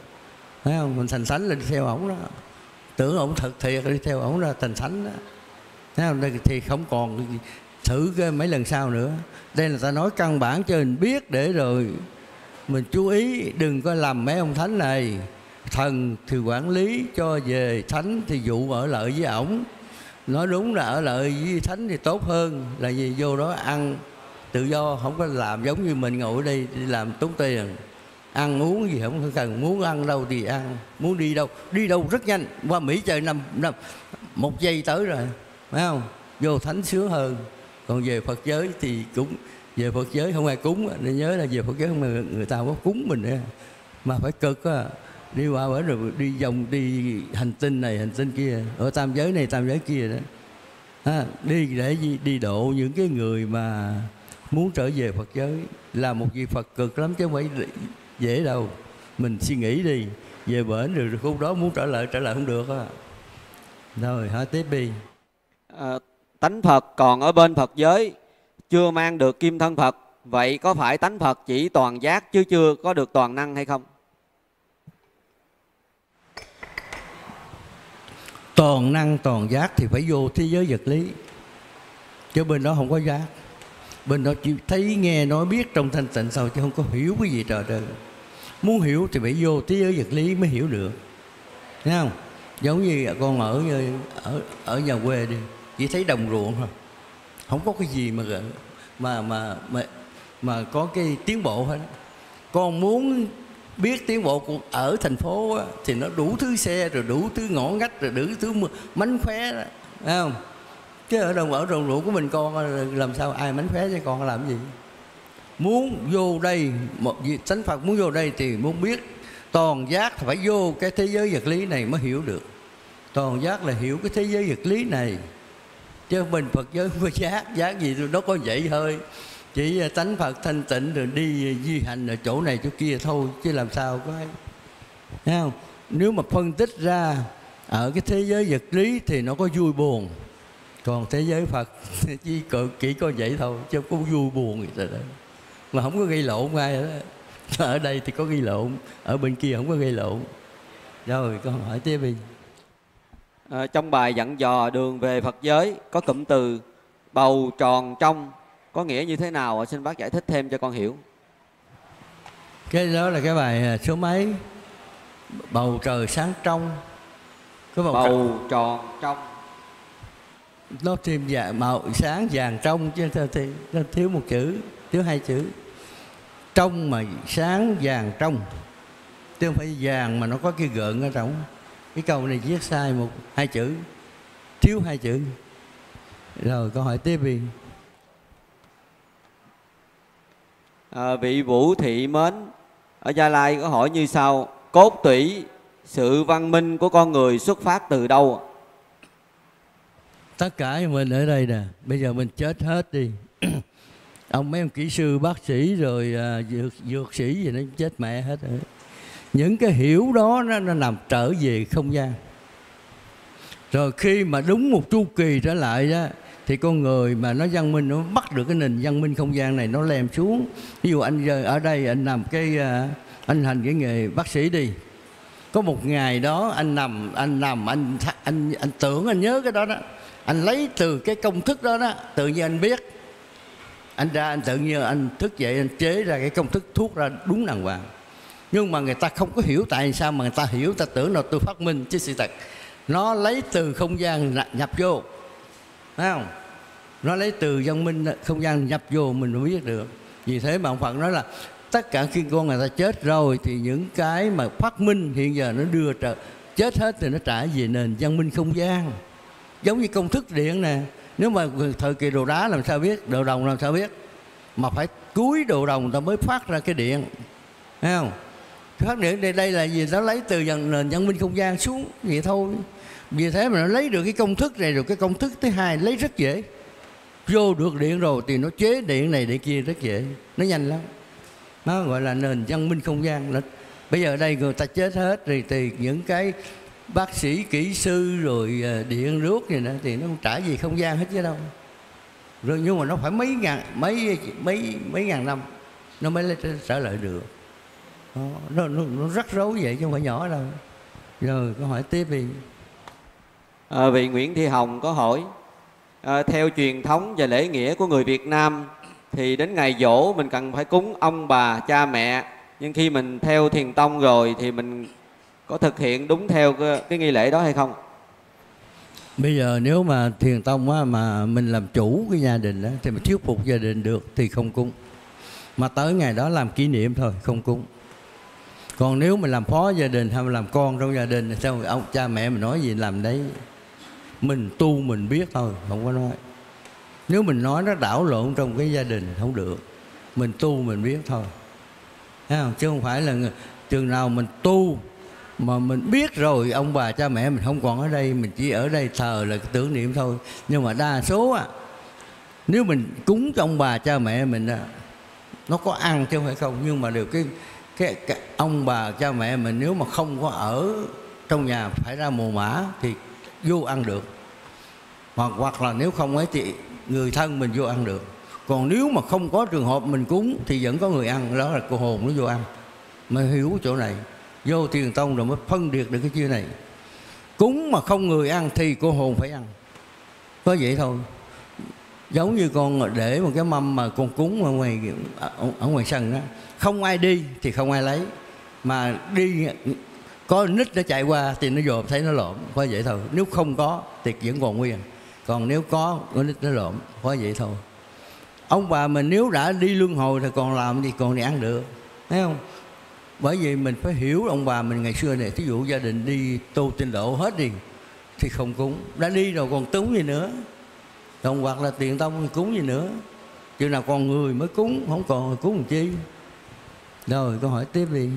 thấy không? Mình thành thánh là đi theo ổng đó, tưởng ổng thật thiệt đi theo ổng ra thành thánh đó, thấy không? Đây thì không còn thử cái mấy lần sau nữa. Đây là ta nói căn bản cho mình biết để rồi mình chú ý, đừng có làm mấy ông thánh này. Thần thì quản lý cho về, thánh thì dụ ở lợi với ổng. Nói đúng là ở lợi với thánh thì tốt hơn, là vì vô đó ăn tự do, không có làm giống như mình ngồi ở đây đi làm tốn tiền. ăn uống gì không cần, muốn ăn đâu thì ăn, muốn đi đâu rất nhanh, qua Mỹ chơi năm một giây tới rồi, phải không? Vô thánh sướng hơn. Còn về Phật giới thì cũng về Phật giới không ai cúng, nên nhớ là về Phật giới không ai, người ta có cúng mình nữa, mà phải cực á, đi qua bển rồi đi vòng, đi hành tinh này hành tinh kia, ở tam giới này tam giới kia đó. À, đi để đi độ những cái người mà muốn trở về Phật giới là một vị Phật cực lắm chứ không phải dễ đâu. Mình suy nghĩ đi, về bển rồi khúc đó muốn trở lại không được á. Rồi hỏi tiếp đi. Tánh Phật còn ở bên Phật giới, chưa mang được kim thân Phật, vậy có phải tánh Phật chỉ toàn giác chứ chưa có được toàn năng hay không? Toàn năng toàn giác thì phải vô thế giới vật lý, chứ bên đó không có giác. Bên đó chỉ thấy nghe nói biết trong thanh tịnh sau, chứ không có hiểu cái gì trời đời. Muốn hiểu thì phải vô thế giới vật lý mới hiểu được, thấy không? Giống như con ở nhà quê đi, chỉ thấy đồng ruộng thôi, không có cái gì mà có cái tiến bộ hết. Con muốn biết tiến bộ của ở thành phố á, thì nó đủ thứ xe rồi đủ thứ ngõ ngách rồi đủ thứ mánh khóe đó, thấy không? Chứ ở đồng ruộng của mình con làm sao ai mánh khóe cho con làm gì? Muốn vô đây một vị Thánh Phật muốn vô đây thì muốn biết toàn giác thì phải vô cái thế giới vật lý này mới hiểu được. Toàn giác là hiểu cái thế giới vật lý này, chứ mình Phật giới không có giác. Giác gì nó có vậy thôi, chỉ tánh Phật thanh tịnh rồi đi di hành ở chỗ này chỗ kia thôi, chứ làm sao có ấy. Thấy không? Nếu mà phân tích ra ở cái thế giới vật lý thì nó có vui buồn, còn thế giới Phật chỉ có vậy thôi, chứ không có vui buồn gì đó. Mà không có gây lộn ngay đó. Ở đây thì có gây lộn, ở bên kia không có gây lộn. Rồi con hỏi tiếp đi. Trong bài dặn dò đường về Phật giới có cụm từ bầu tròn trong, có nghĩa như thế nào? Xin bác giải thích thêm cho con hiểu. Cái đó là cái bài số mấy? Bầu trời sáng trong. Cái bầu tròn trong nó thêm vàng, màu sáng vàng trong, chứ nó thiếu một chữ, thiếu hai chữ. Trong mà sáng vàng trong, chứ không phải vàng mà nó có cái gợn ở trong. Cái câu này viết sai một hai chữ, thiếu hai chữ. Rồi câu hỏi tiếp đi. Vị Vũ Thị Mến ở Gia Lai có hỏi như sau: cốt tủy sự văn minh của con người xuất phát từ đâu? Tất cả mình ở đây nè, bây giờ mình chết hết đi, ông mấy ông kỹ sư, bác sĩ rồi dược sĩ gì nó chết mẹ hết rồi. Những cái hiểu đó nó nằm trở về không gian. Rồi khi mà đúng một chu kỳ trở lại đó, thì con người mà nó văn minh, nó bắt được cái nền văn minh không gian này, nó lem xuống. Ví dụ anh ở đây anh làm cái, anh hành cái nghề bác sĩ đi, có một ngày đó anh tưởng anh nhớ cái đó đó, anh lấy từ cái công thức đó đó, tự nhiên anh biết, anh ra anh tự nhiên anh thức dậy anh chế ra cái công thức thuốc ra đúng đàng hoàng. Nhưng mà người ta không có hiểu tại sao mà người ta hiểu, ta tưởng là tôi phát minh, chứ sự thật nó lấy từ không gian nhập vô, thấy không? Nó lấy từ văn minh không gian nhập vô mình mới biết được. Vì thế mà ông Phật nói là tất cả khi con người ta chết rồi thì những cái mà phát minh hiện giờ nó đưa chết hết thì nó trả về nền văn minh không gian. Giống như công thức điện nè, nếu mà thời kỳ đồ đá làm sao biết, đồ đồng làm sao biết, mà phải cuối đồ đồng ta mới phát ra cái điện, thấy không? Phát điện đây là gì? Nó lấy từ nền văn minh không gian xuống vậy thôi. Vì thế mà nó lấy được cái công thức này rồi, cái công thức thứ hai lấy rất dễ. Vô được điện rồi thì nó chế điện này điện kia rất dễ, nó nhanh lắm. Nó gọi là nền văn minh không gian. Bây giờ ở đây người ta chết hết rồi thì những cái bác sĩ, kỹ sư rồi điện nước gì nữa thì nó không trả gì không gian hết chứ đâu. Rồi nhưng mà nó phải mấy ngàn năm nó mới trở lại được. Nó rắc rối vậy chứ không phải nhỏ đâu. Rồi câu hỏi tiếp đi. Vị Nguyễn Thị Hồng có hỏi: theo truyền thống và lễ nghĩa của người Việt Nam thì đến ngày giỗ mình cần phải cúng ông bà cha mẹ, nhưng khi mình theo Thiền Tông rồi thì mình có thực hiện đúng theo cái nghi lễ đó hay không? Bây giờ nếu mà Thiền Tông á, mà mình làm chủ cái gia đình á, thì mình thuyết phục gia đình được thì không cúng. Mà tới ngày đó làm kỷ niệm thôi, không cúng. Còn nếu mình làm phó gia đình hay làm con trong gia đình thì sao ông cha mẹ mình nói gì làm đấy. Mình tu mình biết thôi, không có nói. Nếu mình nói nó đảo lộn trong cái gia đình không được. Mình tu mình biết thôi. Thấy không? Chứ không phải là chừng nào mình tu mà mình biết rồi ông bà cha mẹ mình không còn ở đây, mình chỉ ở đây thờ là tưởng niệm thôi. Nhưng mà đa số á, nếu mình cúng cho ông bà cha mẹ mình á, nó có ăn chứ không phải không. Nhưng mà được cái ông bà cha mẹ mình nếu mà không có ở trong nhà phải ra mồ mả thì vô ăn được. Hoặc là nếu không ấy thì người thân mình vô ăn được. Còn nếu mà không có trường hợp mình cúng thì vẫn có người ăn, đó là cô hồn nó vô ăn. Mà hiểu chỗ này, vô Thiền Tông rồi mới phân biệt được cái chuyện này. Cúng mà không người ăn thì cô hồn phải ăn. Có vậy thôi. Giống như con để một cái mâm mà con cúng ở ngoài sân đó, không ai đi thì không ai lấy. Mà đi có nít nó chạy qua thì nó dòm thấy nó lộn, có vậy thôi. Nếu không có thì vẫn còn nguyên. Còn nếu có nít nó lộn, có vậy thôi. Ông bà mình nếu đã đi luân hồi thì còn làm gì, còn đi ăn được, thấy không? Bởi vì mình phải hiểu ông bà mình ngày xưa này, thí dụ gia đình đi tu Tịnh Độ hết đi thì không cúng, đã đi rồi còn cúng gì nữa. Còn hoặc là Thiền Tông cúng gì nữa. Chừng nào còn người mới cúng, không còn cúng làm chi. Rồi câu hỏi tiếp đi.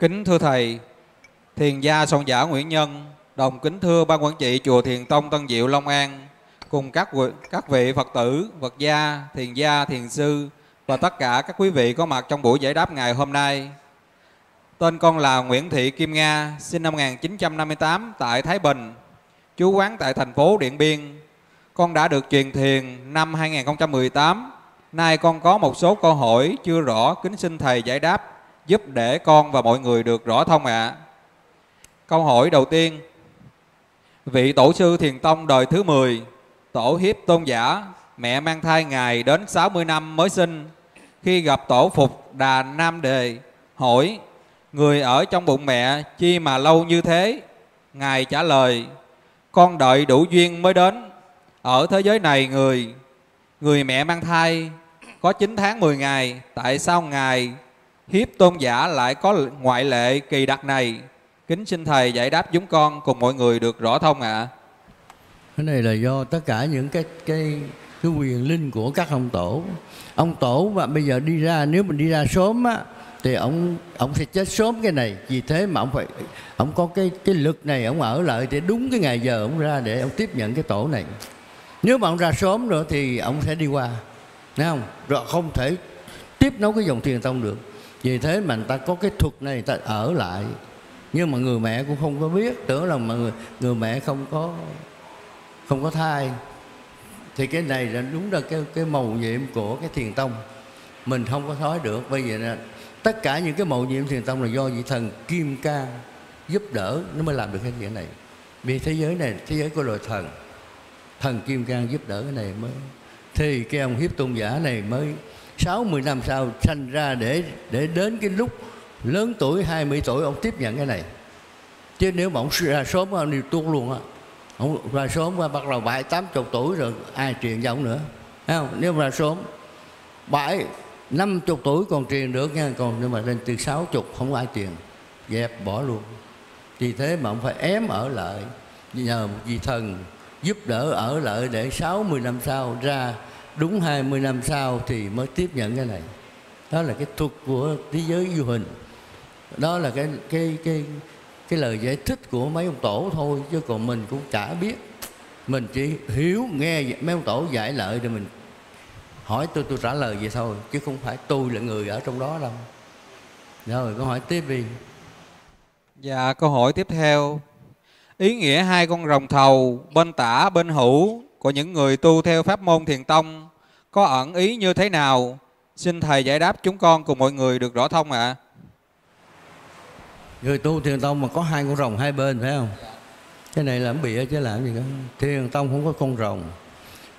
Kính thưa Thầy, Thiền gia soạn giả Nguyễn Nhân đồng kính thưa Ban Quản trị Chùa Thiền Tông Tân Diệu Long An cùng các vị Phật tử, Phật gia, Thiền sư và tất cả các quý vị có mặt trong buổi giải đáp ngày hôm nay. Tên con là Nguyễn Thị Kim Nga, sinh năm 1958 tại Thái Bình, chú quán tại thành phố Điện Biên. Con đã được truyền thiền năm 2018. Nay con có một số câu hỏi chưa rõ, kính xin Thầy giải đáp giúp để con và mọi người được rõ thông ạ. Câu hỏi đầu tiên. Vị Tổ sư Thiền Tông đời thứ 10, Tổ Hiếp Tôn Giả, mẹ mang thai Ngài đến 60 năm mới sinh. Khi gặp Tổ Phục Đà Nam Đề, hỏi: người ở trong bụng mẹ chi mà lâu như thế? Ngài trả lời: con đợi đủ duyên mới đến. Ở thế giới này người mẹ mang thai có 9 tháng 10 ngày. Tại sao Ngài Hiếp Tôn Giả lại có ngoại lệ kỳ đặc này? Kính xin Thầy giải đáp chúng con cùng mọi người được rõ thông ạ. Cái này là do tất cả những cái quyền linh của các ông tổ. Ông tổ mà bây giờ đi ra, nếu mình đi ra sớm á thì ông sẽ chết sớm cái này. Vì thế mà ông có cái lực này, ông ở lại để đúng cái ngày giờ ông ra để ông tiếp nhận cái tổ này. Nếu mà ông ra sớm nữa thì ông sẽ đi qua, thấy không? Rồi không thể tiếp nối cái dòng Thiền Tông được. Vì thế mà người ta có cái thuật này, người ta ở lại. Nhưng mà người mẹ cũng không có biết, tưởng là người mẹ không có thai. Thì cái này là đúng là cái mầu nhiệm của cái Thiền Tông. Mình không có thói được. Bởi vậy là tất cả những cái mầu nhiệm Thiền Tông là do vị thần Kim Cang giúp đỡ nó mới làm được cái chuyện này. Vì thế giới này, thế giới của loài thần, thần Kim Cang giúp đỡ cái này mới. Thì cái ông Hiếp Tôn Giả này mới 60 năm sau sanh ra để đến cái lúc lớn tuổi 20 tuổi ông tiếp nhận cái này. Chứ nếu mà ông ra sớm ông đi tuốt luôn á. Ông ra sớm bắt đầu 7-80 tuổi rồi ai truyền cho ông nữa, thấy không? Nếu ra sớm 7-50 tuổi còn truyền được nha. Còn nếu mà lên từ 60 không ai truyền, dẹp bỏ luôn. Vì thế mà ông phải ém ở lại, nhờ một vị thần giúp đỡ ở lại để 60 năm sau ra đúng 20 năm sau thì mới tiếp nhận cái này. Đó là cái thuật của thế giới du hình. Đó là cái lời giải thích của mấy ông tổ thôi, chứ còn mình cũng chả biết. Mình chỉ hiểu nghe mấy ông tổ giải lợi rồi mình hỏi tôi trả lời vậy thôi, chứ không phải tôi là người ở trong đó đâu. Rồi câu hỏi tiếp đi. Dạ, câu hỏi tiếp theo. Ý nghĩa hai con rồng thầu bên tả bên hữu của những người tu theo pháp môn Thiền Tông có ẩn ý như thế nào? Xin Thầy giải đáp chúng con cùng mọi người được rõ thông ạ. Người tu Thiền Tông mà có hai con rồng hai bên, phải không? Cái này là bịa chứ làm gì cả. Thiền Tông không có con rồng,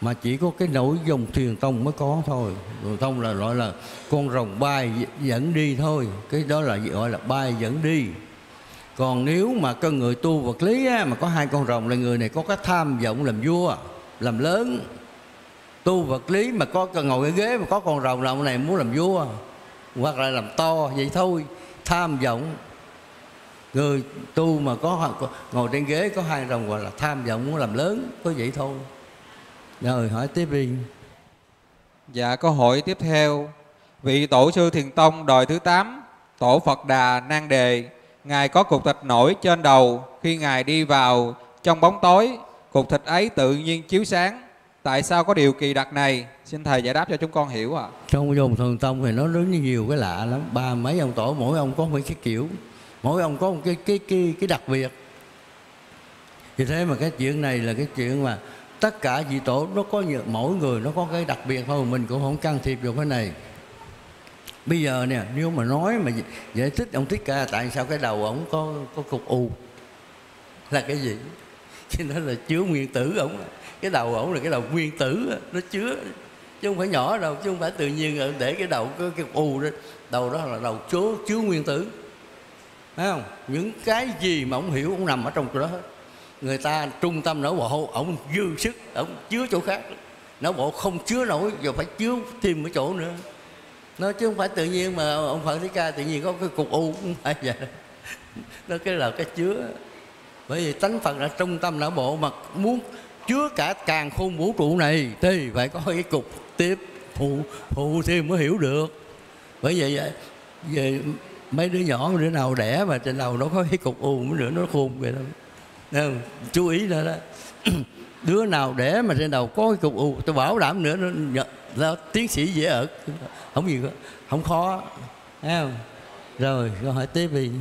mà chỉ có cái nỗi dòng Thiền Tông mới có thôi. Thiền Tông là gọi là con rồng bay dẫn đi thôi. Cái đó là gọi là bay dẫn đi. Còn nếu mà con người tu vật lý á, mà có hai con rồng là người này có cái tham vọng làm vua, làm lớn. Tu vật lý mà có ngồi cái ghế mà có con rồng là ông này muốn làm vua, hoặc là làm to vậy thôi, tham vọng. Người tu mà có ngồi trên ghế có hai đồng gọi là tham vọng, muốn làm lớn, có vậy thôi. Rồi hỏi tiếp đi. Dạ, câu hỏi tiếp theo. Vị tổ sư Thiền Tông đời thứ 8, tổ Phật Đà Nan Đề, ngài có cục thịt nổi trên đầu. Khi ngài đi vào trong bóng tối, cục thịt ấy tự nhiên chiếu sáng. Tại sao có điều kỳ đặc này? Xin thầy giải đáp cho chúng con hiểu ạ. À. Trong vùng Thiền Tông thì nó rất nhiều cái lạ lắm. Ba mấy ông tổ, mỗi ông có một cái kiểu, mỗi ông có một cái đặc biệt. Vì thế mà cái chuyện này là cái chuyện mà tất cả vị tổ nó có nhiều, mỗi người nó có cái đặc biệt thôi, mình cũng không can thiệp vào cái này. Bây giờ nè, nếu mà nói mà giải thích ông Thích Ca tại sao cái đầu ổng có cục u là cái gì? Chứ nó là chứa nguyên tử ổng. Cái đầu ổng là cái đầu nguyên tử, nó chứa, chứ không phải nhỏ đâu, chứ không phải tự nhiên để cái đầu có cái u đó. Đầu đó là đầu chứa nguyên tử. Thấy không? Những cái gì mà ổng hiểu ổng nằm ở trong đó hết. Người ta trung tâm não bộ, ổng dư sức, ổng chứa chỗ khác. Não bộ không chứa nổi, giờ phải chứa thêm ở chỗ nữa. Nó chứ không phải tự nhiên mà ông Phật Thích Ca tự nhiên có cái cục u, cũng phải vậy. Nó cái là cái chứa. Bởi vì tánh Phật là trung tâm não bộ, mà muốn chứa cả càng khôn vũ trụ này thì phải có cái cục tiếp phụ thêm mới hiểu được. Bởi vậy về mấy đứa nhỏ đứa nào đẻ mà trên đầu nó có cái cục u mấy đứa nó khôn vậy đâu. Chú ý nữa đó. Đứa nào đẻ mà trên đầu có cái cục u, tôi bảo đảm nữa nó tiến sĩ dễ ở, không gì không khó. Thấy không? Rồi câu hỏi tiếp đi.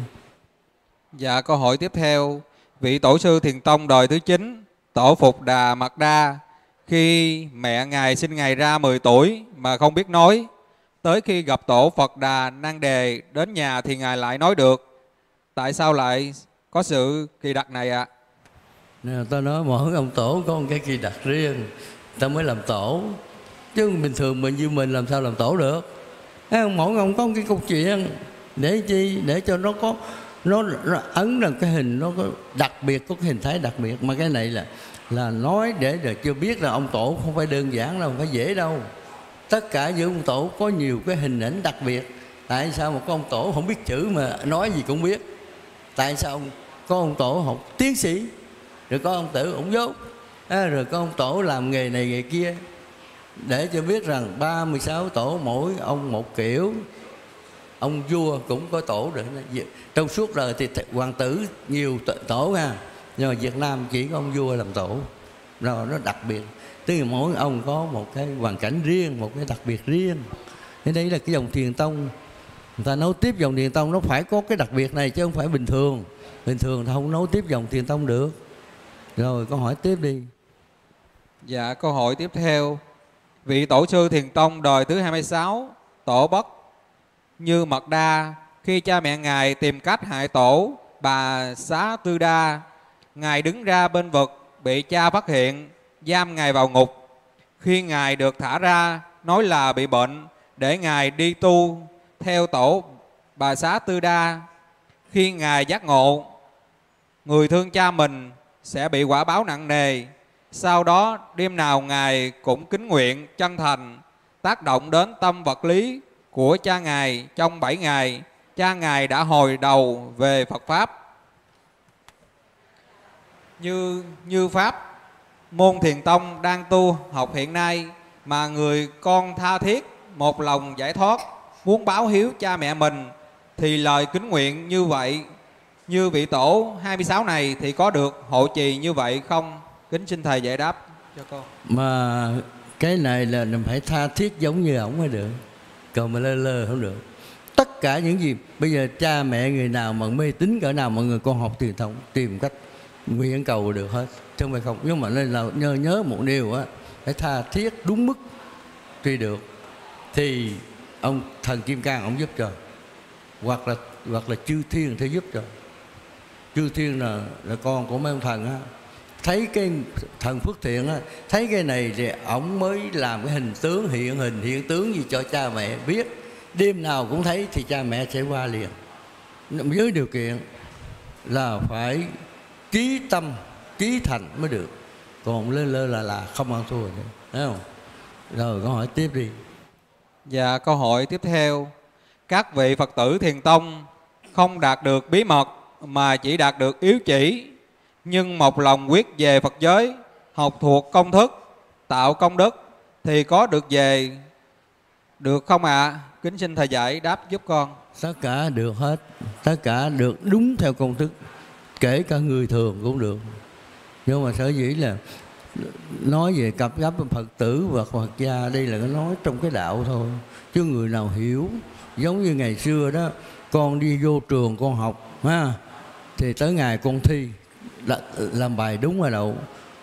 Dạ, câu hỏi tiếp theo. Vị tổ sư Thiền Tông đời thứ 9, tổ Phục Đà Mạc Đa, khi mẹ ngài sinh ngài ra 10 tuổi mà không biết nói. Tới khi gặp tổ Phật Đà Nan Đề đến nhà thì ngài lại nói được. Tại sao lại có sự kỳ đặc này ạ? À? Ta nói mỗi ông tổ có một cái kỳ đặc riêng, ta mới làm tổ. Chứ bình thường mình như mình làm sao làm tổ được. Mỗi ông có một cái câu chuyện. Để chi? Để cho nó có, nó ấn là cái hình, nó có đặc biệt, có cái hình thái đặc biệt. Mà cái này là nói để chưa biết là ông tổ không phải đơn giản đâu, không phải dễ đâu. Tất cả những ông tổ có nhiều cái hình ảnh đặc biệt. Tại sao một ông tổ không biết chữ mà nói gì cũng biết? Tại sao có ông tổ học tiến sĩ, rồi có ông tử ổng dốt, rồi có ông tổ làm nghề này nghề kia? Để cho biết rằng 36 tổ mỗi ông một kiểu. Ông vua cũng có tổ rồi. Trong suốt đời thì hoàng tử nhiều tổ ha, nhưng mà Việt Nam chỉ có ông vua làm tổ. Rồi nó đặc biệt. Tức là mỗi ông có một cái hoàn cảnh riêng, một cái đặc biệt riêng. Thế đấy là cái dòng Thiền Tông. Người ta nối tiếp dòng Thiền Tông nó phải có cái đặc biệt này, chứ không phải bình thường. Bình thường thì không nối tiếp dòng Thiền Tông được. Rồi câu hỏi tiếp đi. Dạ, câu hỏi tiếp theo. Vị tổ sư Thiền Tông đời thứ 26, tổ Bất Như Mật Đa, khi cha mẹ ngài tìm cách hại tổ Bà Xá Tư Đa, ngài đứng ra bên vực, bị cha phát hiện, giam ngài vào ngục. Khi ngài được thả ra, nói là bị bệnh, để ngài đi tu theo tổ Bà Xá Tư Đa. Khi ngài giác ngộ, người thương cha mình sẽ bị quả báo nặng nề. Sau đó đêm nào ngài cũng kính nguyện chân thành, tác động đến tâm vật lý của cha ngài. Trong 7 ngày, cha ngài đã hồi đầu về Phật Pháp. Như Pháp môn Thiền Tông đang tu học hiện nay, mà người con tha thiết một lòng giải thoát, muốn báo hiếu cha mẹ mình, thì lời kính nguyện như vậy, như vị tổ 26 này, thì có được hộ trì như vậy không? Kính xin thầy giải đáp cho con. Mà cái này là mình phải tha thiết giống như ổng mới được, còn mà lơ không được. Tất cả những gì bây giờ cha mẹ người nào mà mê tín cỡ nào, mọi người con học Thiền Tông tìm cách nguyện cầu được hết, chứ không phải không. Nhưng mà nên là nhớ một điều á, phải tha thiết đúng mức tuy được thì ông thần Kim Cang ông giúp cho, hoặc là chư thiên thì giúp cho. Chư thiên là con của mấy ông thần á. Thấy cái thần Phước Thiện á, thấy cái này thì ổng mới làm cái hình tướng, hiện tướng gì cho cha mẹ biết. Đêm nào cũng thấy thì cha mẹ sẽ qua liền. Với điều kiện là phải chí tâm, chí thành mới được. Còn lơ là không ăn thua nữa. Thấy không? Rồi câu hỏi tiếp đi. Dạ, câu hỏi tiếp theo. các vị Phật tử Thiền Tông không đạt được bí mật mà chỉ đạt được yếu chỉ, nhưng một lòng quyết về Phật giới, học thuộc công thức, tạo công đức thì có được về được không ạ? Kính xin Thầy dạy đáp giúp con. Tất cả được hết, tất cả được đúng theo công thức, kể cả người thường cũng được. Nhưng mà sở dĩ là nói về cặp gấp Phật tử và Phật gia, đây là nói trong cái đạo thôi, chứ người nào hiểu. Giống như ngày xưa đó, con đi vô trường con học ha, thì tới ngày con thi làm bài đúng là đậu.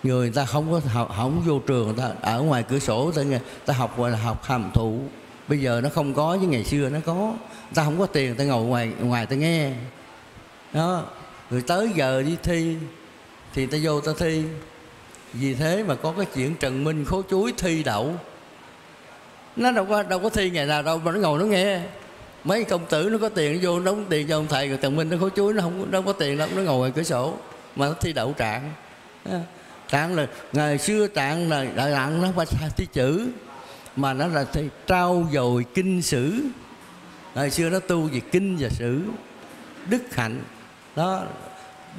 Người ta không có học, không vô trường, người ta ở ngoài cửa sổ người ta học, gọi là học hàm thụ. Bây giờ nó không có, với ngày xưa nó có. Người ta không có tiền, người ta ngồi ngoài ta nghe đó. Rồi tới giờ đi thi thì ta vô ta thi. Vì thế mà có cái chuyện Trần Minh khố chuối thi đậu. Nó đâu có thi ngày nào đâu mà nó ngồi nó nghe. Mấy công tử nó có tiền, nó vô nó đóng tiền cho ông thầy. Rồi Trần Minh nó khố chuối, nó không có tiền lắm, nó ngồi ngoài cửa sổ mà nó thi đậu trạng. Trạng là ngày xưa trạng là đại lặng, nó phải thi chữ mà nó là thi trao dồi kinh sử. Ngày xưa nó tu về kinh và sử, đức hạnh đó.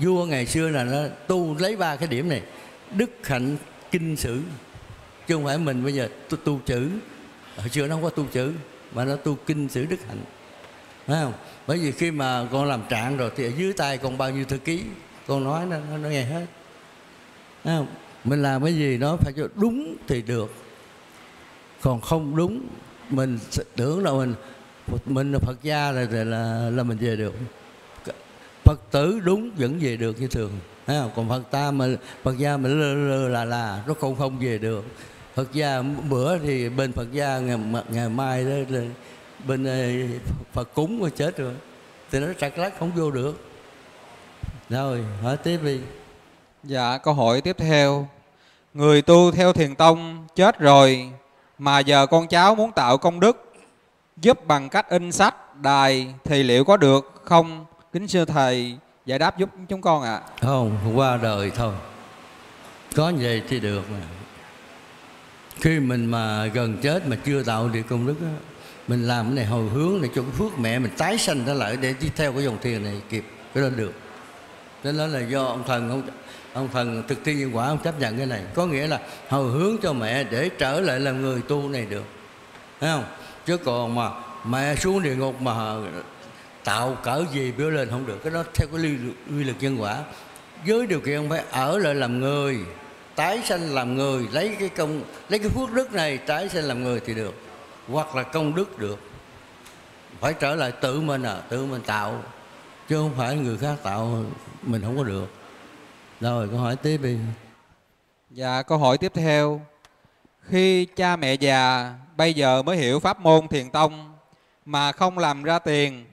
Vua ngày xưa là nó tu lấy ba cái điểm này: đức hạnh, kinh sử. Chứ không phải mình bây giờ tu chữ. Hồi xưa nó không có tu chữ mà nó tu kinh sử đức hạnh, phải không? Bởi vì khi mà con làm trạng rồi thì ở dưới tay còn bao nhiêu thư ký, con nói nó nghe hết. Không? Mình làm cái gì nó phải cho đúng thì được. Còn không đúng, mình tưởng là mình là Phật gia là mình về được. Phật tử đúng vẫn về được như thường. Còn Phật ta mà Phật gia mình lơ là nó không về được. Phật gia bữa thì bên Phật gia, ngày mai đó, bên Phật cúng rồi chết rồi, thì nó trật lắc không vô được. Rồi hỏi tiếp đi. Dạ, câu hỏi tiếp theo. Người tu theo Thiền Tông chết rồi mà giờ con cháu muốn tạo công đức giúp bằng cách in sách, đài thì liệu có được không? Kính sư Thầy giải đáp giúp chúng con ạ. Không, qua đời thôi. Có vậy thì được mà. Khi mình mà gần chết mà chưa tạo được công đức đó, mình làm cái này hồi hướng để cho cái phước mẹ mình tái sanh trở lại để đi theo cái dòng thiền này kịp, cái đó được. Nên đó là do ông thần thực thi nhân quả, ông chấp nhận cái này. Có nghĩa là hồi hướng cho mẹ để trở lại làm người tu này được, thấy không? Chứ còn mà mẹ xuống địa ngục mà tạo cỡ gì biểu lên không được. Cái đó theo cái quy luật nhân quả. Với điều kiện phải ở lại làm người, tái sanh làm người, lấy cái phước đức này tái sanh làm người thì được. Hoặc là công đức được. Phải trở lại tự mình tự mình tạo, chứ không phải người khác tạo mình không có được. Rồi câu hỏi tiếp đi. Dạ, câu hỏi tiếp theo. Khi cha mẹ già bây giờ mới hiểu pháp môn Thiền Tông mà không làm ra tiền,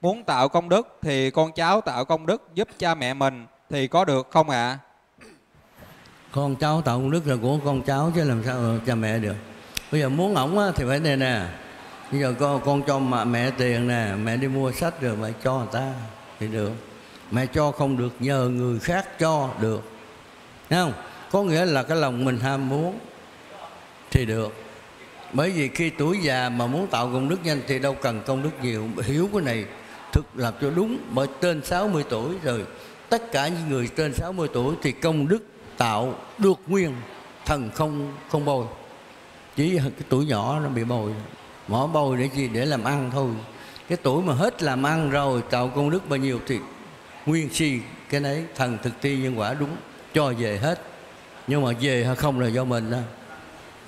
muốn tạo công đức thì con cháu tạo công đức giúp cha mẹ mình thì có được không ạ? Con cháu tạo công đức là của con cháu, chứ làm sao cha mẹ được. Bây giờ muốn ổng thì phải đây nè. Bây giờ con cho mẹ tiền nè, mẹ đi mua sách rồi mẹ cho người ta thì được. Mẹ cho không được, nhờ người khác cho được, thấy không? Có nghĩa là cái lòng mình ham muốn thì được. Bởi vì khi tuổi già mà muốn tạo công đức nhanh thì đâu cần công đức nhiều. Hiểu cái này thực làm cho đúng. Bởi trên 60 tuổi rồi, tất cả những người trên 60 tuổi thì công đức tạo được nguyên, thần không bồi. Chỉ cái tuổi nhỏ nó bị bồi, mỏ bồi để gì? Để làm ăn thôi. Cái tuổi mà hết làm ăn rồi tạo công đức bao nhiêu thì nguyên si cái nấy, thần thực thi nhân quả đúng cho về hết. Nhưng mà về hay không là do mình đó.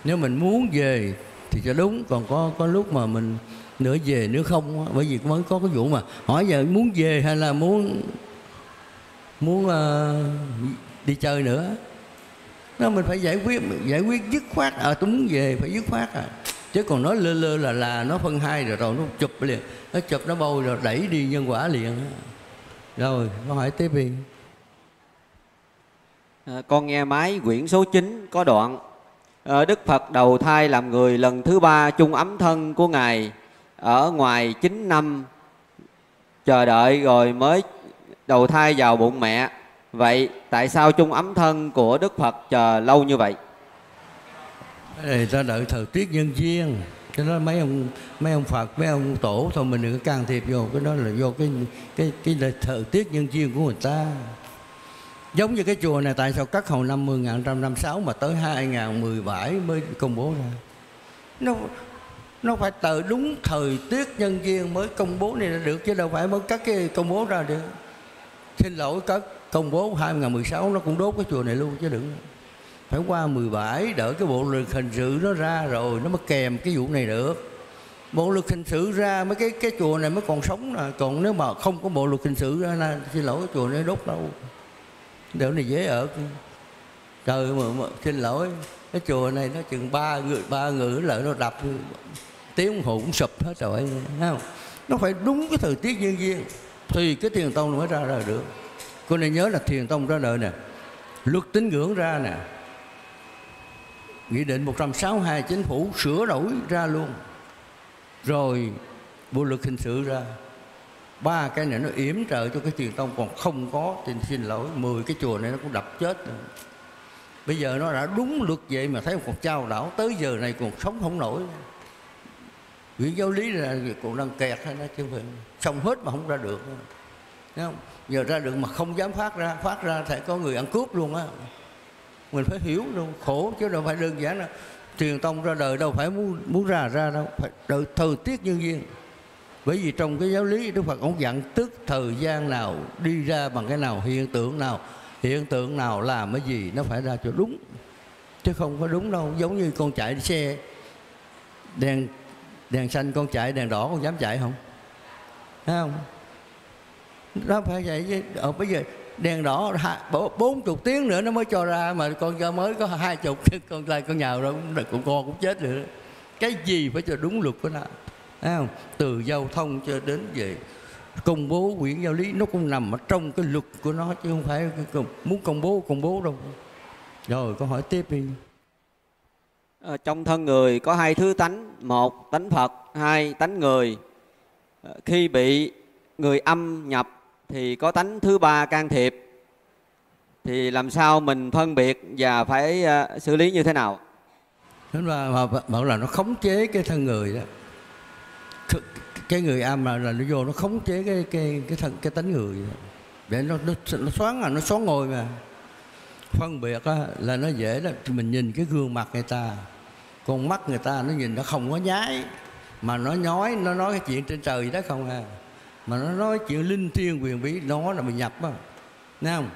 Nếu mình muốn về thì cho đúng. Còn có lúc mà mình nửa về nửa không. Bởi vì mới có cái vụ mà hỏi giờ muốn về hay là muốn đi chơi nữa. Nó mình phải giải quyết dứt khoát. Tôi muốn về phải dứt khoát à. Chứ còn nói lơ là nó phân hai rồi nó chụp liền. Nó chụp nó bôi rồi đẩy đi nhân quả liền. Rồi, câu hỏi tiếp đi. Con nghe máy quyển số 9 có đoạn Đức Phật đầu thai làm người lần thứ 3, chung ấm thân của Ngài ở ngoài 9 năm chờ đợi rồi mới đầu thai vào bụng mẹ. Vậy tại sao chung ấm thân của Đức Phật chờ lâu như vậy? Ta đợi thời tiết nhân duyên. Cái đó mấy ông Phật, mấy ông tổ thôi, mình đừng có can thiệp vô. Cái đó là vô cái thời tiết nhân duyên của người ta. Giống như cái chùa này tại sao cất hồi năm 10.156 mà tới 2017 mới công bố ra? Nó phải tự đúng thời tiết nhân duyên mới công bố này là được, chứ đâu phải mới cất cái công bố ra được. Xin lỗi, cất công bố 2016 nó cũng đốt cái chùa này luôn chứ đừng. Phải qua 17 đợi cái bộ luật hình sự nó ra rồi nó mới kèm cái vụ này được. Bộ luật hình sự ra mấy cái chùa này mới còn sống nè. Còn nếu mà không có bộ luật hình sự ra là xin lỗi, cái chùa này đốt đâu. Điều này dễ ở. Trời mà xin lỗi, cái chùa này nó chừng ba người lại nó đập tiếng hụt cũng sụp hết rồi, thấy không? Nó phải đúng cái thời tiết nhân duyên thì cái thiền tông mới ra đời được. Cô này nhớ là thiền tông ra đời nè, luật tín ngưỡng ra nè, nghị định 162 chính phủ sửa đổi ra luôn, rồi bộ luật hình sự ra. Ba cái này nó yểm trợ cho cái thiền tông, còn không có thì xin lỗi 10 cái chùa này nó cũng đập chết rồi. Bây giờ nó đã đúng luật vậy mà thấy còn chao đảo, tới giờ này còn sống không nổi. Viện giáo lý là còn đang kẹt hay nó chưa phải xong hết mà không ra được. Thấy không? Giờ ra được mà không dám phát ra thì có người ăn cướp luôn á. Mình phải hiểu luôn, khổ chứ đâu phải đơn giản đâu. Thiền tông ra đời đâu phải muốn ra đâu, phải đợi thời tiết nhân duyên. Bởi vì trong cái giáo lý Đức Phật ông dặn tức thời gian nào đi ra bằng cái nào, hiện tượng nào làm cái gì nó phải ra cho đúng, chứ không có đúng đâu. Giống như con chạy xe đèn xanh con chạy, đèn đỏ con dám chạy không? Thấy không? Nó phải vậy chứ. Bây giờ đèn đỏ 40 tiếng nữa nó mới cho ra, mà con mới có 20, con nhào rồi cũng chết nữa. Cái gì phải cho đúng luật của nó. Thấy không? Từ giao thông cho đến về công bố quyển giáo lý nó cũng nằm ở trong cái luật của nó, chứ không phải muốn công bố đâu. Rồi câu hỏi tiếp đi. Trong thân người có hai thứ tánh, một tánh Phật, hai tánh người. Khi bị người âm nhập thì có tánh thứ ba can thiệp, thì làm sao mình phân biệt và phải xử lý như thế nào? Thế là bảo là nó khống chế cái thân người đó. Cái người âm là nó vô nó khống chế cái tánh người để nó xoắn, là nó xoắn ngồi mà. Phân biệt á, là nó dễ đó, mình nhìn cái gương mặt người ta, con mắt người ta nó nhìn nó không có nháy, mà nó nhói, nó nói cái chuyện trên trời đó không à, mà nó nói chuyện linh thiêng quyền bí, nó là mình nhập á, nghe không?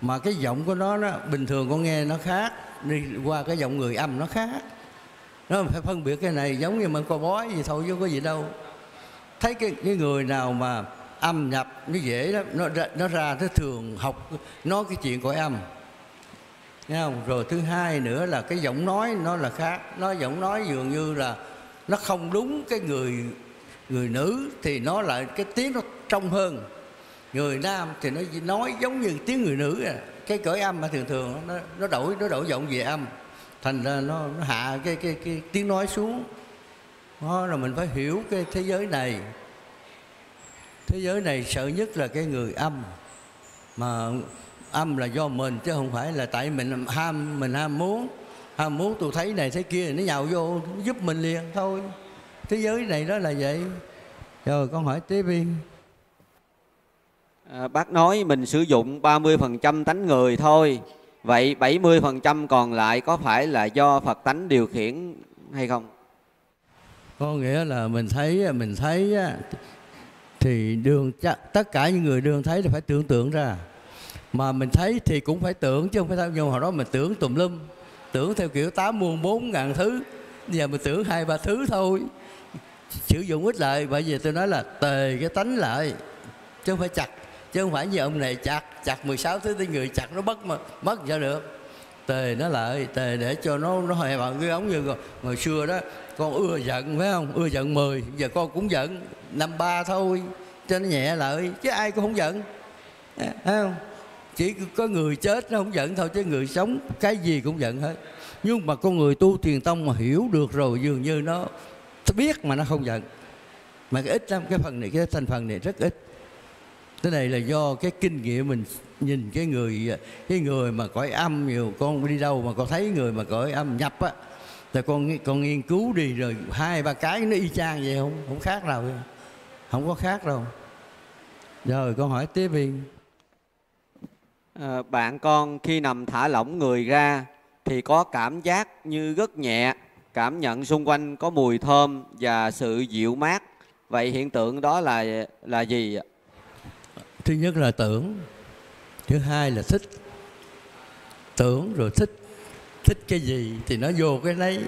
Mà cái giọng của nó đó, bình thường con nghe nó khác, đi qua cái giọng người âm nó khác. Nó phải phân biệt cái này, giống như mình coi bói gì thôi chứ có gì đâu. Thấy cái người nào mà âm nhập nó dễ lắm, nó ra nó thường học nói cái chuyện cõi âm. Nghe không? Rồi thứ hai nữa là cái giọng nói nó là khác, nó giọng nói dường như là nó không đúng cái người nữ thì nó lại cái tiếng nó trong hơn. Người nam thì nó nói giống như tiếng người nữ à. Cái cõi âm mà thường nó đổi giọng về âm, thành ra nó hạ cái tiếng nói xuống. Đó là mình phải hiểu cái thế giới này. Thế giới này sợ nhất là cái người âm. Mà âm là do mình chứ không phải là tại mình ham muốn tôi thấy này thấy kia, nó nhào vô nó giúp mình liền thôi. Thế giới này đó là vậy. Rồi con hỏi tiếp đi. Bác nói mình sử dụng 30% tánh người thôi. Vậy 70% còn lại có phải là do Phật tánh điều khiển hay không? Có nghĩa là mình thấy thì tất cả những người đường thấy thì phải tưởng tượng ra. Mà mình thấy thì cũng phải tưởng chứ không phải theo nhau. Hồi đó mình tưởng tùm lum, tưởng theo kiểu 8-4.000 thứ. Bây giờ mình tưởng 2-3 thứ thôi, sử dụng ít lại. Bởi vì tôi nói là tề cái tánh lại, chứ không phải chặt. Chứ không phải như ông này chặt 16 thứ tên người, chặt nó mất sao được. Tề nó lại, tề để cho nó hề bằng cái ống như hồi xưa đó. Con ưa giận phải không? Ưa giận 10, giờ con cũng giận 5-3 thôi, cho nó nhẹ lại. Chứ ai cũng không giận, phải không? Chỉ có người chết nó không giận thôi, chứ người sống cái gì cũng giận hết. Nhưng mà con người tu thiền tông mà hiểu được rồi, dường như nó biết mà nó không giận. Mà cái ít lắm, cái phần này, cái thành phần này rất ít. Cái này là do cái kinh nghiệm mình nhìn cái người mà cõi âm nhiều. Con đi đâu mà con thấy người mà cõi âm nhập á, Rồi con nghiên cứu đi, rồi 2-3 cái nó y chang vậy, không khác nào, không có khác đâu. Rồi con hỏi tiếp đi. Bạn con khi nằm thả lỏng người ra thì có cảm giác như rất nhẹ, cảm nhận xung quanh có mùi thơm và sự dịu mát. Vậy hiện tượng đó là gì ạ? Thứ nhất là tưởng, thứ hai là thích. Tưởng rồi thích. Thích cái gì thì nó vô cái đấy.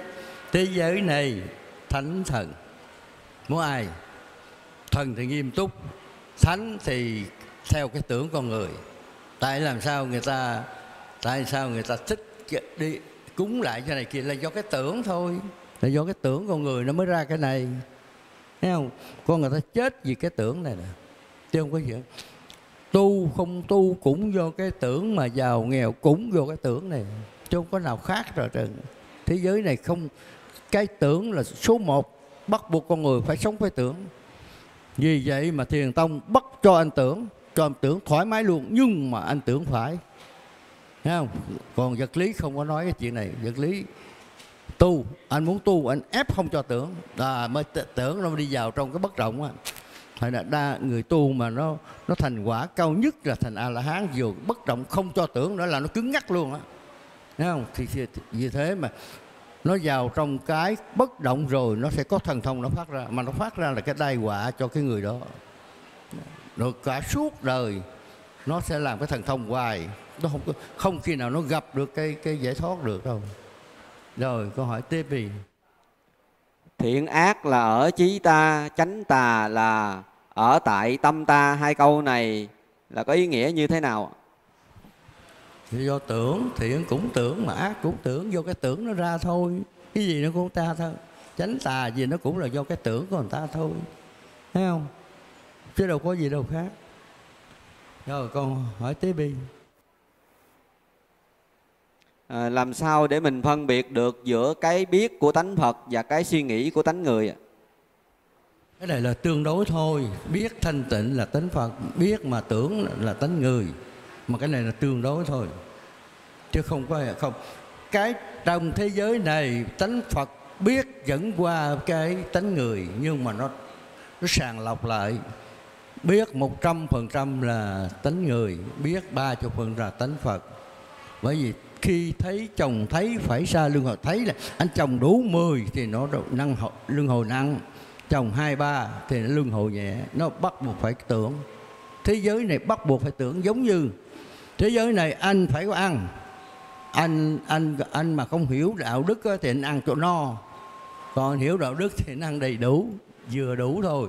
Thế giới này thánh thần, muốn ai? Thần thì nghiêm túc, thánh thì theo cái tưởng con người. Tại sao người ta thích đi cúng lại cái này kia là do cái tưởng thôi, là do cái tưởng con người nó mới ra cái này, thấy không? Con người ta chết vì cái tưởng này nè, chứ không có gì. Tu không tu cũng do cái tưởng, mà giàu nghèo cũng do cái tưởng này, chứ không có nào khác rồi. Thế giới này không, cái tưởng là số một, bắt buộc con người phải sống với tưởng. Vì vậy mà Thiền Tông bắt cho anh tưởng, cho anh tưởng thoải mái luôn, nhưng mà anh tưởng phải, thấy không? Còn vật lý không có nói cái chuyện này. Vật lý tu, anh muốn tu anh ép không cho tưởng, mới tưởng nó đi vào trong cái bất động á. Phải là đa người tu mà nó thành quả cao nhất là thành A La Hán, dù bất động không cho tưởng nữa là nó cứng ngắc luôn á, thấy không? Thì vì thế mà nó vào trong cái bất động rồi nó sẽ có thần thông nó phát ra, mà nó phát ra là cái tai họa cho cái người đó. Rồi cả suốt đời nó sẽ làm cái thần thông hoài, nó không khi nào nó gặp được cái giải thoát được đâu. Rồi câu hỏi tiếp đi. Thiện ác là ở chí ta, chánh tà là ở tại tâm ta. Hai câu này là có ý nghĩa như thế nào? Do tưởng, thiện cũng tưởng mà ác cũng tưởng, do cái tưởng nó ra thôi. Cái gì nó cũng ta thôi. Chánh tà gì nó cũng là do cái tưởng của người ta thôi, thấy không? Chứ đâu có gì đâu khác. Rồi con hỏi tiếp đi. Làm sao để mình phân biệt được giữa cái biết của tánh Phật và cái suy nghĩ của tánh người? Cái này là tương đối thôi. Biết thanh tịnh là tánh Phật, biết mà tưởng là tánh người. Mà cái này là tương đối thôi, chứ không có không. Cái trong thế giới này tánh Phật biết dẫn qua cái tánh người, nhưng mà nó sàng lọc lại. Biết 100% là tánh người, biết 30% là tánh Phật. Bởi vì khi thấy chồng thấy phải xa luân hồi, thấy là anh chồng đủ 10 thì nó năng luân hồi nặng, chồng 2-3 thì nó luân hồi nhẹ. Nó bắt buộc phải tưởng. Thế giới này bắt buộc phải tưởng. Giống như thế giới này anh phải có ăn, anh mà không hiểu đạo đức thì anh ăn cho no, còn hiểu đạo đức thì anh ăn đầy đủ, vừa đủ thôi.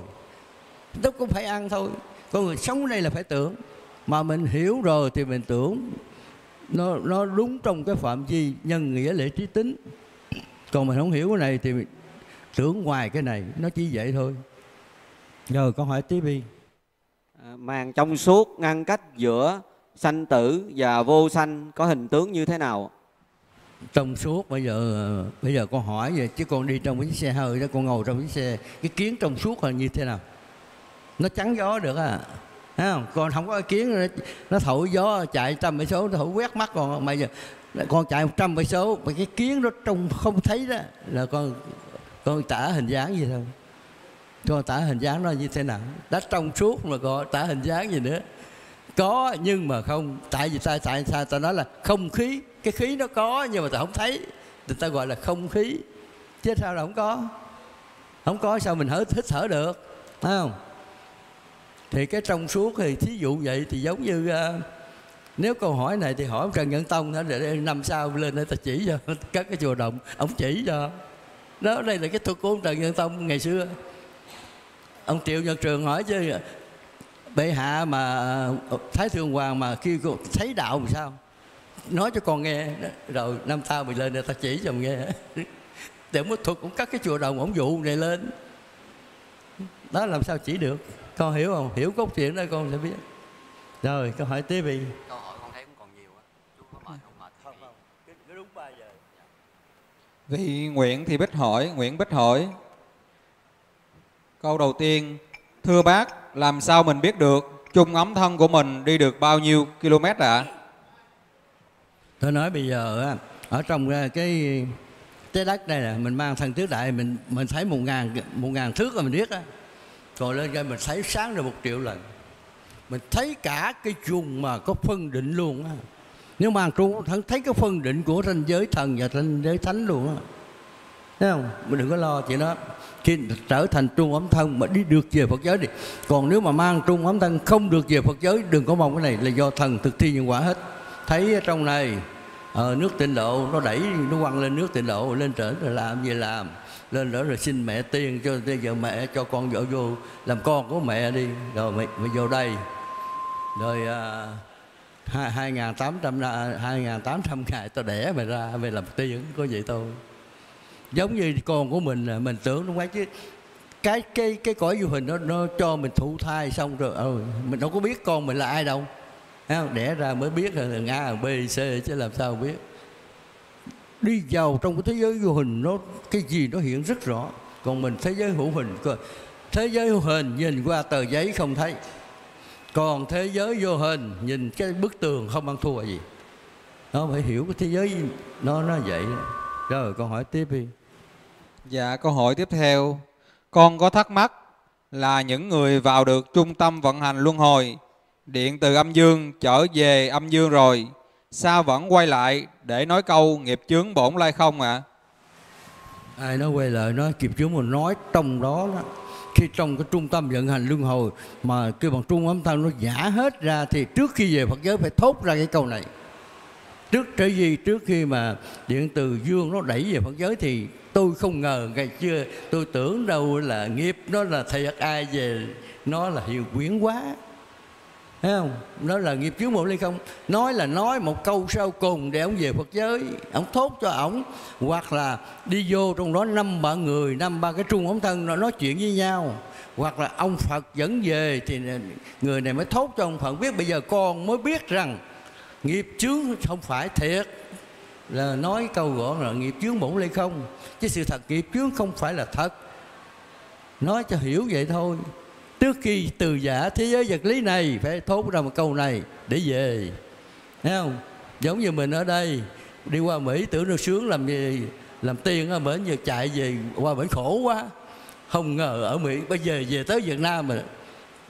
Tức cũng phải ăn thôi. Con người sống ở đây là phải tưởng, mà mình hiểu rồi thì mình tưởng nó đúng trong cái phạm vi nhân nghĩa lễ trí tính. Còn mình không hiểu cái này thì tưởng ngoài cái này, nó chỉ vậy thôi. Rồi con hỏi tiếp đi. Màn trong suốt ngăn cách giữa sanh tử và vô sanh có hình tướng như thế nào? Trong suốt, bây giờ con hỏi vậy, chứ con đi trong cái xe hơi đó, con ngồi trong cái xe, cái kiến trong suốt là như thế nào? Nó chắn gió được à? Không? Con không có kiến, nó thổi gió chạy 100 mã số, nó thổi quét mắt con. Bây giờ con chạy 100 mã số, mà cái kiến nó trong không thấy đó, là con tả hình dáng gì thôi. Con tả hình dáng nó như thế nào? Đã trong suốt mà con tả hình dáng gì nữa? Có nhưng mà không. Tại vì tại sao ta nói là không khí? Cái khí nó có nhưng mà ta không thấy, người ta gọi là không khí. Chứ sao là không có? Không có sao mình hít thở được, thấy không? Thì cái trong suốt thì thí dụ vậy, thì giống như nếu câu hỏi này thì hỏi Trần Nhân Tông đó, để năm sau lên để ta chỉ cho các cái chùa động, ông chỉ cho. Đó, đây là cái thuật của ông Trần Nhân Tông ngày xưa. Ông Triệu Nhật Trường hỏi chứ bệ hạ mà Thái Thượng Hoàng mà khi thấy đạo làm sao? Nói cho con nghe, rồi năm sau mình lên để ta chỉ cho mình nghe. Để mới thuật cũng các cái chùa đồng ổng dụ này lên. Đó làm sao chỉ được? Con hiểu không? Hiểu cốt truyện đó con sẽ biết. Rồi, câu hỏi tiếp đi. Câu hỏi con thấy cũng còn nhiều á. Chú có mệt không? Mệt không? Cứ đúng 3 giờ. Vì nguyện thì Bích hỏi, Nguyễn Bích hỏi. Câu đầu tiên, thưa bác, làm sao mình biết được chung ấm thân của mình đi được bao nhiêu km ạ? Tôi nói bây giờ á, ở trong cái Trái đất này nè, mình mang thân tứ đại, mình thấy 1.000 thước là mình biết á. Rồi lên đây mình thấy sáng rồi 1.000.000 lần. Mình thấy cả cái vùng mà có phân định luôn á. Nếu mà chúng thấy cái phân định của ranh giới thần và ranh giới thánh luôn á. Thấy không? Mình đừng có lo chuyện đó. Khi trở thành trung ấm thân mà đi được về Phật giới thì. Còn nếu mà mang trung ấm thân không được về Phật giới, đừng có mong cái này là do thần thực thi nhân quả hết. Thấy trong này nước Tịnh Độ nó đẩy, nó quăng lên nước Tịnh Độ, lên trở rồi làm gì làm. Lên đó rồi xin mẹ tiên cho vợ mẹ, cho con vợ vô làm con của mẹ đi. Rồi mày vô đây. Rồi 2.800 ngày tao đẻ mày ra, mày làm tiên có vậy thôi. Giống như con của mình, mình tưởng nó quá chứ cái cõi vô hình nó cho mình thụ thai xong rồi mình đâu có biết con mình là ai đâu, đẻ ra mới biết thằng A thằng B C chứ làm sao biết. Đi vào trong cái thế giới vô hình nó cái gì nó hiện rất rõ, còn mình thế giới hữu hình cơ. Thế giới hữu hình nhìn qua tờ giấy không thấy, còn thế giới vô hình nhìn cái bức tường không ăn thua gì. Nó phải hiểu cái thế giới nó vậy. Rồi câu hỏi tiếp đi. Dạ, câu hỏi tiếp theo. Con có thắc mắc là những người vào được trung tâm vận hành luân hồi, điện từ âm dương trở về âm dương rồi, sao vẫn quay lại để nói câu nghiệp chướng bổn lai không ạ? Ai nó quay lại nói nghiệp chướng mà nói trong đó, khi trong cái trung tâm vận hành luân hồi mà cái bằng trung ấm thân nó giả hết ra thì trước khi về Phật giới phải thốt ra cái câu này. Trước khi mà điện từ dương nó đẩy về Phật giới thì tôi không ngờ ngày xưa tôi tưởng đâu là nghiệp nó là thiệt, ai về nó là hiệu quyển quá. Thấy không? Nó là nghiệp chướng bổn lai không. Nói là nói một câu sau cùng để ông về Phật giới, ông thốt cho ổng. Hoặc là đi vô trong đó 5-3 người, 5-3 cái trung ống thân nó nói chuyện với nhau. Hoặc là ông Phật dẫn về thì người này mới thốt cho ông Phật biết bây giờ con mới biết rằng nghiệp chướng không phải thiệt, là nói câu gõ là nghiệp chướng bổn lai không. Chứ sự thật nghiệp chướng không phải là thật. Nói cho hiểu vậy thôi. Trước khi từ giả thế giới vật lý này phải thốt ra một câu này để về. Thấy không? Giống như mình ở đây đi qua Mỹ tưởng nó sướng làm gì, làm tiên ở bển, giờ chạy về qua bển khổ quá. Không ngờ ở Mỹ bây giờ về tới Việt Nam mà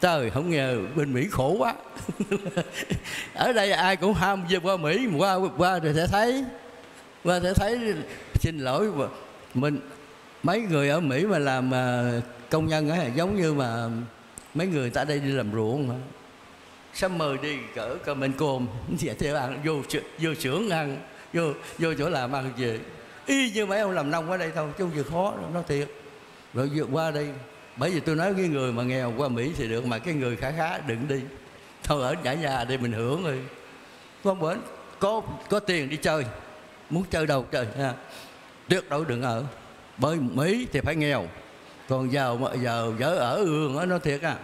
trời, không ngờ bên Mỹ khổ quá. Ở đây ai cũng ham về qua Mỹ, qua rồi sẽ thấy. Qua sẽ thấy, xin lỗi mình mấy người ở Mỹ mà làm công nhân ấy, giống như mà mấy người ta đây đi làm ruộng mà sắm mời đi cỡ comment cồn thì theo ăn vô xưởng ăn, vô chỗ làm ăn về y như mấy ông làm nông ở đây thôi, chứ không khó nó thiệt. Rồi vượt qua đây, bởi vì tôi nói cái người mà nghèo qua Mỹ thì được, mà cái người khá đừng đi, thôi ở nhà đi mình hưởng rồi. Không bển có tiền đi chơi, muốn chơi đâu chơi ha, tuyệt đối đừng ở. Bởi Mỹ thì phải nghèo, còn giàu vợ ở ương đó, nó thiệt à.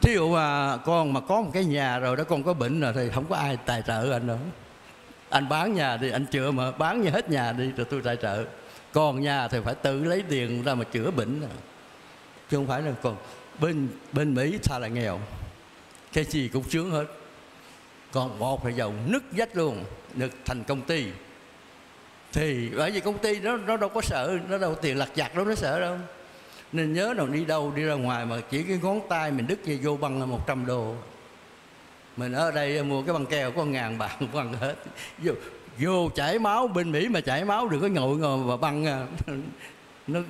Thí dụ mà con mà có một cái nhà rồi đó, con có bệnh rồi thì không có ai tài trợ anh nữa. Anh bán nhà đi, anh chữa mà bán như hết nhà đi rồi tôi tài trợ. Còn nhà thì phải tự lấy tiền ra mà chữa bệnh à. Chứ không phải là còn bên Mỹ tha là nghèo, cái gì cũng sướng hết. Còn một là giàu nứt vách luôn, được thành công ty. Thì bởi vì công ty nó đâu có sợ, nó đâu tiền lặt vặt đâu, nó sợ đâu. Nên nhớ nào đi đâu, đi ra ngoài mà chỉ cái ngón tay mình đứt về vô băng là $100. Mình ở đây mua cái băng keo có 1.000 bạc băng hết. Vô chảy máu, bên Mỹ mà chảy máu đừng có ngồi mà băng.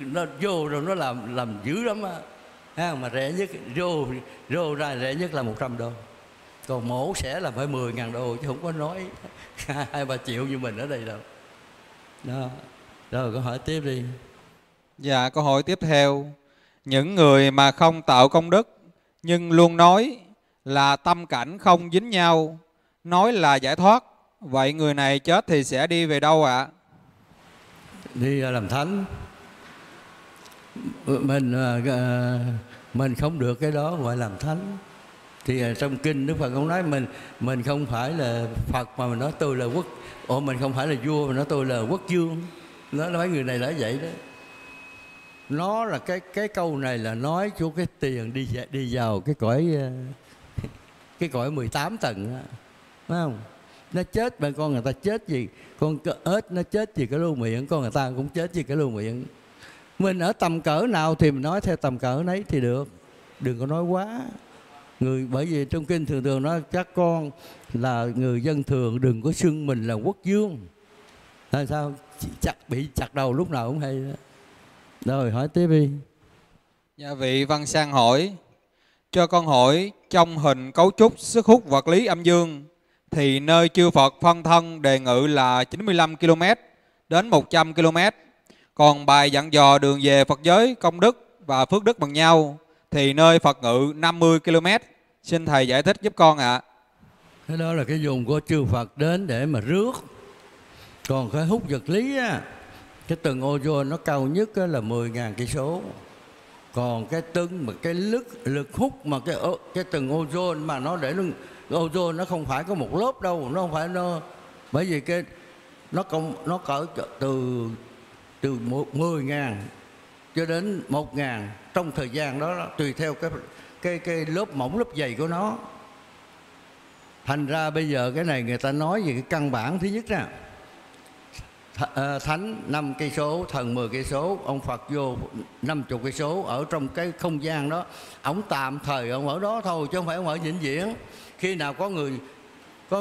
Nó vô rồi nó làm dữ lắm á. Mà rẻ nhất, vô ra rẻ nhất là $100. Còn mổ sẽ là phải $10.000 chứ không có nói 2-3 triệu như mình ở đây đâu. Đó. Rồi câu hỏi tiếp đi. Dạ, câu hỏi tiếp theo. Những người mà không tạo công đức nhưng luôn nói là tâm cảnh không dính nhau, nói là giải thoát, vậy người này chết thì sẽ đi về đâu ạ? Đi làm thánh. Mình không được cái đó gọi làm thánh. Thì trong kinh Đức Phật cũng nói mình không phải là Phật mà mình nói tôi là quốc. Mình không phải là vua mà nói tôi là quốc vương. Nó mấy người này là vậy đó. Nó là cái câu này là nói cho cái tiền đi vào cái cõi 18 tầng đó. Phải không? Nó chết bên con người ta chết gì, con ếch nó chết gì cái lưu miệng, con người ta cũng chết gì cái lưu miệng. Mình ở tầm cỡ nào thì mình nói theo tầm cỡ nấy thì được, đừng có nói quá. Người, bởi vì trong kinh thường thường nói các con là người dân thường đừng có xưng mình là quốc vương. Tại sao? Bị chặt đầu lúc nào cũng hay đó. Rồi hỏi tiếp đi. Nhà vị Văn Sang hỏi, cho con hỏi trong hình cấu trúc sức hút vật lý âm dương thì nơi chư Phật phân thân đề ngự là 95 km đến 100 km. Còn bài dặn dò đường về Phật giới, công đức và phước đức bằng nhau thì nơi Phật ngự 50 km. Xin Thầy giải thích giúp con ạ. Thế đó là cái vùng của chư Phật đến để mà rước. Còn cái hút vật lý á, cái tầng ô dôn nó cao nhất là 10.000 cây số. Còn cái tưng mà cái lực hút mà cái tầng ô dôn mà nó để ô dôn nó không phải có một lớp đâu, nó không phải nó, bởi vì cái nó cỡ từ 10.000 cho đến 1.000 trong thời gian đó, tùy theo cái lớp mỏng lớp dày của nó. Thành ra bây giờ cái này người ta nói về cái căn bản thứ nhất nè. Thánh 5 cây số, thần 10 cây số, ông Phật vô 50 cây số, ở trong cái không gian đó, ông tạm thời ông ở đó thôi chứ không phải ông ở vĩnh viễn. Khi nào có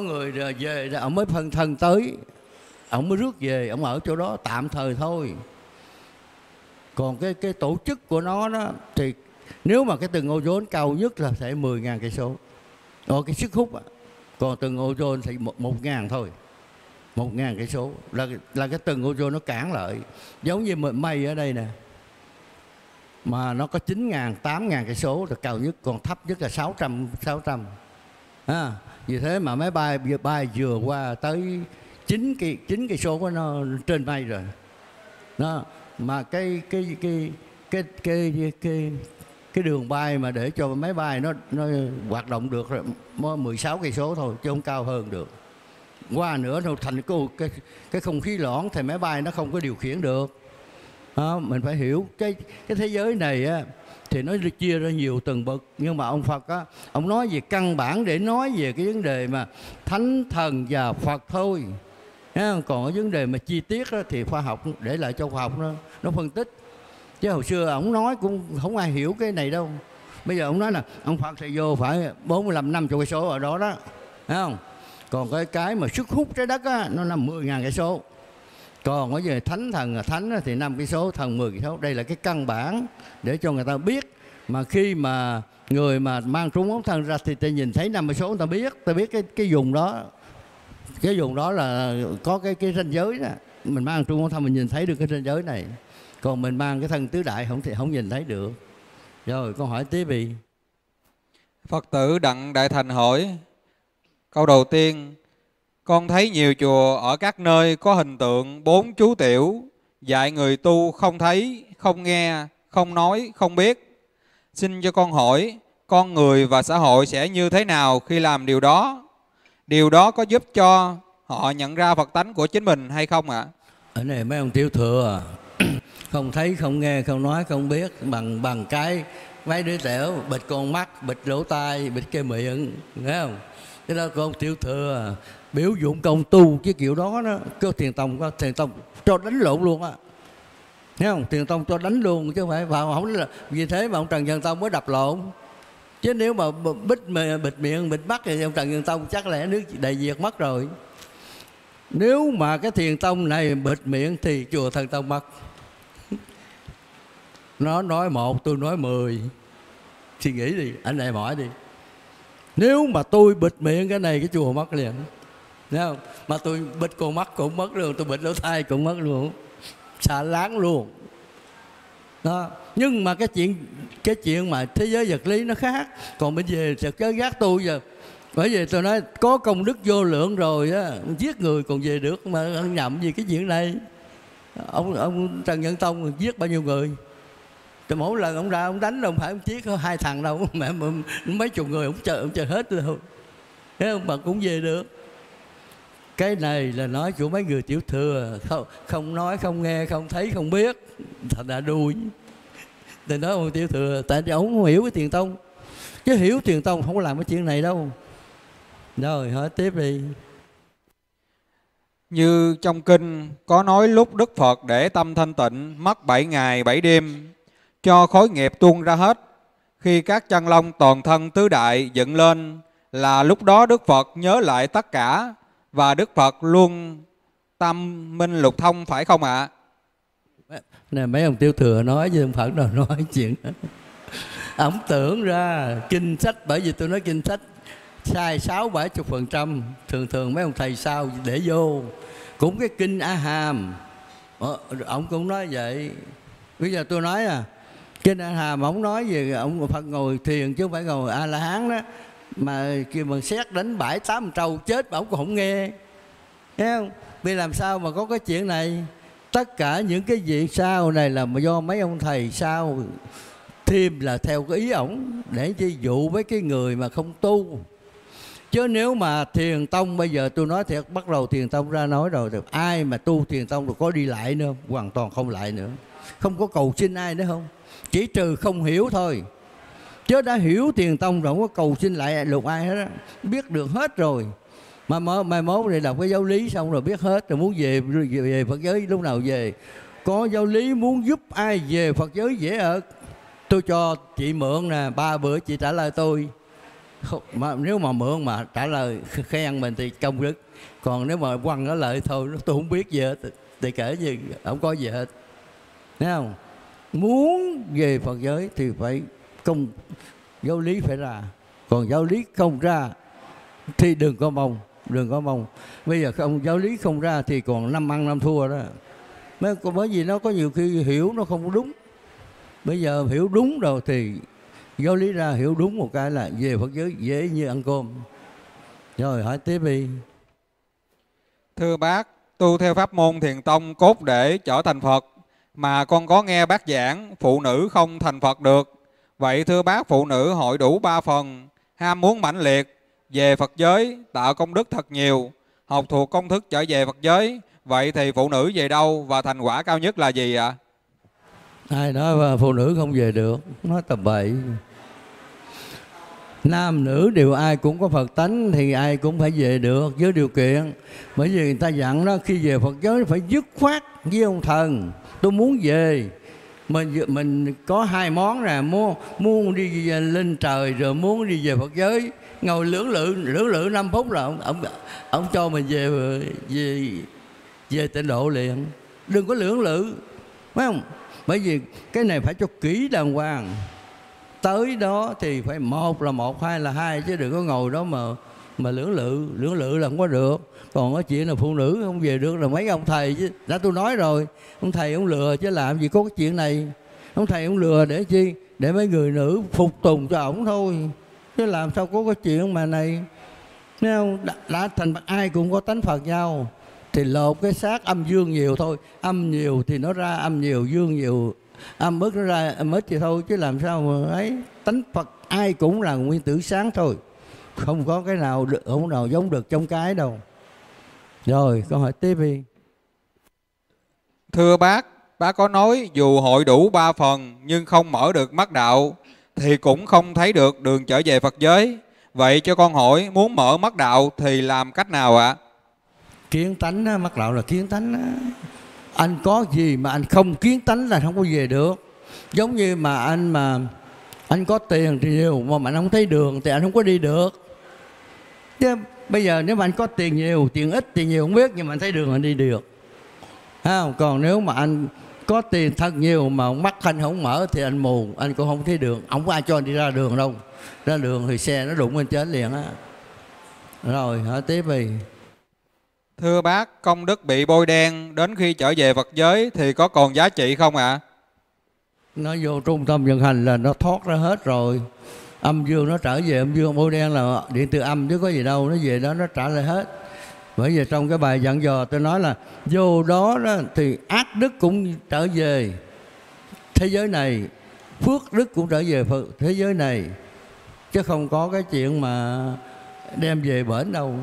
người về ông mới phân thân tới, ông mới rước về, ông ở chỗ đó tạm thời thôi. Còn cái tổ chức của nó đó, thì nếu mà cái tầng ozone cao nhất là sẽ 10.000 cây số. Rồi cái sức hút, còn tầng ozone thì 1.000 thôi. 1.000 cây số là cái tầng ozone nó cản lại. Giống như mây ở đây nè, mà nó có 9.000, 8.000 cây số là cao nhất, còn thấp nhất là 600. À, vì thế mà máy bay vừa qua tới 9 cây số của nó trên mây rồi. Đó, mà cái đường bay mà để cho máy bay nó hoạt động được là 16 cây số thôi chứ không cao hơn được. Qua nữa nó thành cái không khí loãng thì máy bay nó không có điều khiển được. Đó, mình phải hiểu cái thế giới này á, thì nó chia ra nhiều tầng bậc, nhưng mà ông Phật á, ông nói về căn bản để nói về cái vấn đề mà thánh thần và Phật thôi. Còn ở vấn đề mà chi tiết đó, thì khoa học để lại cho khoa học nó phân tích. Chứ hồi xưa ông nói cũng không ai hiểu cái này đâu. Bây giờ ông nói là ông Phật sẽ vô phải 45-50 cây số ở đó đó, thấy không? Còn cái mà sức hút trái đất á, nó là 10.000 cây số. Còn ở về thánh thì 5 cây số, thần 10 cây số. Đây là cái căn bản để cho người ta biết. Mà khi mà người mà mang trúng ống thân ra thì ta nhìn thấy 5 cây số, người ta biết. Ta biết cái vùng đó. Cái vùng đó là có cái ranh giới đó. Mình mang trung ống thân mình nhìn thấy được cái ranh giới này. Còn mình mang cái thân tứ đại không thì không nhìn thấy được. Rồi con hỏi tiếp đi. Phật tử Đặng Đại Thành hỏi câu đầu tiên. Con thấy nhiều chùa ở các nơi có hình tượng 4 chú tiểu dạy người tu không thấy, không nghe, không nói, không biết. Xin cho con hỏi con người và xã hội sẽ như thế nào khi làm điều đó? Điều đó có giúp cho họ nhận ra Phật tánh của chính mình hay không ạ? Ở này mấy ông tiểu thừa không thấy, không nghe, không nói, không biết bằng cái mấy đứa tiểu bịt con mắt, bịt lỗ tai, bịt cái miệng, thấy không? Cái đó con tiểu thừa biểu dụng công tu cái kiểu đó đó, cơ thiền tông cho đánh lộn luôn á, thấy không? Thiền tông cho đánh luôn chứ không phải vào không là vì thế mà ông Trần Nhân Tông mới đập lộn. Chứ nếu mà bịt miệng, bịt mắt thì ông Trần Nhân Tông chắc lẽ nước Đại Việt mất rồi. Nếu mà cái thiền tông này bịt miệng thì chùa Thần Tông mất. Nó nói 1, tôi nói 10. Suy nghĩ đi, anh này hỏi đi. Nếu mà tôi bịt miệng cái này, cái chùa mất liền. Thấy không? Mà tôi bịt con mắt cũng mất luôn, tôi bịt lỗ tai cũng mất luôn. Xả láng luôn. Đó. Nhưng mà cái chuyện mà thế giới vật lý nó khác. Còn bên về thế giới giác tu giờ, bởi vì tôi nói có công đức vô lượng rồi á, giết người còn về được mà ăn nhậm gì cái chuyện này. Ông Trần Nhân Tông giết bao nhiêu người? Từ mỗi lần ông ra ông đánh đâu phải ông giết 2 thằng đâu, mẹ mấy chục người ông chờ hết luôn. Thế ông bà cũng về được. Cái này là nói của mấy người tiểu thừa không nói, không nghe, không thấy, không biết, thật là đuôi. Thì nói ông tiểu thừa, tại vì ông không hiểu cái thiền tông. Chứ hiểu thiền tông không có làm cái chuyện này đâu. Rồi, hỏi tiếp đi. Như trong kinh có nói lúc Đức Phật để tâm thanh tịnh mất 7 ngày 7 đêm cho khối nghiệp tuôn ra hết. Khi các chân long toàn thân tứ đại dựng lên là lúc đó Đức Phật nhớ lại tất cả và Đức Phật luôn tam minh lục thông, phải không ạ? Này mấy ông Tiểu Thừa nói chứ không phải đâu nói chuyện. Ông tưởng ra kinh sách, bởi vì tôi nói kinh sách sai 60-70%, thường thường mấy ông thầy sao để vô cũng cái kinh A Hàm. Ông cũng nói vậy. Bây giờ tôi nói kinh A Hàm ông nói về ông Phật ngồi thiền chứ không phải ngồi A La Hán đó, mà kêu bằng xét đánh 7-8 trâu chết mà ông cũng không nghe. Thấy không? Vì làm sao mà có cái chuyện này? Tất cả những cái việc sau này là do mấy ông thầy sau thêm là theo cái ý ổng để chi dụ với cái người mà không tu. Chứ nếu mà thiền tông bây giờ tôi nói thiệt, bắt đầu thiền tông ra nói rồi thì ai mà tu thiền tông được có đi lại nữa, hoàn toàn không lại nữa. Không có cầu xin ai nữa không? Chỉ trừ không hiểu thôi. Chứ đã hiểu thiền tông rồi không có cầu xin lại lục ai hết đó. Biết được hết rồi. Mà mai mốt này đọc cái giáo lý xong rồi biết hết rồi muốn về Phật giới lúc nào về. Có giáo lý muốn giúp ai về Phật giới dễ ợt. Tôi cho chị mượn nè, 3 bữa chị trả lời tôi. Mà nếu mà mượn mà trả lời khen mình thì công đức. Còn nếu mà quăng nó lợi thôi, tôi không biết gì hết thì kể gì không có gì hết. Thấy không? Muốn về Phật giới thì phải công giáo lý phải ra. Còn giáo lý không ra thì đừng có mong, đừng có mong. Bây giờ không giáo lý không ra thì còn 5 ăn 5 thua đó. Bởi vì nó có nhiều khi hiểu nó không đúng. Bây giờ hiểu đúng rồi thì giáo lý ra, hiểu đúng một cái là về Phật giới dễ như ăn cơm. Rồi hỏi tiếp đi. Thưa bác, tu theo pháp môn thiền tông cốt để trở thành Phật, mà con có nghe bác giảng phụ nữ không thành Phật được. Vậy thưa bác, phụ nữ hội đủ 3 phần: ham muốn mãnh liệt, về Phật giới, tạo công đức thật nhiều, học thuộc công thức trở về Phật giới. Vậy thì phụ nữ về đâu và thành quả cao nhất là gì ạ? Ai nói phụ nữ không về được, nói tầm bậy. Nam nữ đều ai cũng có Phật tánh thì ai cũng phải về được với điều kiện. Bởi vì người ta dặn đó, khi về Phật giới phải dứt khoát với ông thần. Tôi muốn về, mình có 2 món nè, muốn đi lên trời rồi muốn đi về Phật giới. Ngồi lưỡng lự 5 phút là ông cho mình về tịnh độ liền. Đừng có lưỡng lự, phải không? Bởi vì cái này phải cho kỹ đàng hoàng. Tới đó thì phải 1 là 1, 2 là 2, chứ đừng có ngồi đó mà lưỡng lự là không có được. Còn có chuyện là phụ nữ không về được là mấy ông thầy chứ. Đã tôi nói rồi, ông thầy ông lừa chứ làm gì có cái chuyện này. Ông thầy ông lừa để chi? Để mấy người nữ phục tùng cho ổng thôi. Chứ làm sao có cái chuyện mà này. Nếu không, đã thành ai cũng có tánh Phật nhau thì lột cái xác âm dương nhiều thôi. Âm nhiều thì nó ra âm nhiều, dương nhiều âm ức nó ra âm ít thì thôi. Chứ làm sao mà ấy, tánh Phật ai cũng là nguyên tử sáng thôi. Không có cái nào được, không nào giống được trong cái đâu. Rồi câu hỏi tiếp đi. Thưa bác có nói dù hội đủ 3 phần nhưng không mở được mắt đạo thì cũng không thấy được đường trở về Phật giới. Vậy cho con hỏi muốn mở mắt đạo thì làm cách nào ạ? Kiến tánh á, mắt đạo là kiến tánh á. Anh có gì mà anh không kiến tánh là không có về được. Giống như mà anh có tiền thì nhiều mà anh không thấy đường thì anh không có đi được. Chứ bây giờ nếu mà anh có tiền nhiều, tiền ít, tiền nhiều không biết, nhưng mà anh thấy đường anh đi được. À, còn nếu mà anh có tiền thật nhiều mà mắt anh không mở thì anh mù, anh cũng không thấy đường. Không có ai cho anh đi ra đường đâu. Ra đường thì xe nó đụng anh chết liền á. Rồi hỏi tiếp đi. Thưa bác, công đức bị bôi đen đến khi trở về Phật giới thì có còn giá trị không ạ? Nó vô trung tâm vận hành là nó thoát ra hết rồi. Âm dương nó trở về, âm dương bôi đen là điện từ âm chứ có gì đâu. Nó về đó nó trả lại hết. Bởi vì trong cái bài dặn dò tôi nói là vô đó, thì ác đức cũng trở về thế giới này, phước đức cũng trở về thế giới này. Chứ không có cái chuyện mà đem về bển đâu.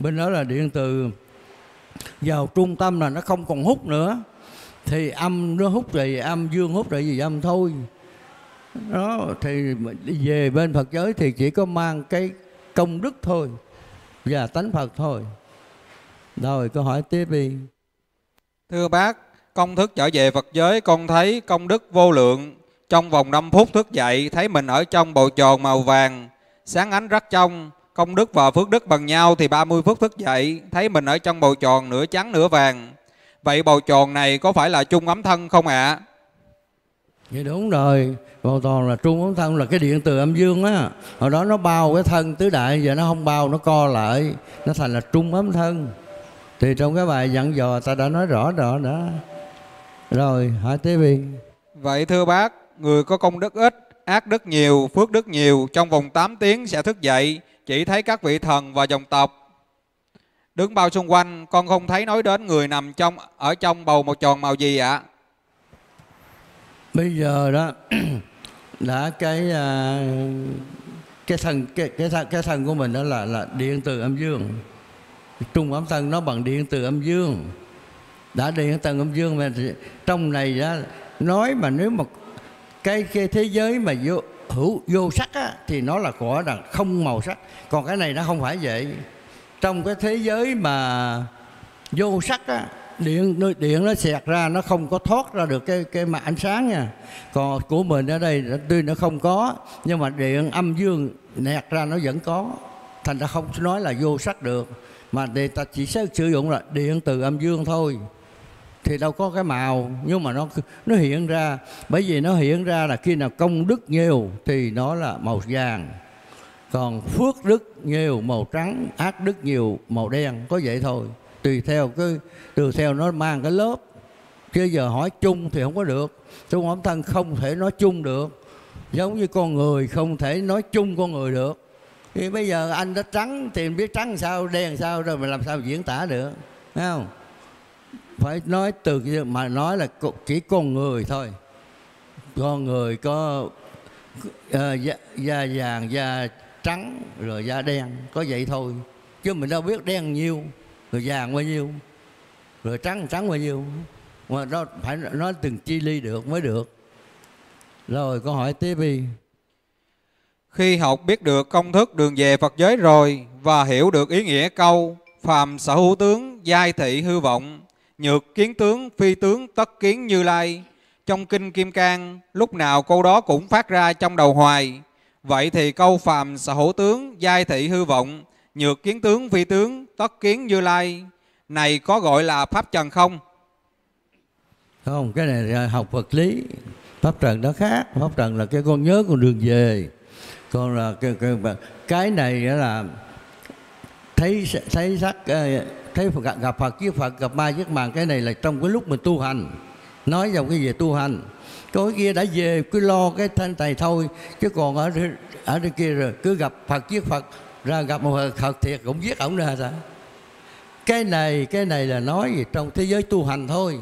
Bên đó là điện từ vào trung tâm là nó không còn hút nữa. Thì âm nó hút về âm, dương hút về âm thôi. Đó, thì về bên Phật giới thì chỉ có mang cái công đức thôi và tánh Phật thôi. Rồi câu hỏi tiếp đi. Thưa bác, công thức trở về Phật giới con thấy công đức vô lượng. Trong vòng 5 phút thức dậy thấy mình ở trong bầu tròn màu vàng, sáng ánh rất trong. Công đức và phước đức bằng nhau thì 30 phút thức dậy thấy mình ở trong bầu tròn nửa trắng nửa vàng. Vậy bầu tròn này có phải là trung ấm thân không ạ? Vậy đúng rồi, bầu tròn là trung ấm thân, là cái điện từ âm dương á. Hồi đó nó bao cái thân tứ đại, giờ nó không bao, nó co lại, nó thành là trung ấm thân. Thì trong cái bài dặn dò ta đã nói rõ rồi đó. Rồi hỏi tiếp đi. Vậy thưa bác, người có công đức ít, ác đức nhiều, phước đức nhiều, trong vòng 8 tiếng sẽ thức dậy, chỉ thấy các vị thần và dòng tộc đứng bao xung quanh, con không thấy nói đến người nằm trong ở trong bầu một tròn màu gì ạ? Bây giờ đó đã cái thần của mình đó là điện từ âm dương, trung ấm thân nó bằng điện từ âm dương. Đã điện từ âm dương mà trong này đó, nói mà nếu mà cái thế giới mà vô sắc á, thì nó là của là không màu sắc, còn cái này nó không phải vậy. Trong cái thế giới mà vô sắc á, điện nó xẹt ra, nó không có thoát ra được cái mặt ánh sáng nha. Còn của mình ở đây tuy nó không có, nhưng mà điện âm dương nẹt ra nó vẫn có, thành ra không nói là vô sắc được. Mà để ta chỉ sử dụng là điện từ âm dương thôi, thì đâu có cái màu, nhưng mà nó hiện ra. Bởi vì nó hiện ra là khi nào công đức nhiều thì nó là màu vàng, còn phước đức nhiều màu trắng, ác đức nhiều màu đen, có vậy thôi. Tùy theo nó mang cái lớp, chứ giờ hỏi chung thì không có được. Trung ấm thân không thể nói chung được, giống như con người không thể nói chung con người được. Thì bây giờ anh đã trắng thì biết trắng sao, đen sao rồi, mình làm sao diễn tả được, thấy không? Phải nói từ mà nói là chỉ con người thôi. Con người có da vàng, da trắng, rồi da đen, có vậy thôi. Chứ mình đâu biết đen nhiêu, rồi vàng bao nhiêu, rồi trắng bao nhiêu. Mà nó phải nói từng chi ly được mới được. Rồi câu hỏi tiếp đi. Khi học biết được công thức đường về Phật giới rồi và hiểu được ý nghĩa câu phàm sở hữu tướng giai thị hư vọng, nhược kiến tướng phi tướng tất kiến Như Lai trong Kinh Kim Cang, lúc nào câu đó cũng phát ra trong đầu hoài. Vậy thì câu phàm sở hữu tướng giai thị hư vọng, nhược kiến tướng phi tướng tất kiến Như Lai này có gọi là pháp trần không? Không, cái này là học vật lý. Pháp trần đó khác. Pháp trần là cái con nhớ con đường về. Còn là cái này là thấy sắc, thấy gặp Phật giết Phật, gặp ma giết màn. Cái này là trong cái lúc mình tu hành, nói vào cái về tu hành. Cái kia đã về cứ lo cái thanh tài thôi, chứ còn ở đây kia rồi cứ gặp Phật giết Phật, ra gặp một Phật thiệt cũng giết ổng ra sao? Cái này là nói gì trong thế giới tu hành thôi,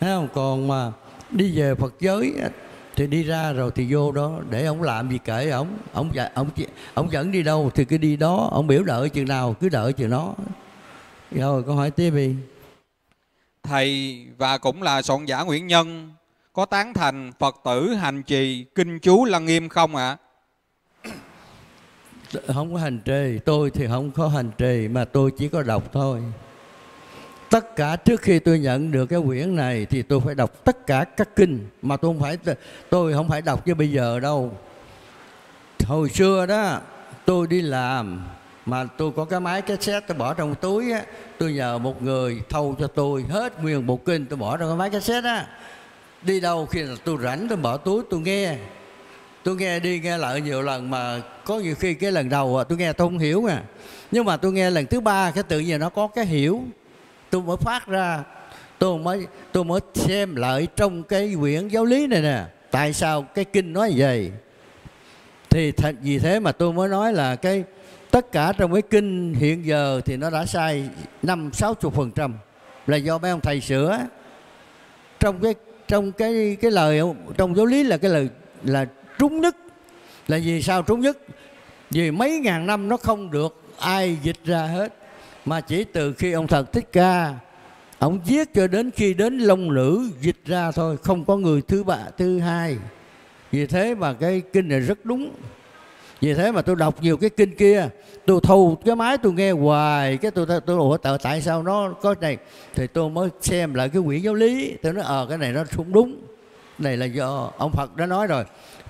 thấy không? Còn mà đi về Phật giới thì đi ra rồi thì vô đó, để ổng làm gì kệ ổng, ổng dẫn đi đâu thì cứ đi đó, ổng biểu đợi chừng nào cứ đợi chừng đó. Rồi câu hỏi tiếp đi. Thầy và cũng là soạn giả Nguyễn Nhân có tán thành Phật tử hành trì kinh chú Lăng Nghiêm không ạ? Không có hành trì, tôi thì không có hành trì, mà tôi chỉ có đọc thôi. Tất cả trước khi tôi nhận được cái quyển này thì tôi phải đọc tất cả các kinh. Mà tôi không phải đọc như bây giờ đâu. Hồi xưa đó tôi đi làm, mà tôi có cái máy cassette tôi bỏ trong túi á, tôi nhờ một người thâu cho tôi hết nguyên bộ kinh, tôi bỏ trong cái máy cassette á. Đi đâu khi là tôi rảnh tôi bỏ túi tôi nghe. Tôi nghe đi nghe lại nhiều lần, mà có nhiều khi cái lần đầu tôi nghe tôi không hiểu à. Nhưng mà tôi nghe lần thứ ba cái tự nhiên nó có cái hiểu. Tôi mới phát ra, tôi mới xem lại trong cái quyển giáo lý này nè, tại sao cái kinh nói vậy. Thì vì thế mà tôi mới nói là cái tất cả trong cái kinh hiện giờ thì nó đã sai 50-60% là do mấy ông thầy sửa. Trong cái lời trong giáo lý là cái lời là trúng nhất. Là vì sao trúng nhất? Vì mấy ngàn năm nó không được ai dịch ra hết, mà chỉ từ khi ông Phật Thích Ca ông viết cho đến khi đến Long Nữ dịch ra thôi, không có người thứ ba thứ hai. Vì thế mà cái kinh này rất đúng. Vì thế mà tôi đọc nhiều cái kinh kia, tôi thu cái máy tôi nghe hoài, cái tôi ủa tại sao nó có này, thì tôi mới xem lại cái quyển giáo lý, tôi nói cái này nó không đúng, này là do ông Phật đã nói rồi.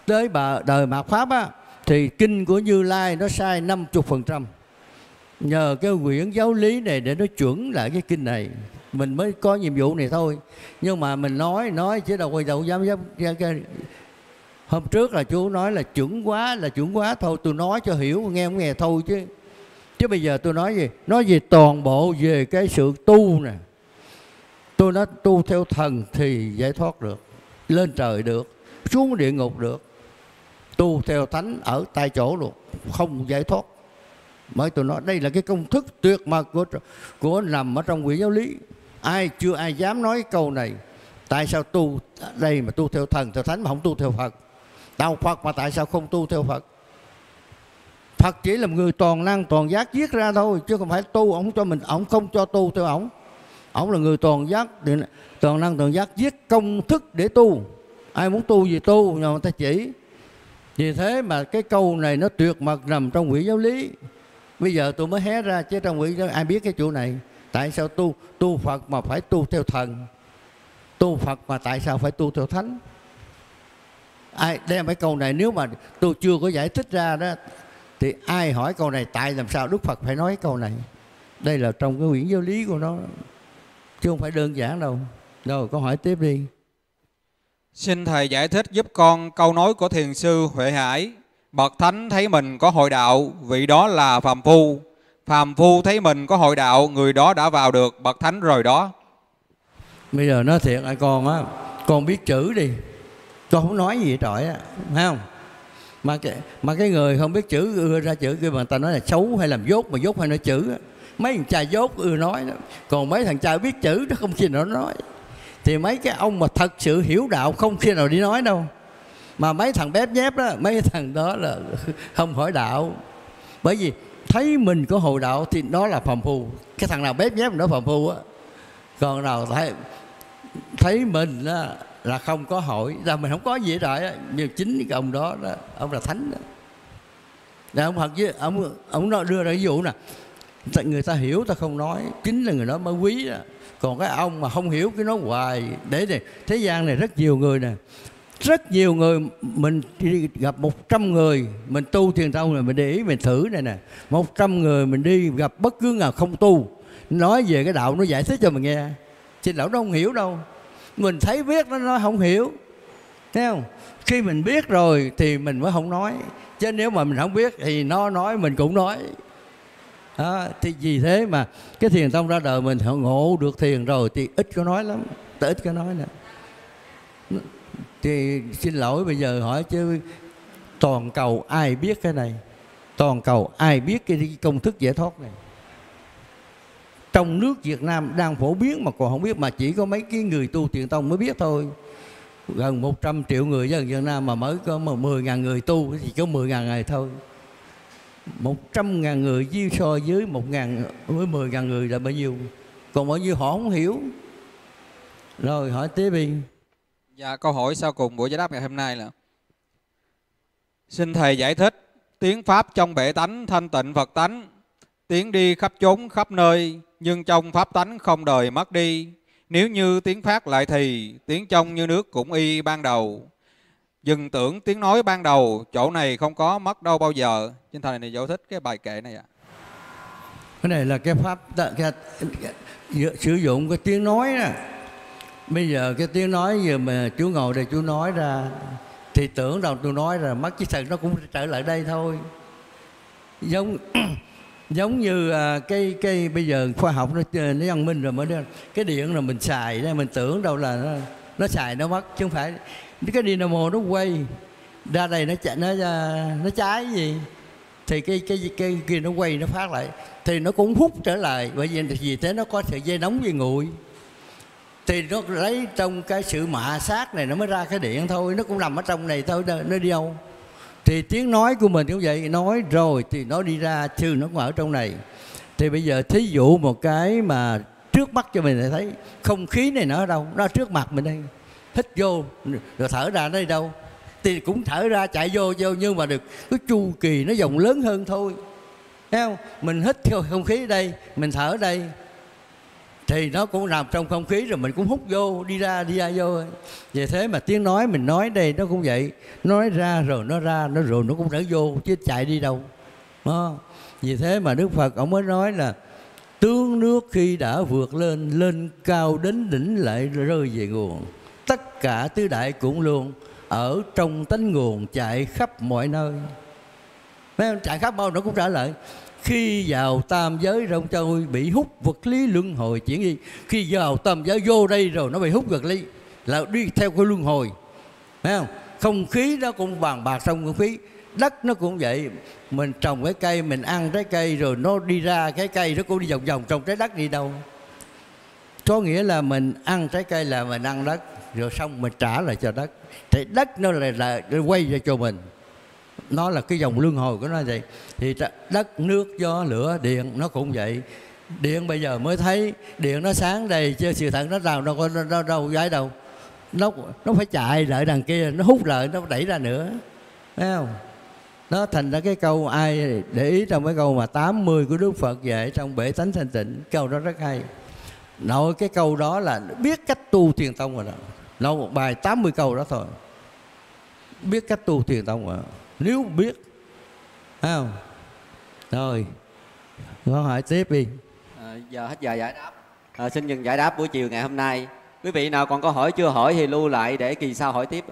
Tới đời mạt pháp á, thì kinh của Như Lai nó sai 50%, nhờ cái quyển giáo lý này để nó chuẩn lại cái kinh này. Mình mới có nhiệm vụ này thôi. Nhưng mà mình nói chứ đâu quay đầu dám. Hôm trước là chú nói là chuẩn quá thôi. Tôi nói cho hiểu, nghe không nghe thôi chứ. Chứ bây giờ tôi nói gì? Nói về toàn bộ về cái sự tu nè. Tôi nói tu theo thần thì giải thoát được, lên trời được, xuống địa ngục được. Tu theo thánh ở tại chỗ luôn, không giải thoát. Mới tôi nói đây là cái công thức tuyệt mật của nằm ở trong quyển giáo lý. Ai dám nói câu này. Tại sao tu đây mà tu theo thần, theo thánh mà không tu theo Phật? Đạo Phật mà tại sao không tu theo Phật? Phật chỉ là người toàn năng toàn giác viết ra thôi, chứ không phải tu. Ổng cho mình, ổng không cho tu theo ổng. Ổng là người toàn năng toàn giác viết công thức để tu. Ai muốn tu gì tu, nhưng người ta chỉ. Vì thế mà cái câu này nó tuyệt mật nằm trong quyển giáo lý. Bây giờ tôi mới hé ra, chứ trong quyển giáo ai biết cái chỗ này. Tại sao tu Phật mà phải tu theo thần? Tu Phật mà tại sao phải tu theo thánh? Ai đem cái câu này, nếu mà tôi chưa có giải thích ra đó, thì ai hỏi câu này tại làm sao Đức Phật phải nói câu này? Đây là trong cái quyển giáo lý của nó, chứ không phải đơn giản đâu. Rồi câu hỏi tiếp đi. Xin Thầy giải thích giúp con câu nói của Thiền sư Huệ Hải. Bậc Thánh thấy mình có hội đạo, vị đó là phàm phu. Phàm phu thấy mình có hội đạo, người đó đã vào được Bậc Thánh rồi đó. Bây giờ nói thiệt ai con á, con biết chữ đi, con không nói gì trọi á, phải không? Mà cái người không biết chữ ưa ra chữ kia mà người ta nói là xấu hay làm dốt, mà dốt hay nói chữ á. Mấy thằng trai dốt ưa nói đó. Còn mấy thằng trai biết chữ nó không khi nào nó nói. Thì mấy cái ông mà thật sự hiểu đạo không khi nào đi nói đâu. Mà mấy thằng bép nhép đó, mấy thằng đó là không hỏi đạo. Bởi vì thấy mình có hội đạo thì nó là phàm phu. Cái thằng nào bép nhép nó phàm phu á. Còn nào thấy mình là không có hội, là mình không có gì rồi đó. Nhưng chính cái ông đó, ông là thánh đó. Để ông Phật với ông nó đưa ra ví dụ nè. Người ta hiểu ta không nói, chính là người đó mới quý đó. Còn cái ông mà không hiểu cái nói hoài. Để này, thế gian này rất nhiều người nè. Rất nhiều người, mình gặp 100 người, mình tu thiền tông này, mình để ý, mình thử này nè. 100 người mình đi gặp bất cứ nào không tu, nói về cái đạo nó giải thích cho mình nghe. Chứ lão nó không hiểu đâu. Mình thấy biết nó không hiểu. Thấy không? Khi mình biết rồi thì mình mới không nói. Chứ nếu mà mình không biết thì nó nói mình cũng nói. Đó, thì vì thế mà cái thiền tông ra đời mình ngộ được thiền rồi thì ít có nói lắm. Ít có nói nè. Thì xin lỗi bây giờ hỏi chứ toàn cầu ai biết cái này? Toàn cầu ai biết cái công thức giải thoát này? Trong nước Việt Nam đang phổ biến mà còn không biết, mà chỉ có mấy cái người tu thiền tông mới biết thôi. Gần 100 triệu người dân Việt Nam mà mới có 10.000 người tu thì có 10.000 người thôi. 100.000 người với so với 10.000 người là bao nhiêu? Còn bao nhiêu họ không hiểu. Rồi hỏi tiếp đi. Dạ, câu hỏi sau cùng buổi giải đáp ngày hôm nay là xin Thầy giải thích tiếng Pháp trong bệ tánh, thanh tịnh Phật tánh, tiếng đi khắp chốn khắp nơi, nhưng trong Pháp tánh không đời mất đi. Nếu như tiếng Pháp lại thì tiếng trong như nước cũng y ban đầu. Dừng tưởng tiếng nói ban đầu, chỗ này không có mất đâu bao giờ. Trên Thầy này giải thích cái bài kệ này ạ. Cái này là cái Pháp, sử dụng cái tiếng nói đó. Bây giờ cái tiếng nói giờ mà chú ngồi đây chú nói ra, thì tưởng đâu tôi nói ra, mất chứ thật nó cũng trở lại đây thôi. Giống như cái bây giờ khoa học nó văn minh rồi, mới cái điện là mình xài đó, mình tưởng đâu là nó xài nó mất, chứ không phải cái dynamo nó quay ra đây nó chạy nó cháy gì thì cái kia nó quay nó phát lại thì nó cũng hút trở lại, bởi vì thế nó có sợi dây nóng dây nguội thì nó lấy trong cái sự mạ sát này nó mới ra cái điện thôi, nó cũng nằm ở trong này thôi, nó đi đâu. Thì tiếng nói của mình cũng vậy, nói rồi thì nó đi ra, chứ nó cũng ở trong này. Thì bây giờ thí dụ một cái mà trước mắt cho mình thấy, không khí này nó ở đâu? Nó ở trước mặt mình đây. Hít vô rồi thở ra đây đâu? thì cũng thở ra chạy vô nhưng mà được cái chu kỳ nó dòng lớn hơn thôi. Thấy không? Mình hít theo không khí đây, mình thở đây thì nó cũng nằm trong không khí rồi, mình cũng hút vô, đi ra vô. Vì thế mà tiếng nói mình nói đây nó cũng vậy, nói ra rồi nó ra, nó rồi nó cũng đã vô chứ chạy đi đâu. Đó. Vì thế mà Đức Phật ông mới nói là tướng nước khi đã vượt lên, lên cao đến đỉnh lại rơi về nguồn. Tất cả tứ đại cũng luôn ở trong tánh nguồn chạy khắp mọi nơi. Mấy ông chạy khắp bao nó cũng trả lời. Khi vào tam giới rộng trôi bị hút vật lý luân hồi chuyển đi. Khi vào tam giới vô đây rồi nó bị hút vật lý, là đi theo cái luân hồi. Thấy không? Không khí nó cũng bàn bạc trong không khí. Đất nó cũng vậy. Mình trồng cái cây, mình ăn trái cây rồi nó đi ra cái cây, nó cũng đi vòng vòng trong trái đất đi đâu. Có nghĩa là mình ăn trái cây là mình ăn đất, rồi xong mình trả lại cho đất. Thì đất nó là quay về cho mình. Nó là cái dòng luân hồi của nó vậy. Thì đất, nước, gió, lửa, điện nó cũng vậy. Điện bây giờ mới thấy điện nó sáng đây chứ sự thật nó đâu gái đâu. Nó phải chạy lại đằng kia, nó hút lại, nó đẩy ra nữa. Thấy không? Nó thành ra cái câu ai để ý trong cái câu mà 80 của Đức Phật dạy trong Bể Tánh Thanh Tịnh. Câu đó rất hay. Nội cái câu đó là biết cách tu thiền tông rồi đó. Nói một bài 80 câu đó thôi. Biết cách tu thiền tông rồi. Nếu biết. Thấy không? Rồi. Câu hỏi tiếp đi. Giờ hết giờ giải đáp. Xin dừng giải đáp buổi chiều ngày hôm nay. Quý vị nào còn có hỏi chưa hỏi thì lưu lại để kỳ sau hỏi tiếp.